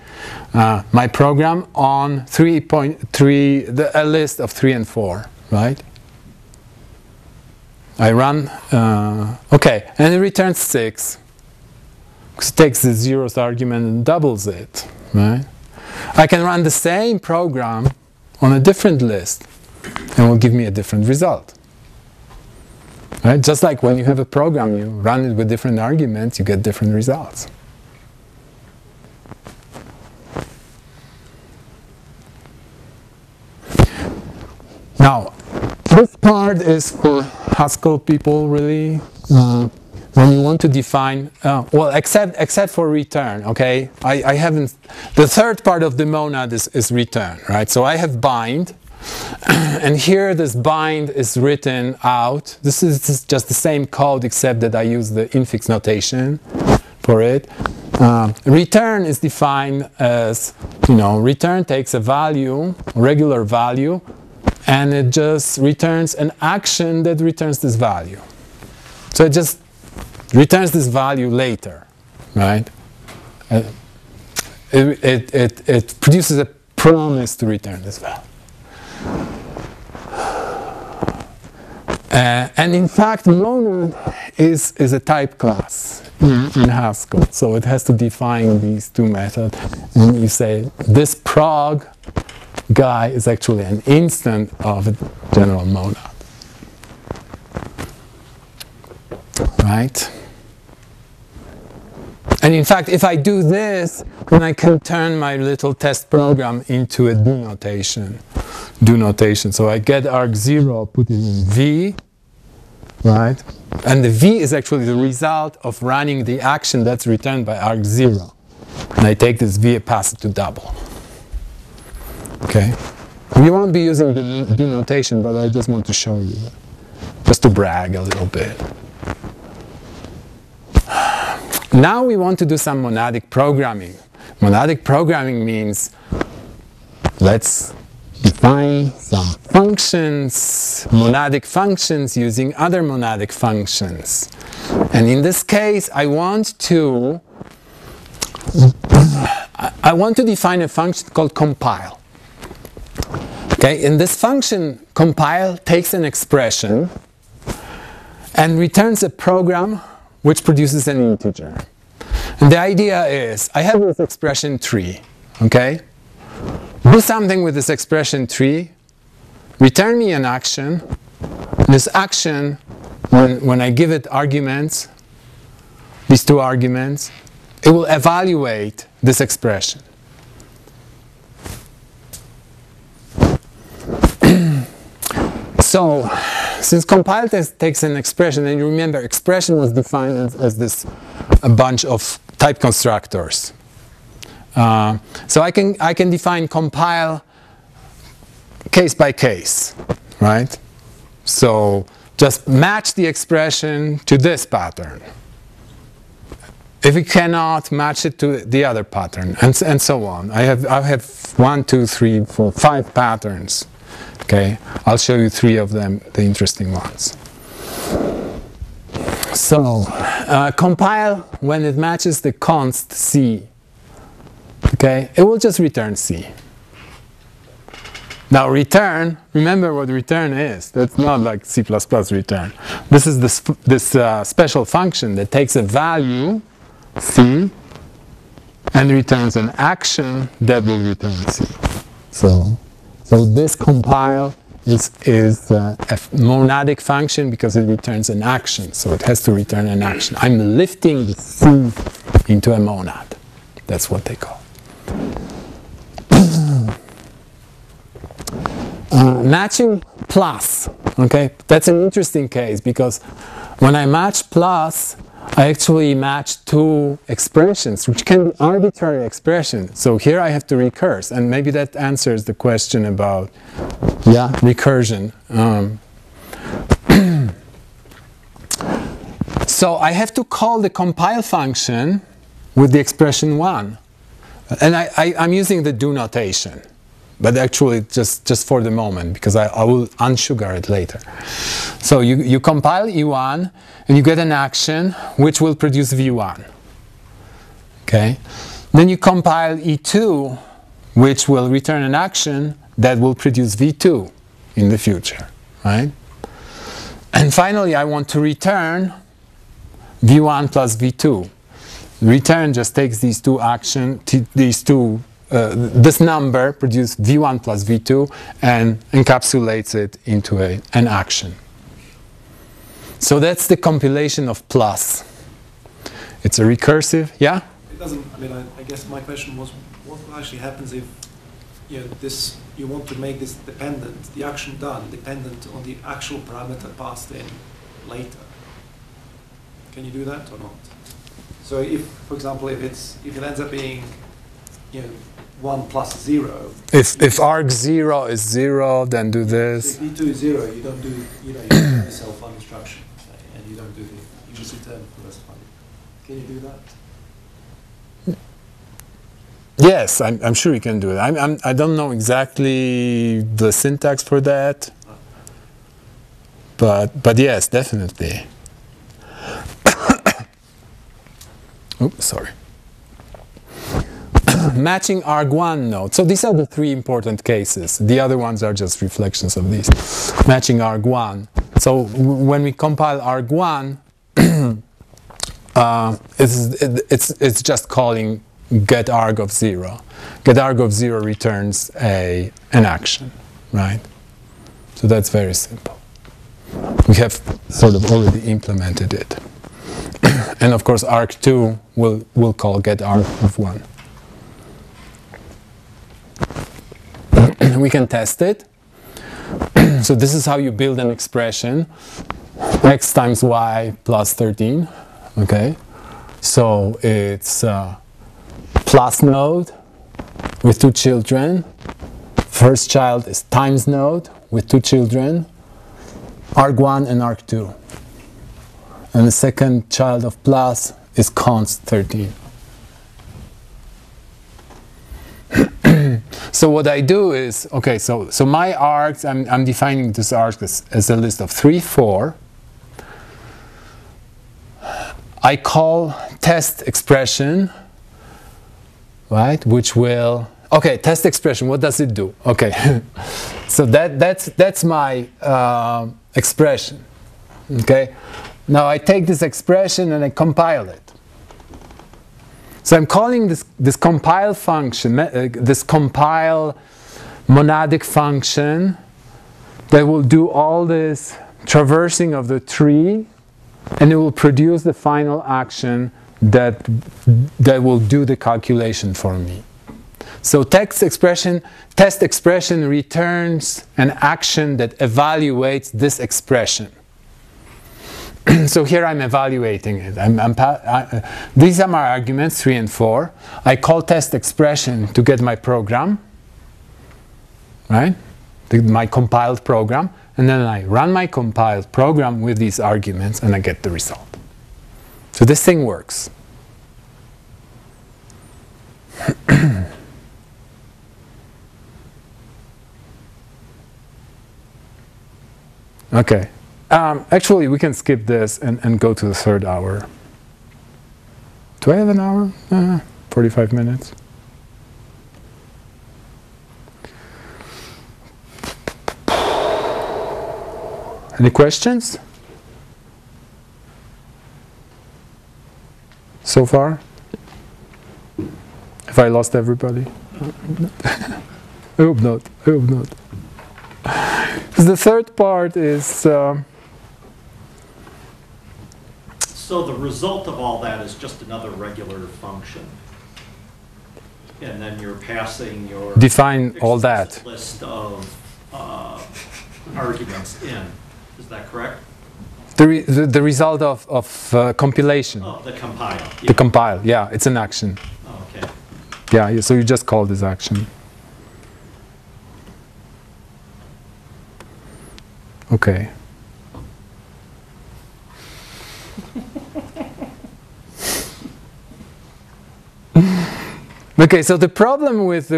my program on a list of 3 and 4, right? I run, okay, and it returns 6, because it takes the zeroth argument and doubles it, right? I can run the same program on a different list, and it will give me a different result. Right? Just like when you have a program, you run it with different arguments, you get different results. Now, this part is for Haskell people, really. When you want to define, well, except for return, okay? I haven't, the third part of the monad is return, right? So I have bind. And here this bind is written out. This is just the same code except that I use the infix notation for it. Return is defined as, you know, return takes a value, regular value, and it just returns an action that returns this value. So it just returns this value later, right? It produces a promise to return this value. And in fact, monad is a type class in Haskell, so it has to define these two methods. And you say this prog guy is actually an instance of a general monad, right? And in fact, if I do this, then I can turn my little test program into a do notation. Do notation. So I get arg0, put it in v, right? And the v is actually the result of running the action that's returned by arg0. And I take this v and pass it to double. Okay? We won't be using the do notation, but I just want to show you. Just to brag a little bit. Now we want to do some monadic programming. Monadic programming means let's define some functions, monadic functions using other monadic functions. And in this case, I want to define a function called compile. Okay, in this function, compile takes an expression and returns a program which produces an integer. And the idea is, I have this expression tree, okay? Do something with this expression tree, return me an action. This action, when I give it arguments, these two arguments, it will evaluate this expression. So, since compile takes an expression, and you remember expression was defined as this a bunch of type constructors. So I can define compile case by case, right? So just match the expression to this pattern. If we cannot match it to the other pattern, and so on. I have 1, 2, 3, 4, 5 patterns. Okay, I'll show you 3 of them, the interesting ones. So compile, when it matches the const c, okay, it will just return c. Now return, remember what return is. That's not like C++ return. This is this special function that takes a value, C, and returns an action that will return C. So this compile is a monadic function because it returns an action. So it has to return an action. I'm lifting the C into a monad. That's what they call it. Matching plus, okay, that's an interesting case because when I match plus, I actually match two expressions, which can be arbitrary expressions. So here I have to recurse, and maybe that answers the question about recursion. So I have to call the compile function with the expression 1, and I'm using the do notation. But actually, just for the moment, because I will unsugar it later. So you compile E1, and you get an action which will produce V1. Okay? Then you compile E2, which will return an action that will produce V2 in the future. Right? And finally, I want to return V1 plus V2. Return just takes these two actions, this number produces V1 plus V2 and encapsulates it into an action. So that's the compilation of plus. It's a recursive, yeah? It doesn't, I guess my question was, what actually happens if you want to make this dependent, the action done, dependent on the actual parameter passed in later? Can you do that or not? So if, for example, if it ends up being 1 plus 0. If arg0 is 0, then do this. So if V2 is 0, you don't do you do the self-fund instruction, say, and you don't do the, you just return the rest of it. Can you do that? Yes, I'm sure you can do it. I don't know exactly the syntax for that, but yes, definitely. Oops, sorry. Matching arg1 node. So these are the three important cases. The other ones are just reflections of these. Matching arg1. So when we compile arg1, it's just calling get arg of 0. Get arg of 0 returns an action, right? So that's very simple. We have sort of already implemented it. And of course arg2 will call get arg of 1. We can test it. So this is how you build an expression, x times y plus 13. Okay, so it's plus node with two children. First child is times node with two children, arg1 and arg2. And the second child of plus is const 13. So what I do is, okay, so my args, I'm defining this arg as a list of 3, 4. I call test expression, right, which will, okay, test expression, what does it do? Okay, so that's my expression, okay? Now I take this expression and I compile it. So I'm calling this compile function, this compile monadic function that will do all this traversing of the tree, and it will produce the final action that will do the calculation for me. So test expression returns an action that evaluates this expression. So here I'm evaluating it. These are my arguments, 3 and 4. I call test expression to get my program, right? My compiled program, and then I run my compiled program with these arguments, and I get the result. So this thing works. Okay. Actually, we can skip this and go to the third hour. Do I have an hour? 45 minutes. Any questions so far? If I lost everybody? I hope not. I hope not. The third part is... So the result of all that is just another regular function. And then you're passing your... Define all that. ...list of arguments in. Is that correct? The result of compilation. Oh, the compile. Yeah. The compile, yeah. It's an action. Oh, okay. Yeah, so you just call this action. Okay. Okay, so the problem with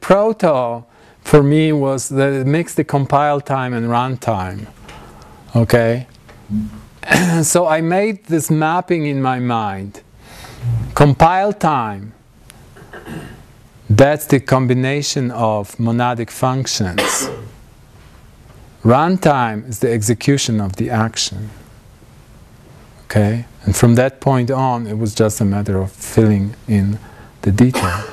Proto for me was that it makes the compile time and run time. Okay, so I made this mapping in my mind. Compile time, that's the combination of monadic functions. Run time is the execution of the action. Okay, and from that point on, it was just a matter of filling in the detail.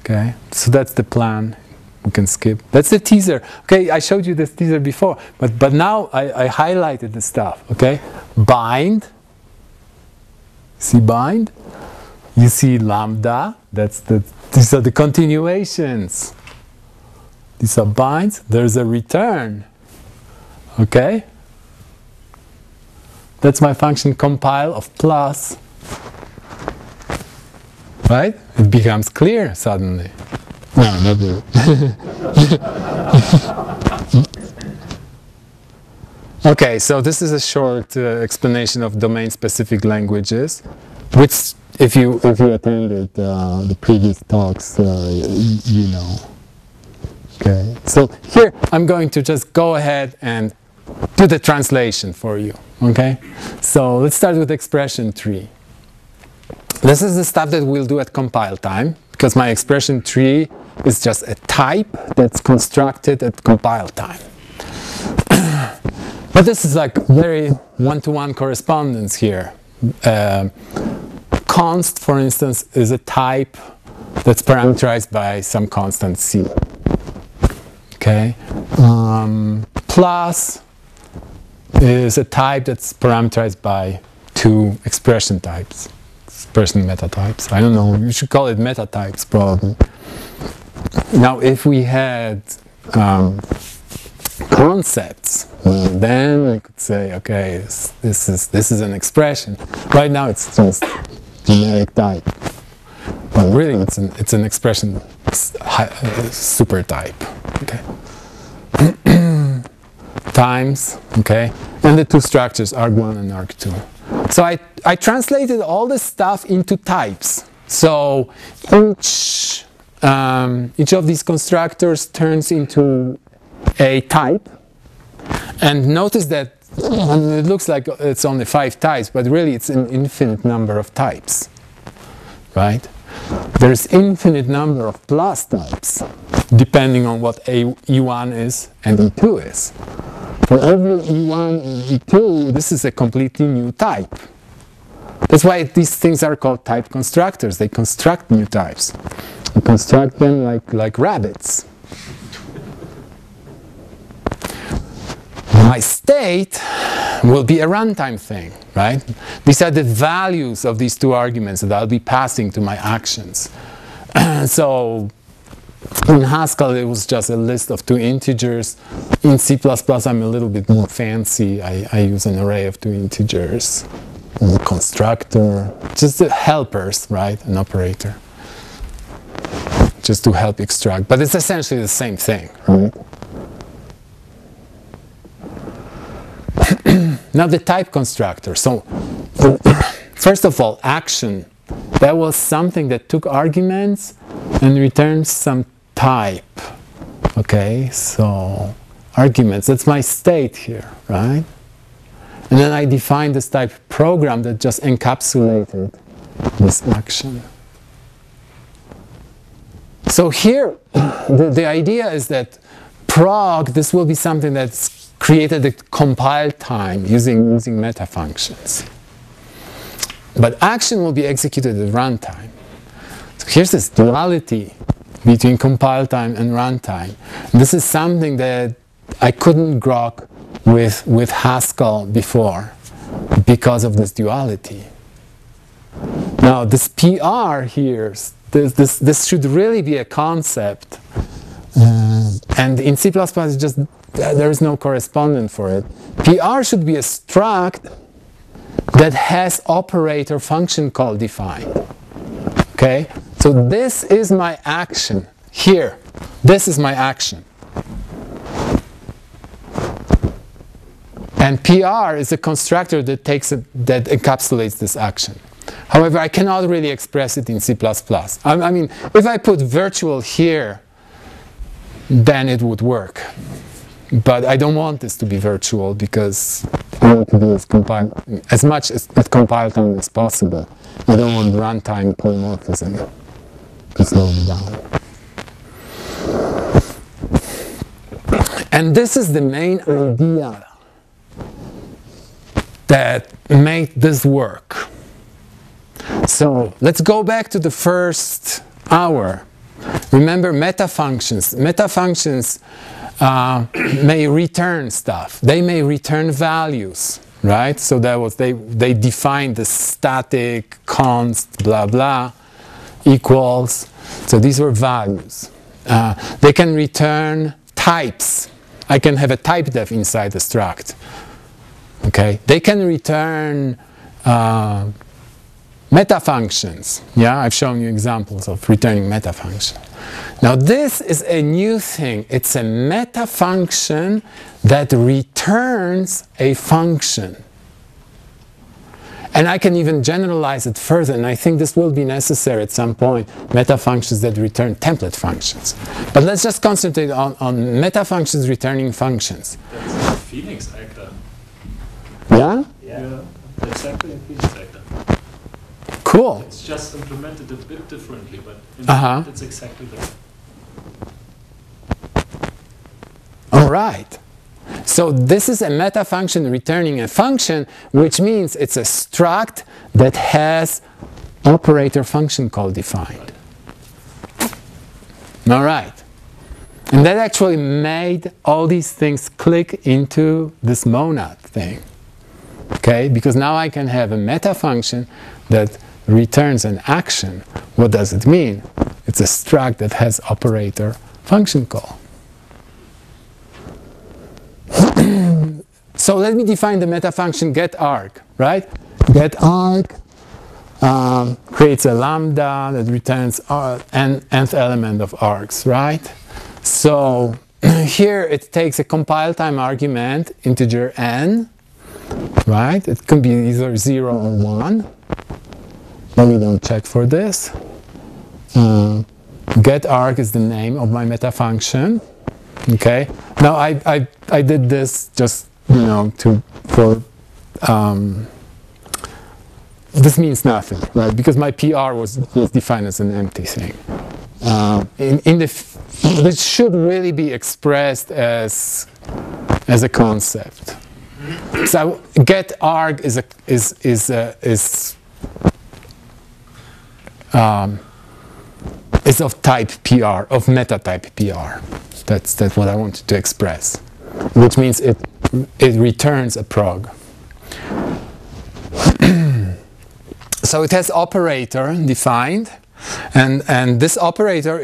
Okay, so that's the plan. We can skip. That's the teaser. Okay, I showed you this teaser before, but now I highlighted the stuff. Okay, bind. See bind. You see lambda. That's the. These are the continuations. These are binds. There's a return. Okay. That's my function compile of plus. Right? It becomes clear suddenly. No, not really. Okay, so this is a short explanation of domain-specific languages, which if you attended the previous talks, you know. Okay, so here I'm going to just go ahead and do the translation for you. Okay, so let's start with expression tree. This is the stuff that we'll do at compile time, because my expression tree is just a type that's constructed at compile time. But this is like very one-to-one correspondence here. Const, for instance, is a type that's parameterized by some constant C. Okay, plus is a type that's parameterized by two expression types, expression metatypes. I don't know, you should call it metatypes probably. Now if we had concepts, then I could say, okay, this is an expression. Right now it's just generic type, but really it's an expression super type. Okay. Times, okay, and the two structures, arg1 and arg2. So I translated all this stuff into types. So each of these constructors turns into a type. And notice that it looks like it's only 5 types, but really it's an infinite number of types, right? There's infinite number of plus types, depending on what E1 is and E2 is. For every E1 and E2, this is a completely new type. That's why these things are called type constructors. They construct new types. They construct them like rabbits. My state will be a runtime thing, right? These are the values of these two arguments that I'll be passing to my actions. So in Haskell it was just a list of 2 integers. In C++ I'm a little bit more fancy. I use an array of 2 integers, a constructor, just the helpers, right? An operator, just to help extract. But it's essentially the same thing, right? Now the type constructor. So first of all, action. That was something that took arguments and returned some type. Okay, so arguments, that's my state here, right? And then I defined this type program that just encapsulated this action. So here the idea is that prog, this will be something that's created the compile time using meta functions. But action will be executed at runtime. So here's this duality between compile time and runtime. This is something that I couldn't grok with Haskell before because of this duality. Now this PR here, this should really be a concept, and in C++ it's just there is no correspondent for it. PR should be a struct that has operator function call defined. Okay, so this is my action here. This is my action. And PR is a constructor that encapsulates this action. However, I cannot really express it in C++. I mean, if I put virtual here, then it would work. But I don't want this to be virtual because I want to do is compile as much at compile time as possible. I don't want runtime polymorphism to slow me down. And this is the main idea that made this work. So let's go back to the first hour. Remember meta functions. Meta functions may return stuff. They may return values, right? So that was they defined the static const blah blah equals. So these were values. They can return types. I can have a type def inside the struct. Okay. They can return meta functions. Yeah, I've shown you examples of returning meta functions. Now this is a new thing. It's a meta function that returns a function. And I can even generalize it further, and I think this will be necessary at some point, meta functions that return template functions. But let's just concentrate on meta functions returning functions. That's a Phoenix actor. Yeah? Yeah, exactly a Phoenix actor. Cool. It's just implemented a bit differently, but it's exactly that. All right. So this is a meta function returning a function, which means it's a struct that has operator function call defined. All right. And that actually made all these things click into this monad thing. Okay? Because now I can have a meta function that returns an action. What does it mean? It's a struct that has operator function call. So let me define the meta function getArg, right? GetArg creates a lambda that returns nth element of args, right? So here it takes a compile time argument, integer n, right? It could be either 0 or 1. Let me don't check for this. GetArg is the name of my meta function. Okay. Now I did this just, you know, this means nothing, right? Because my PR was defined as an empty thing. This should really be expressed as a concept. So getArg is of type PR, of meta type PR. That's what I wanted to express, which means it returns a prog. So it has operator defined, and this operator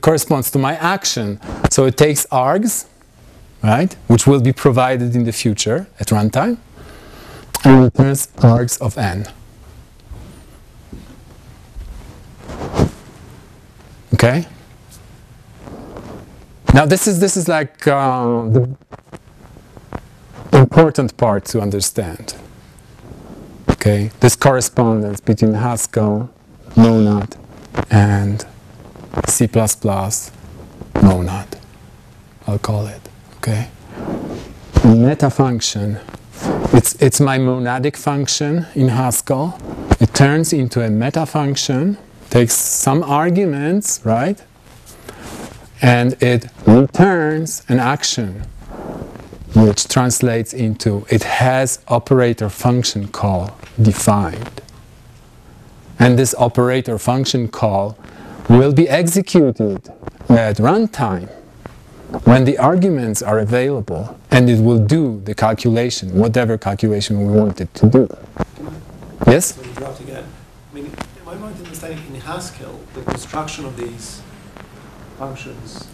corresponds to my action. So it takes args, right, which will be provided in the future at runtime, and returns args of n. Okay. Now this is like the important part to understand. Okay. This correspondence between Haskell monad and C++ monad, I'll call it. Okay. Meta function. It's my monadic function in Haskell. It turns into a meta function. Takes some arguments, right? And it returns an action which translates into it has operator function call defined. And this operator function call will be executed at runtime when the arguments are available, and it will do the calculation, whatever calculation we want it to do. Yes? So interrupt again. I mean, am I right in understanding in Haskell the construction of these functions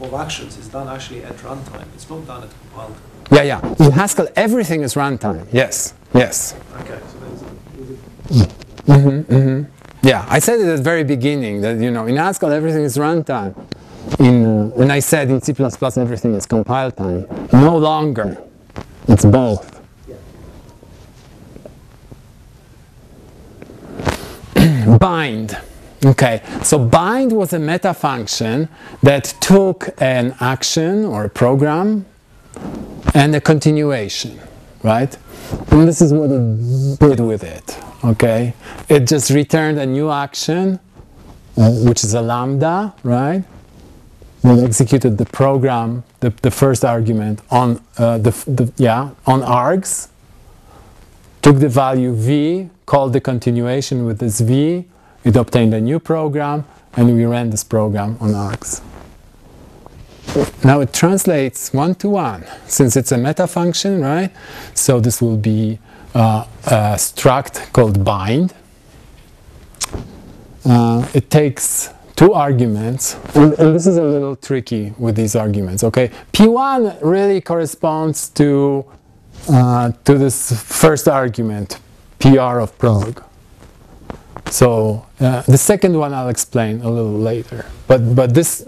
of actions is done actually at runtime? It's not done at compile time. Yeah, yeah. In Haskell, everything is runtime. Yes, yes. Okay. So that's Yeah, I said it at the very beginning that, you know, in Haskell everything is runtime. And I said in C++ everything is compile time. No longer. It's both. Yeah. Bind. Okay, so bind was a meta function that took an action or a program and a continuation, right? And this is what it did with it. Okay, it just returned a new action, which is a lambda, right? It executed the program, the first argument on on args, took the value v, called the continuation with this v, it obtained a new program, and we ran this program on args. Now it translates one-to-one, since it's a meta function, right? So this will be a struct called bind. It takes two arguments, and this is a little tricky with these arguments, okay? P1 really corresponds to this first argument, PR of prog. So the second one I'll explain a little later, but this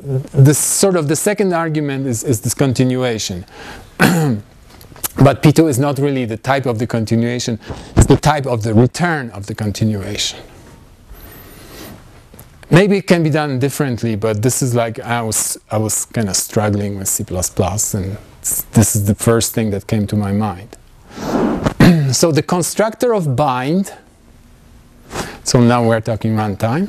sort of the second argument is this continuation. But P2 is not really the type of the continuation, it's the type of the return of the continuation. Maybe it can be done differently, but this is like, I was kind of struggling with C++, and this is the first thing that came to my mind. So the constructor of bind, so now we're talking runtime,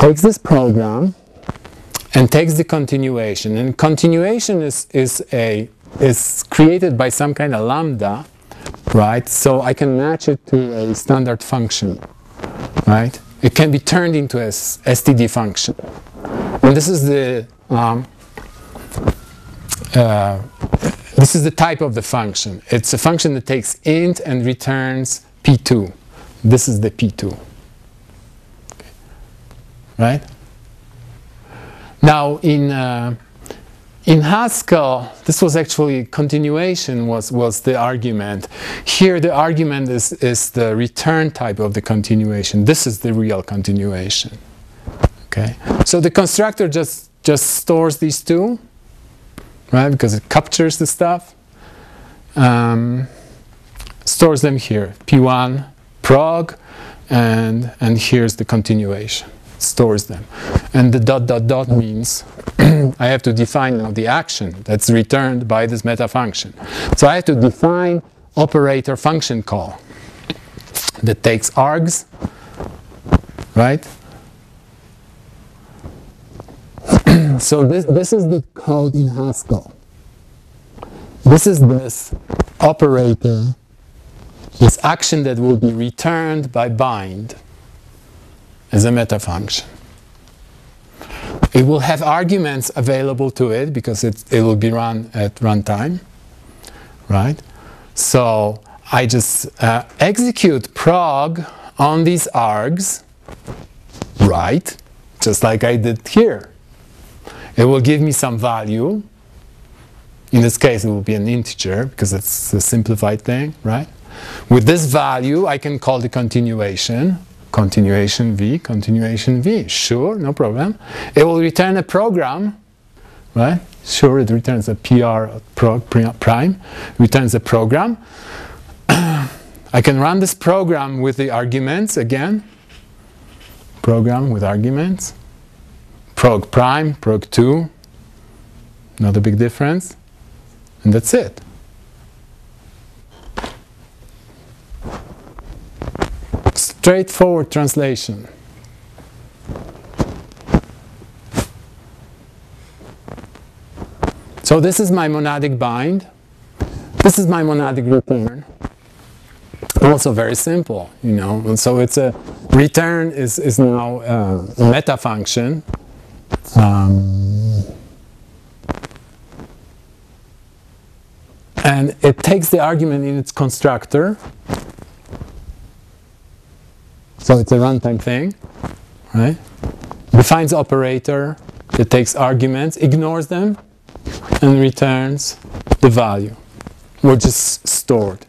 takes this program and takes the continuation, and continuation is created by some kind of lambda, right? So I can match it to a standard function, right? It can be turned into a std function, and this is the type of the function. It's a function that takes int and returns p2. This is the p2, okay. Right? Now in Haskell, this was actually continuation was the argument. Here the argument is the return type of the continuation. This is the real continuation. Okay. So the constructor just stores these two, right? Because it captures the stuff, stores them here. P1 prog, and here's the continuation. Stores them, and the dot dot dot means I have to define now the action that's returned by this meta function. So I have to define operator function call that takes args, right? So this is the code in Haskell. This is this operator, this action that will be returned by bind as a meta function. It will have arguments available to it because it will be run at runtime, right? So I just execute prog on these args, right? Just like I did here. It will give me some value. In this case, it will be an integer because it's a simplified thing, right? With this value, I can call the continuation. Continuation v, sure, no problem. It will return a program, right? Sure, it returns a prog prime, returns a program. I can run this program with the arguments again. Program with arguments. Prog prime, prog 2, not a big difference. And that's it. Straightforward translation. So this is my monadic bind. This is my monadic return. Also very simple, you know. And so it's a return is now a meta function. And it takes the argument in its constructor. So it's a runtime thing, right? Defines operator, it takes arguments, ignores them, and returns the value, which is stored.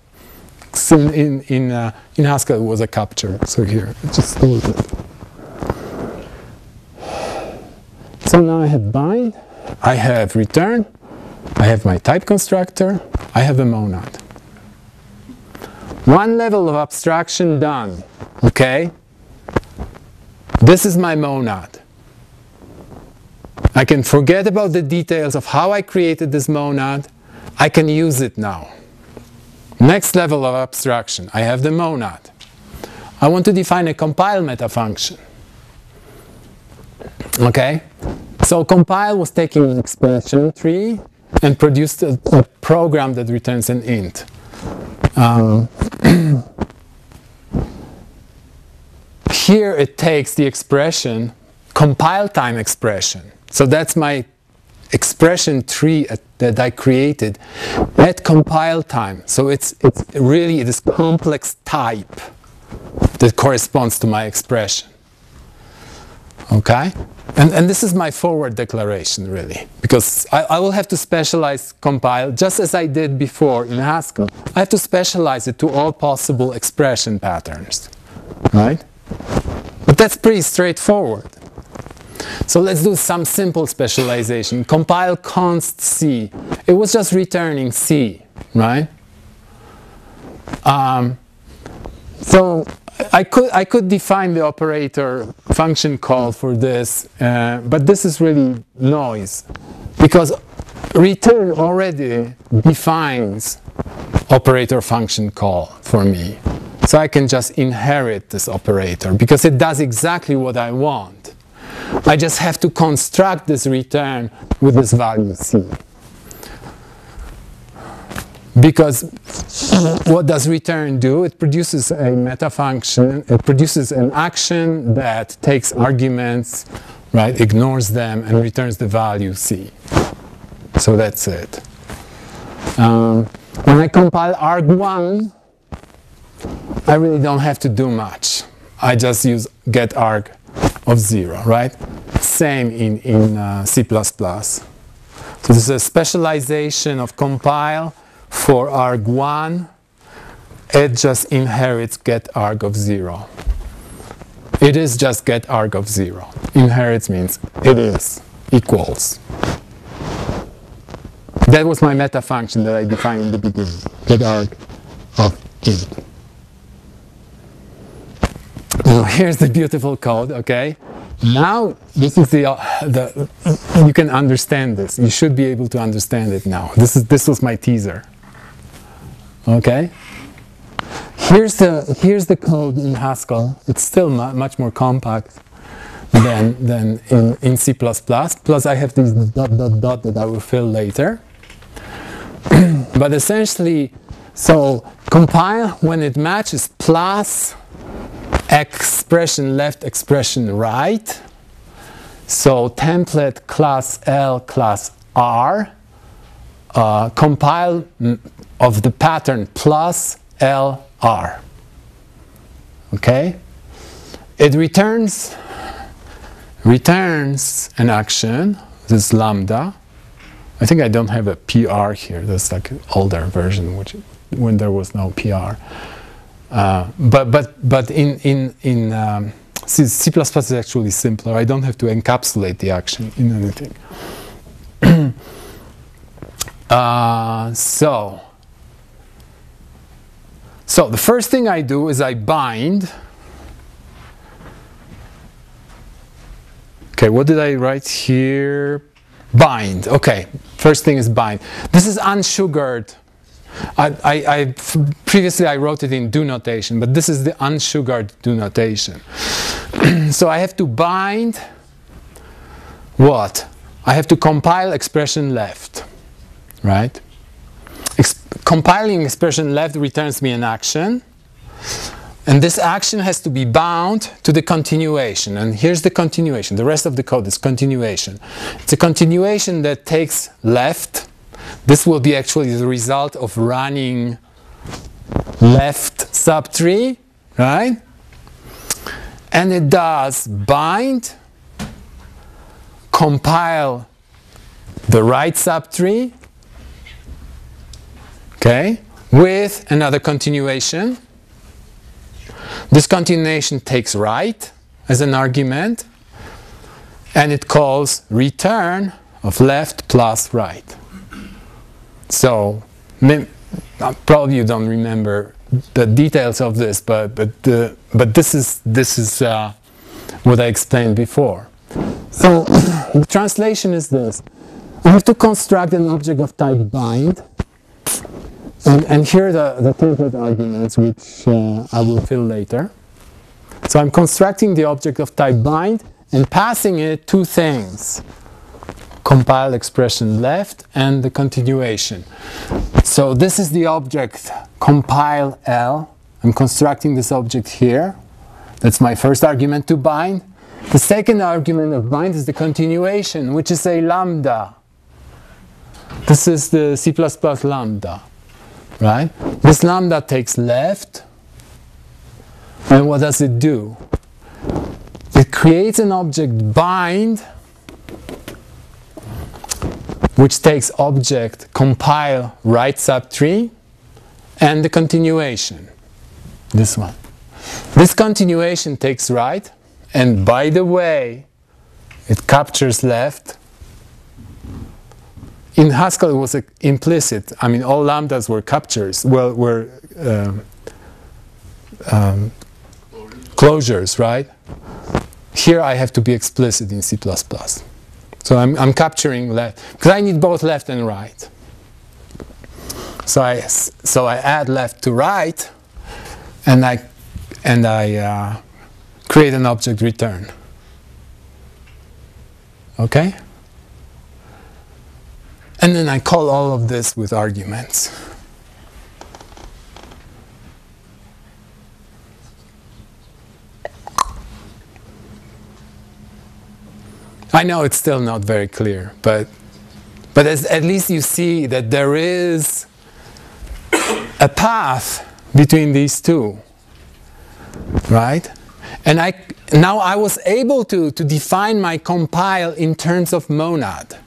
So in Haskell it was a capture, so here it just stores it. So now I have bind, I have return, I have my type constructor, I have a monad. One level of abstraction done, okay? This is my monad. I can forget about the details of how I created this monad. I can use it now. Next level of abstraction, I have the monad. I want to define a compile meta function. Okay? So compile was taking an expression tree and produced a program that returns an int. Here it takes the expression, compile time expression. So that's my expression tree that I created at compile time. So it's really this complex type that corresponds to my expression. Okay? And this is my forward declaration, really, because I will have to specialize compile, just as I did before in Haskell. I have to specialize it to all possible expression patterns, right? But that's pretty straightforward. So let's do some simple specialization. Compile const C. It was just returning C, right? So I could define the operator function call for this, but this is really noise, because return already defines operator function call for me. So I can just inherit this operator, because it does exactly what I want. I just have to construct this return with this value C. Because what does return do? It produces a meta function, it produces an action that takes arguments, right, ignores them, and returns the value C. So that's it. When I compile arg1, I really don't have to do much. I just use get arg of 0, right? Same in C++. So this is a specialization of compile for arg1. It just inherits get arg of 0. It is just get arg of 0. Inherits means it is equals. That was my meta function that I defined in the beginning. Get arg of int. Now here's the beautiful code, okay? Now this is you can understand this. You should be able to understand it now. This was my teaser. Okay? Here's the code in Haskell. It's still much more compact than in C++. Plus I have these ... that I will fill later. But essentially, so compile when it matches plus expression left, expression right. So template class L, class R, compile of the pattern plus L, R. Okay? It returns an action, this lambda. I think I don't have a PR here, that's like an older version, which when there was no PR. But in C++ is actually simpler. I don't have to encapsulate the action in anything. So the first thing I do is I bind. Okay, what did I write here? Bind. Okay, first thing is bind. This is unsugared. Previously I wrote it in do notation, but this is the unsugared do notation. So I have to bind what? I have to compile expression left. right? Compiling expression left returns me an action, and this action has to be bound to the continuation. And here's the continuation. The rest of the code is continuation. It's a continuation that takes left. This will be actually the result of running left subtree, right? And it does bind, compile the right subtree, okay, with another continuation. This continuation takes right as an argument, and it calls return of left plus right. So probably you don't remember the details of this, but this is what I explained before. So the translation is this: I have to construct an object of type bind. And here are the template arguments, which I will fill later. So I'm constructing the object of type bind and passing it two things: compile expression left and the continuation. So this is the object compile L. I'm constructing this object here. That's my first argument to bind. The second argument of bind is the continuation, which is a lambda. This is the C++ lambda. Right? This lambda takes left, and what does it do? It creates an object bind, which takes object compile right subtree, and the continuation, this one. This continuation takes right, and by the way, it captures left. In Haskell, it was implicit. I mean, all lambdas were captures, well, were closures, right? Here I have to be explicit in C++. So I'm capturing left, because I need both left and right. So I add left to right, and I create an object return. Okay? And then I call all of this with arguments. I know it's still not very clear, but at least you see that there is a path between these two, right? And now I was able to define my compile in terms of monad.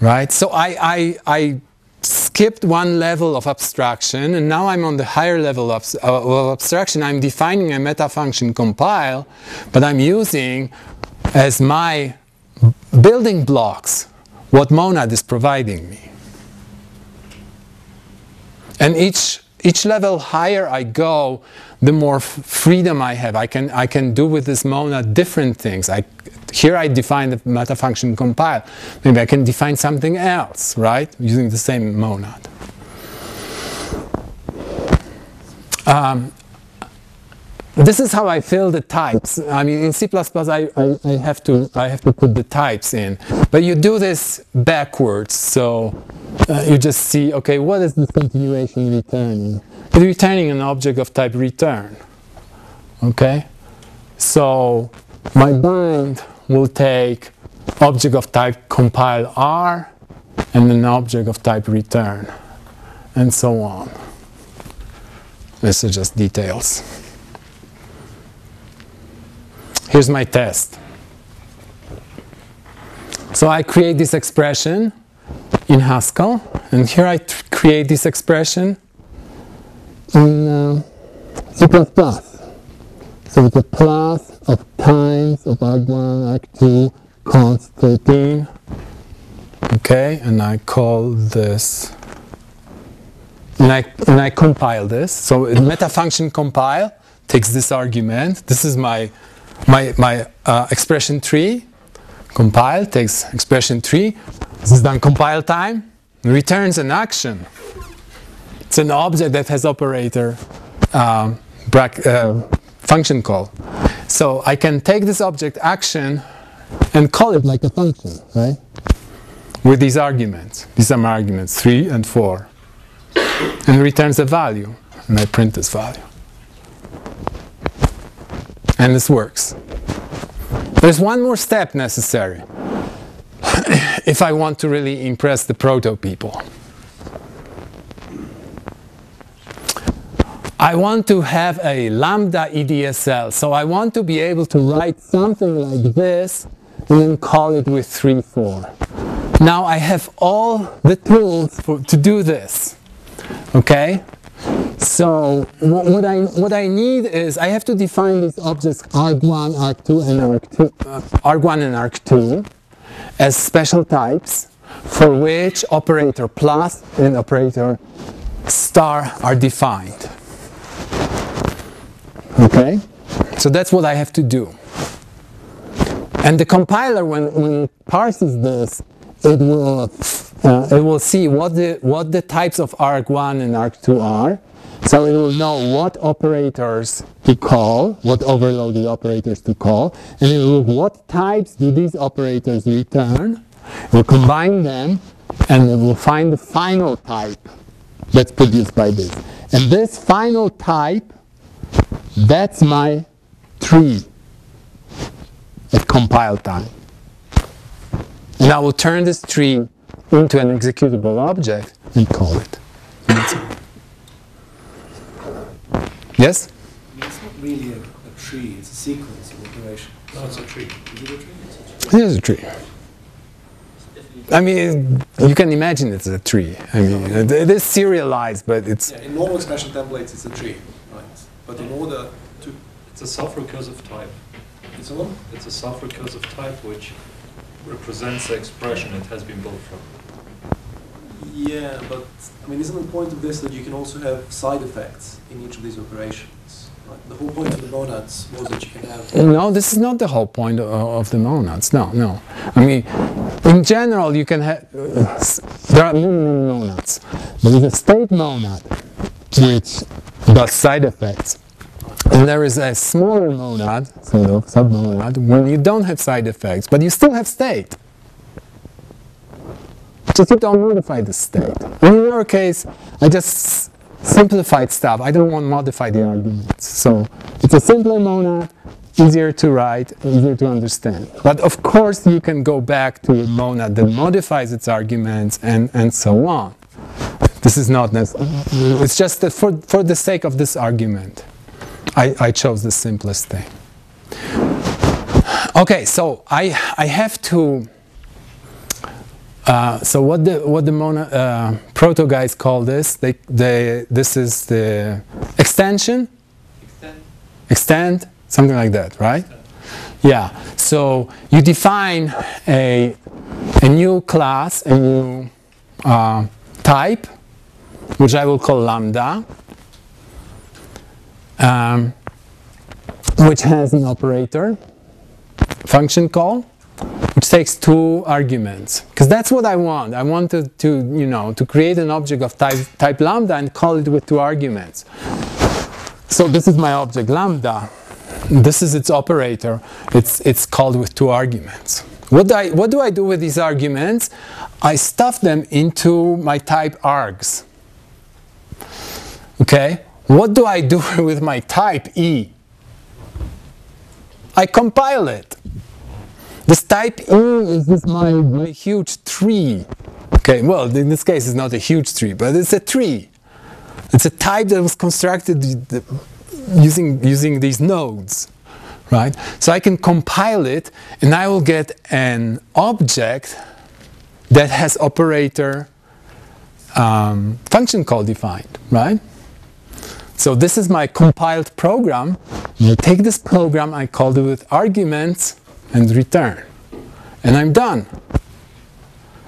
Right? So I skipped one level of abstraction, and now I'm on the higher level of abstraction. I'm defining a meta function compile, but I'm using as my building blocks what monad is providing me. And each level higher I go, the more freedom I have. I can do with this monad different things. Here I define the meta function compile. Maybe I can define something else, right? Using the same monad. This is how I fill the types. I mean, in C++, I have to put the types in. But you do this backwards, so you just see, okay, what is this continuation returning? It's returning an object of type return. Okay? So my bind will take object of type compile R and an object of type return, and so on. This is just details. Here's my test. So I create this expression in Haskell, and here I create this expression in C++. So it's a plus of times of arg1, arg2, const 13. Okay, and I call this, and I compile this. So meta function compile takes this argument. This is my expression tree. Compile takes expression tree. This is done compile time. It returns an action. It's an object that has operator function call. So I can take this object action and call it like a function, right? with these arguments. These are my arguments, 3 and 4. And returns a value, and I print this value. And this works. There's one more step necessary if I want to really impress the Proto people. I want to have a lambda EDSL, so I want to be able to write something like this and then call it with 3, 4. Now I have all the tools to do this, okay? So what I need is, I have to define these objects arg1, arg2, and arg2 as special types for which operator plus and operator star are defined. Okay, so that's what I have to do. And the compiler, when it parses this, it will see what the types of arg1 and arg2 are. So it will know what operators to call, what overloaded operators to call, and it will look what types do these operators return. It will combine them, and it will find the final type that's produced by this. And this final type, that's my tree at compile time. And I will turn this tree into an executable object and call it. Yes? It's not really a tree, it's a sequence of operations. No, it's a tree. Is it a tree? It is a tree. I mean, you can imagine it's a tree. I mean, it is serialized, but it's... Yeah, in normal special templates, it's a tree. But in order to... It's a self-recursive type. It's a what? It's a self-recursive type which represents the expression it has been built from. Yeah, but, I mean, isn't the point of this that you can also have side effects in each of these operations? Like the whole point of the monads was that you can have... No, this is not the whole point of the monads. No, no. I mean, in general, you can have... there are many monads. There is a state monad, which does side effects. And there is a smaller monad, sort of submonad, when you don't have side effects, but you still have state. Just you don't modify the state. And in our case, I just simplified stuff. I don't want to modify the arguments. So it's a simpler monad, easier to write, easier to understand. But of course, you can go back to a monad that modifies its arguments and so on. This is not necessary. It's just that for the sake of this argument, I chose the simplest thing. Okay, so I have to. So what the Proto guys call this? This is the extension. Extend something like that, right? Yeah. So you define a new class, a new type, which I will call lambda, which has an operator function call, which takes 2 arguments. Because that's what I want. I wanted to, you know, to create an object of type lambda and call it with 2 arguments. So this is my object lambda. This is its operator. It's called with 2 arguments. What do I do with these arguments? I stuff them into my type args. Okay? What do I do with my type E? I compile it. This type E is this my huge tree. Okay, well, in this case it's not a huge tree, but it's a tree. It's a type that was constructed using these nodes. Right? So I can compile it, and I will get an object that has operator function call defined, right? So this is my compiled program. I take this program, I call it with arguments and return. And I'm done.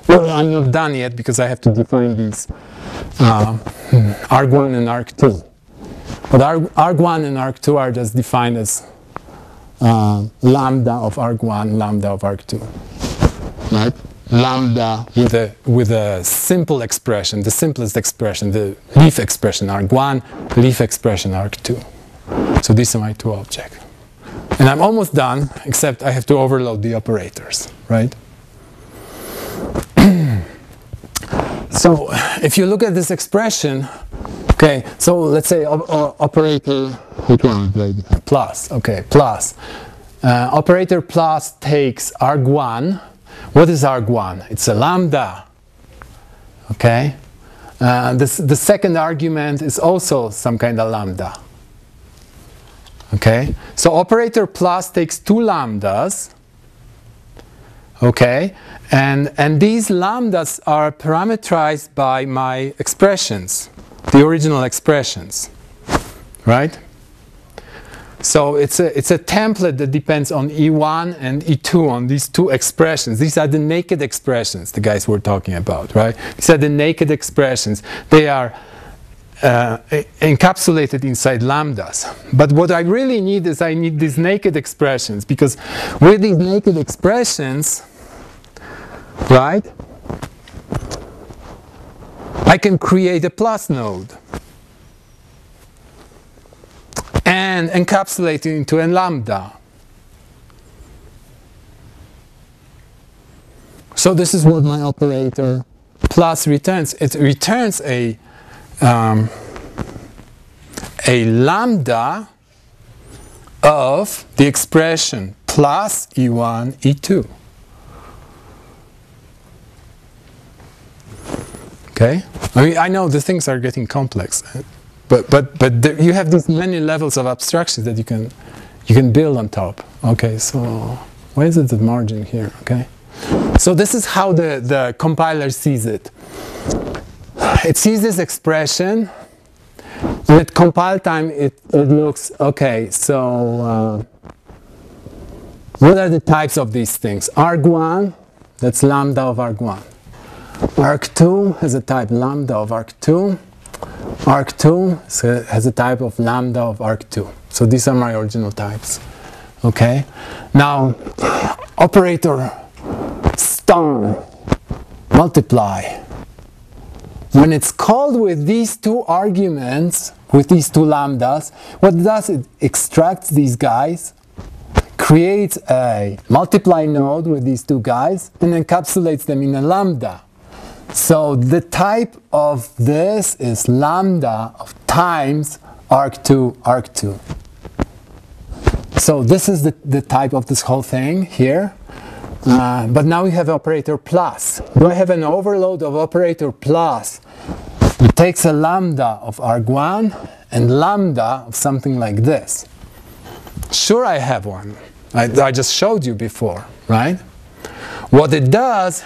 Well, I'm not done yet because I have to define these arg1 and arg2. But arg1 and arg2 are just defined as lambda of arg1, lambda of arg2, right? Lambda with a simple expression, the simplest expression, the leaf expression arg1, leaf expression arg2. So these are my 2 objects. And I'm almost done, except I have to overload the operators, right? So if you look at this expression, okay, so let's say operator plus, okay, plus. Operator plus takes arg1. What is arg1? It's a lambda. Okay, the second argument is also some kind of lambda. Okay, so operator plus takes two lambdas. Okay, and these lambdas are parameterized by my expressions, the original expressions, right? So it's a template that depends on E1 and E2, on these two expressions. These are the naked expressions the guys were talking about, right? These are the naked expressions. They are encapsulated inside lambdas. But what I really need is I need these naked expressions, because with these naked expressions, right, I can create a plus node and encapsulate it into a lambda. So this is what my operator plus returns. It returns a lambda of the expression plus E1, E2. Okay? I mean, I know the things are getting complex. But there you have these many levels of abstractions that you can build on top. Okay, so where is it, the margin here? Okay, so this is how the compiler sees it. It sees this expression, and at compile time it looks, okay, so what are the types of these things? Arg1, that's lambda of arg1. Arg2 has a type lambda of arg2. Arg2 has a type of lambda of arg2. So these are my original types. Okay? Now, operator star multiply. When it's called with these two arguments, with these two lambdas, what does it? Extracts these guys, creates a multiply node with these two guys, and encapsulates them in a lambda. So the type of this is lambda of times arg2, arg2. So this is the type of this whole thing here. But now we have operator plus. Do I have an overload of operator plus? It takes a lambda of arg1 and lambda of something like this. Sure, I have one. I just showed you before, right? What it does,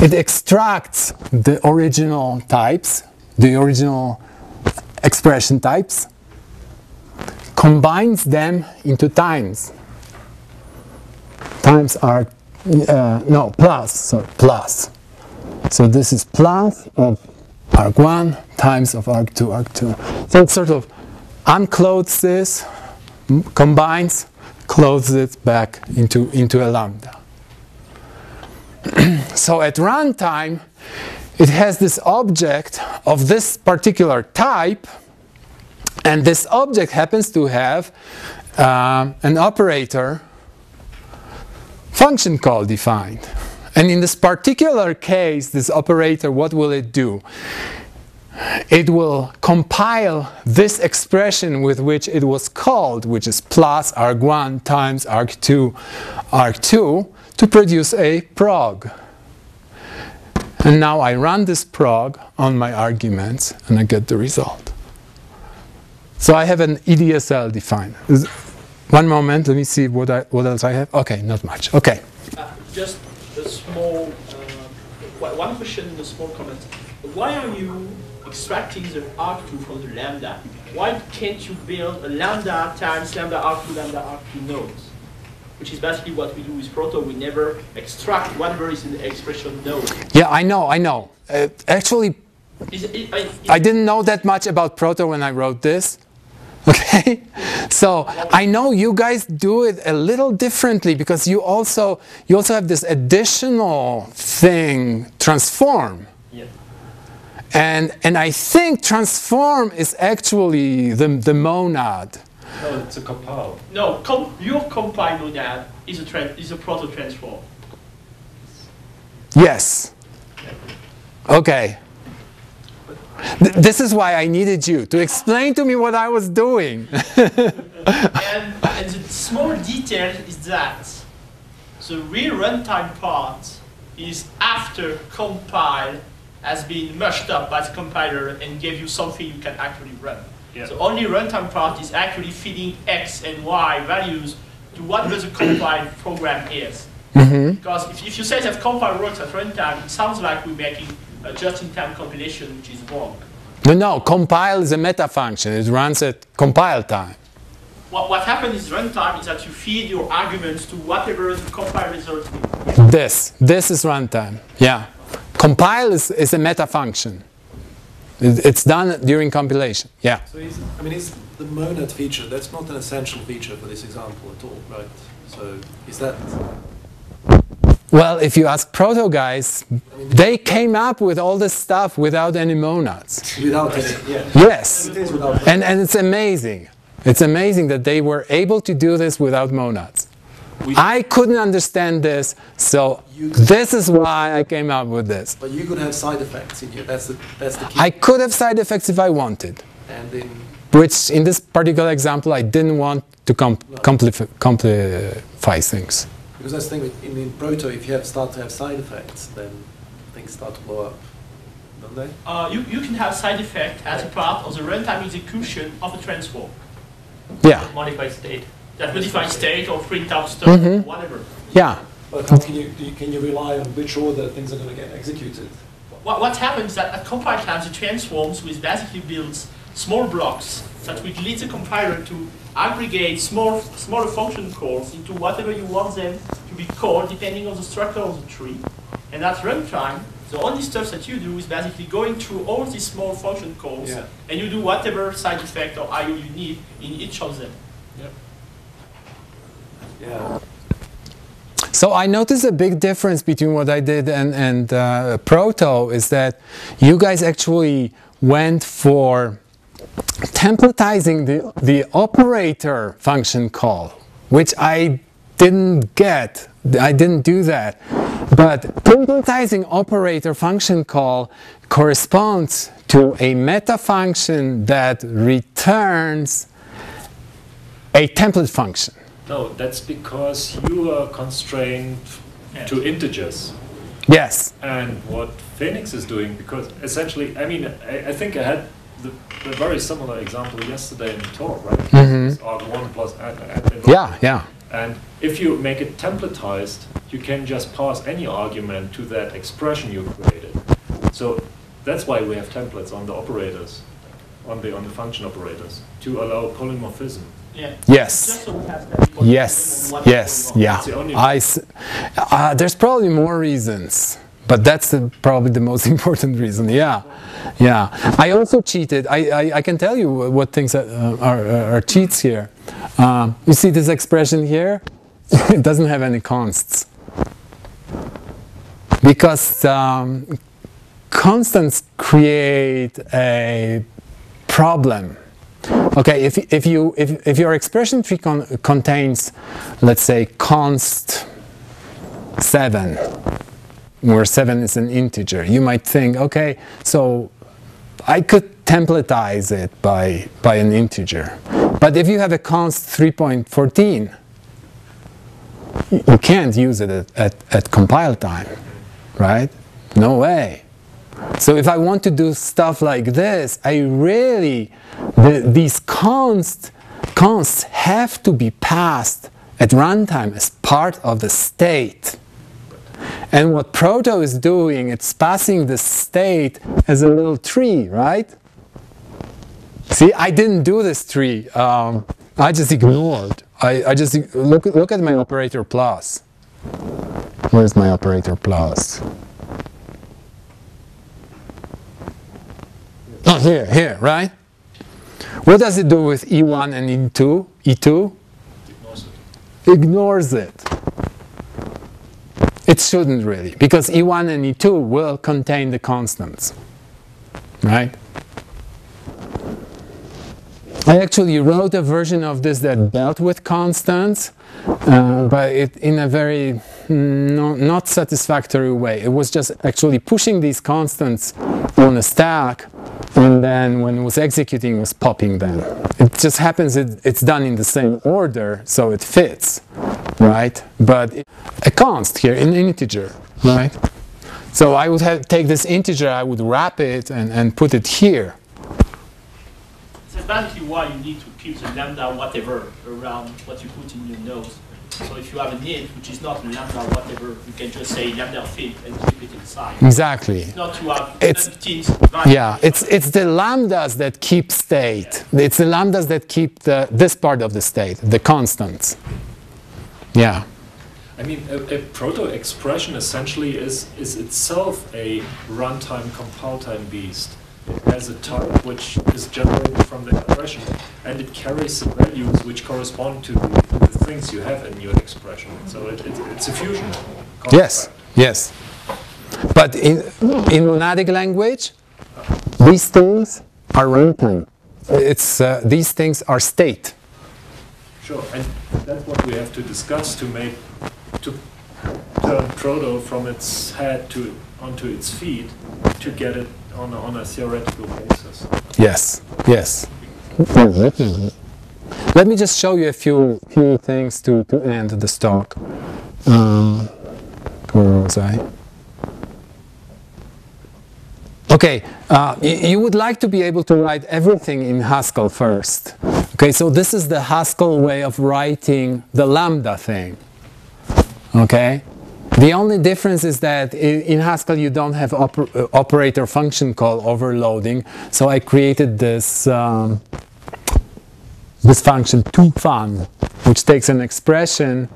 it extracts the original types, the original expression types, combines them into times. Times are, no, plus, sorry, plus. So this is plus of arg1 times of arg2, arg2. So it sort of unclothes this, combines, clothes it back into a lambda. So at runtime, it has this object of this particular type, and this object happens to have an operator function call defined. And in this particular case, this operator, what will it do? It will compile this expression with which it was called, which is plus arg1 times arg2, arg2, to produce a prog. And now I run this prog on my arguments and I get the result. So I have an EDSL defined. One moment, let me see what else I have. Okay, not much. Okay. Just a small, one question and a small comment. Why are you extracting the arg2 from the lambda? Why can't you build a lambda times lambda arg2 nodes? Which is basically what we do with Proto. We never extract one variable in the expression node. Yeah, I know. Actually, I didn't know that much about Proto when I wrote this. Okay? So I know you guys do it a little differently, because you also have this additional thing, transform. Yeah. And I think transform is actually the monad. No, it's a compile. No, your compile monad is a proto transform. Yes. Okay. This is why I needed you to explain to me what I was doing. And the small detail is that the real runtime part is after compile has been mushed up by the compiler and gave you something you can actually run. Yep. So only runtime part is actually feeding X and Y values to what the compile program is. Mm-hmm. Because if you say that compile works at runtime, it sounds like we're making a just-in-time compilation, which is wrong. No, compile is a meta function. It runs at compile time. What happens is runtime is that you feed your arguments to whatever the compile result is. This is runtime. Yeah. Compile is a meta function. It's done during compilation. Yeah. So is the monad feature, that's not an essential feature for this example at all, right? So is that... Well, if you ask Proto guys, they came up with all this stuff without any monads. Without any, yeah. Yes. And it's amazing. It's amazing that they were able to do this without monads. I couldn't understand this, so this is why I came up with this. But you could have side effects in here. That's the key. I could have side effects if I wanted. And in which, in this particular example, I didn't want to complexify things. Because that's the thing, in Proto, if you start to have side effects, then things start to blow up, don't they? You can have side effects as a part of the runtime execution of a transform. Yeah. That modified state. That modified state or print out stuff, mm-hmm. whatever. Yeah. But how can you rely on which order things are going to get executed? What happens is that at compile time, the transforms which basically builds small blocks that would lead the compiler to aggregate smaller function calls into whatever you want them to be called, depending on the structure of the tree. And at runtime, the only stuff that you do is basically going through all these small function calls, yeah. and you do whatever side effect or IO you need in each of them. Yep. Yeah. So I noticed a big difference between what I did and Proto is that you guys actually went for templatizing the operator function call, which I didn't get. I didn't do that. But templatizing operator function call corresponds to a meta function that returns a template function. No, that's because you are constrained to integers. Yes. And what Phoenix is doing, because essentially, I mean, I think I had the very similar example yesterday in the talk, right? Mm-hmm. Arg1 plus and yeah, yeah. And if you make it templatized, you can just pass any argument to that expression you created. So that's why we have templates on the operators, on the function operators, to allow polymorphism. Yeah. Yes. Yes. Yes. Yeah. There's probably more reasons. But that's probably the most important reason. Yeah, yeah. I also cheated. I can tell you what things are cheats here. You see this expression here? It doesn't have any constants. Because constants create a problem. Okay, if your expression tree contains, let's say, const 7. Where 7 is an integer, you might think, okay, so I could templatize it by an integer. But if you have a const 3.14, you can't use it at compile time, right? No way. So if I want to do stuff like this, I really, these consts have to be passed at runtime as part of the state. And what Proto is doing, it's passing the state as a little tree, right? See, I didn't do this tree. I just ignored. I just look at my operator plus. Where's my operator plus? Oh, here, right? What does it do with E1 and E2? Ignores it. It shouldn't really, because E1 and E2 will contain the constants, right? I actually wrote a version of this that dealt with constants, but in a very not satisfactory way. It was just actually pushing these constants on a stack, and then when it was executing, it was popping them. It just happens it's done in the same order, so it fits, right? But a const here, an integer, right? So I would take this integer, I would wrap it and put it here. It's exactly why you need to keep the lambda whatever around what you put in your nodes. So if you have an int which is not lambda whatever, you can just say lambda fill and keep it inside. Exactly. It's not to have empties. Yeah, it's the lambdas that keep state. Yeah. It's the lambdas that keep this part of the state, the constants. Yeah. I mean, a proto expression essentially is itself a runtime compile time beast. It has a type which is generated from the expression, and it carries the values which correspond to the things you have in your expression. So it's a fusion. Yes, yes. But in Lunatic language, these things are runtime. It's these things are state. Sure, and that's what we have to discuss to turn Proto from its head onto its feet to get it on a theoretical basis. Yes, yes. Let me just show you a few things to end the talk. Where was I? Okay, you would like to be able to write everything in Haskell first. Okay, so this is the Haskell way of writing the lambda thing. Okay? The only difference is that in Haskell you don't have operator function call overloading, so I created this this function toFun, which takes an expression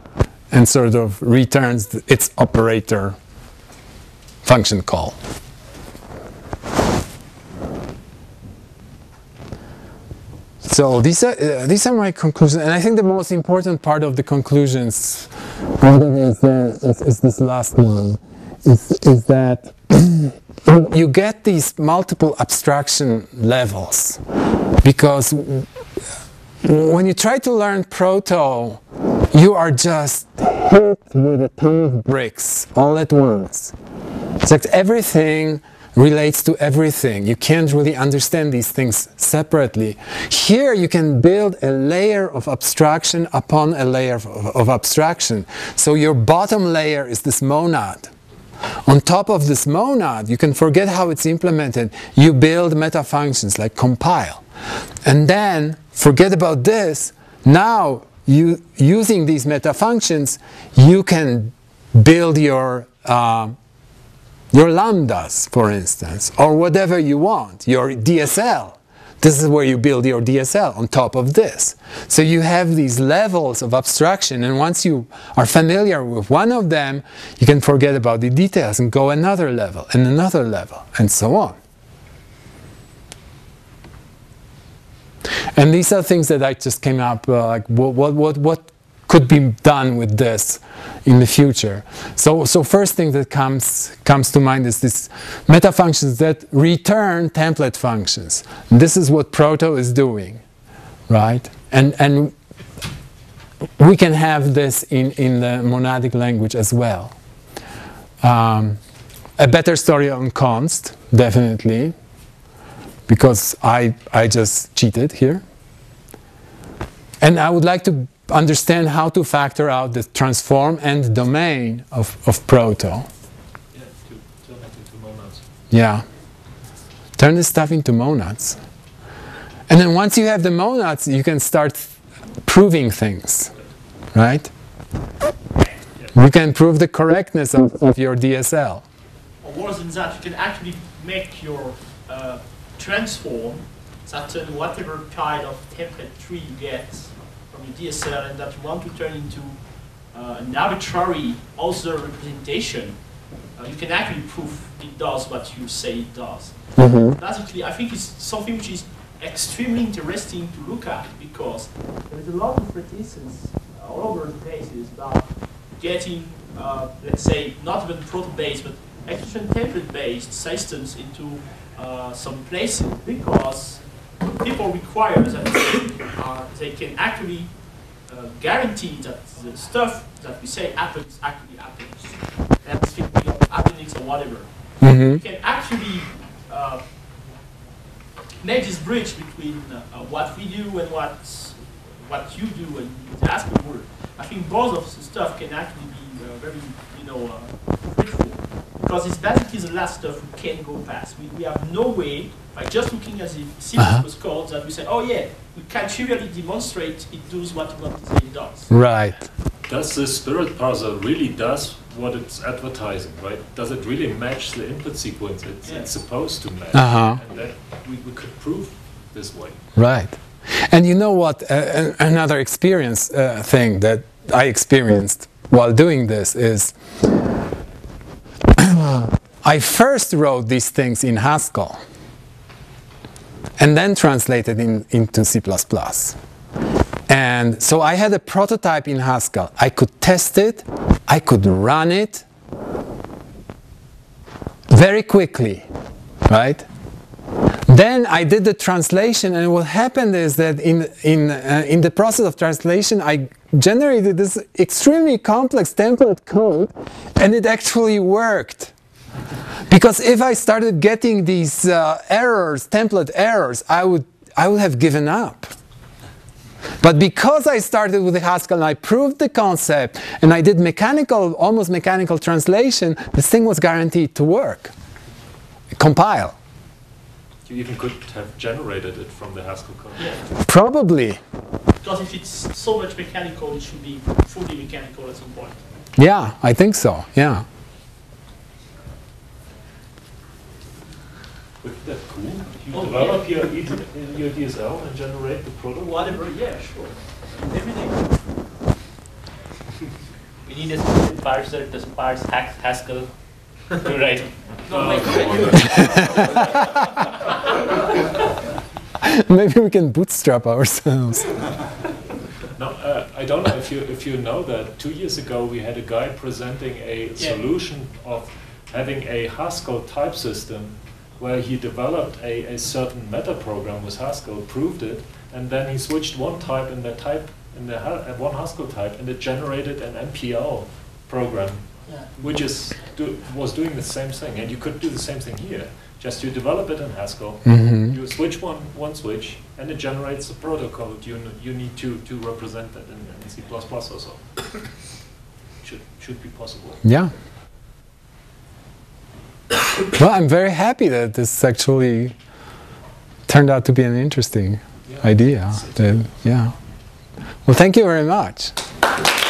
and sort of returns its operator function call. So these are my conclusions, and I think the most important part of the conclusions is this last one, is that you get these multiple abstraction levels, because when you try to learn Proto, you are just hit with a ton of bricks all at once. It's like everything relates to everything. You can't really understand these things separately. Here you can build a layer of abstraction upon a layer of abstraction. So your bottom layer is this monad. On top of this monad, you can forget how it's implemented. You build meta functions like compile. And then, forget about this, now using these meta functions, you can build your lambdas, for instance, or whatever you want, your DSL. This is where you build your DSL on top of this. So you have these levels of abstraction, and once you are familiar with one of them, you can forget about the details and go another level, and another level, and so on. And these are things that I just came up like what could be done with this in the future. So first thing that comes to mind is this meta functions that return template functions. This is what Proto is doing, right? And we can have this in the monadic language as well. A better story on const, definitely, because I just cheated here. And I would like to understand how to factor out the transform and domain of Proto. Yeah, turn it into monads. Yeah. Turn this stuff into monads. And then once you have the monads, you can start proving things, right? Yeah. You can prove the correctness of your DSL. Or worse than that, you can actually make your transform that turn whatever kind of template tree you get from the DSL, and that you want to turn into an arbitrary other representation, you can actually prove it does what you say it does. Mm-hmm. Basically, I think it's something which is extremely interesting to look at, because there is a lot of reticence all over the places about getting, let's say, not even proto-based, but expression template-based systems into some places, because people require that they can actually guarantee that the stuff that we say happens actually happens. That's thinking of happenings or whatever. Mm-hmm. We can actually make this bridge between what we do and what you do and the Haskell word. I think both of the stuff can actually be very, fruitful, because it's basically the last stuff we can go past. We have no way, by just looking at the C++ code, that we say, oh yeah, we can surely demonstrate it does what we want to say it does. Right. Does the spirit parser really does what it's advertising, right? Does it really match the input sequence it's supposed to match? And that we could prove this way. Right. And you know what, another experience thing that I experienced while doing this is I first wrote these things in Haskell and then translated into C++. And so I had a prototype in Haskell. I could test it, I could run it very quickly, right? Then I did the translation, and what happened is that in the process of translation, I generated this extremely complex template code, and it actually worked. Because if I started getting these errors, template errors, I would have given up. But because I started with Haskell and I proved the concept and I did mechanical, almost mechanical translation, this thing was guaranteed to work, compile. You even could have generated it from the Haskell code. Yeah. Probably. Because if it's so much mechanical, it should be fully mechanical at some point. Yeah, I think so, yeah. With that cool, you develop your DSL and generate the proto? Whatever, yeah, sure. Everything. We need a specific parser that doesn't parse Haskell. Right. No, maybe we can bootstrap ourselves. Now, I don't know if you know that 2 years ago we had a guy presenting a solution of having a Haskell type system, where he developed a certain meta program with Haskell, proved it, and then he switched one type in the one Haskell type, and it generated an MPL program, which was doing the same thing. And you could do the same thing here. Just you develop it in Haskell, you switch one switch, and it generates the protocol you need to represent that in C++ or so. Should be possible. Yeah. Well, I'm very happy that this actually turned out to be an interesting idea. Well, thank you very much.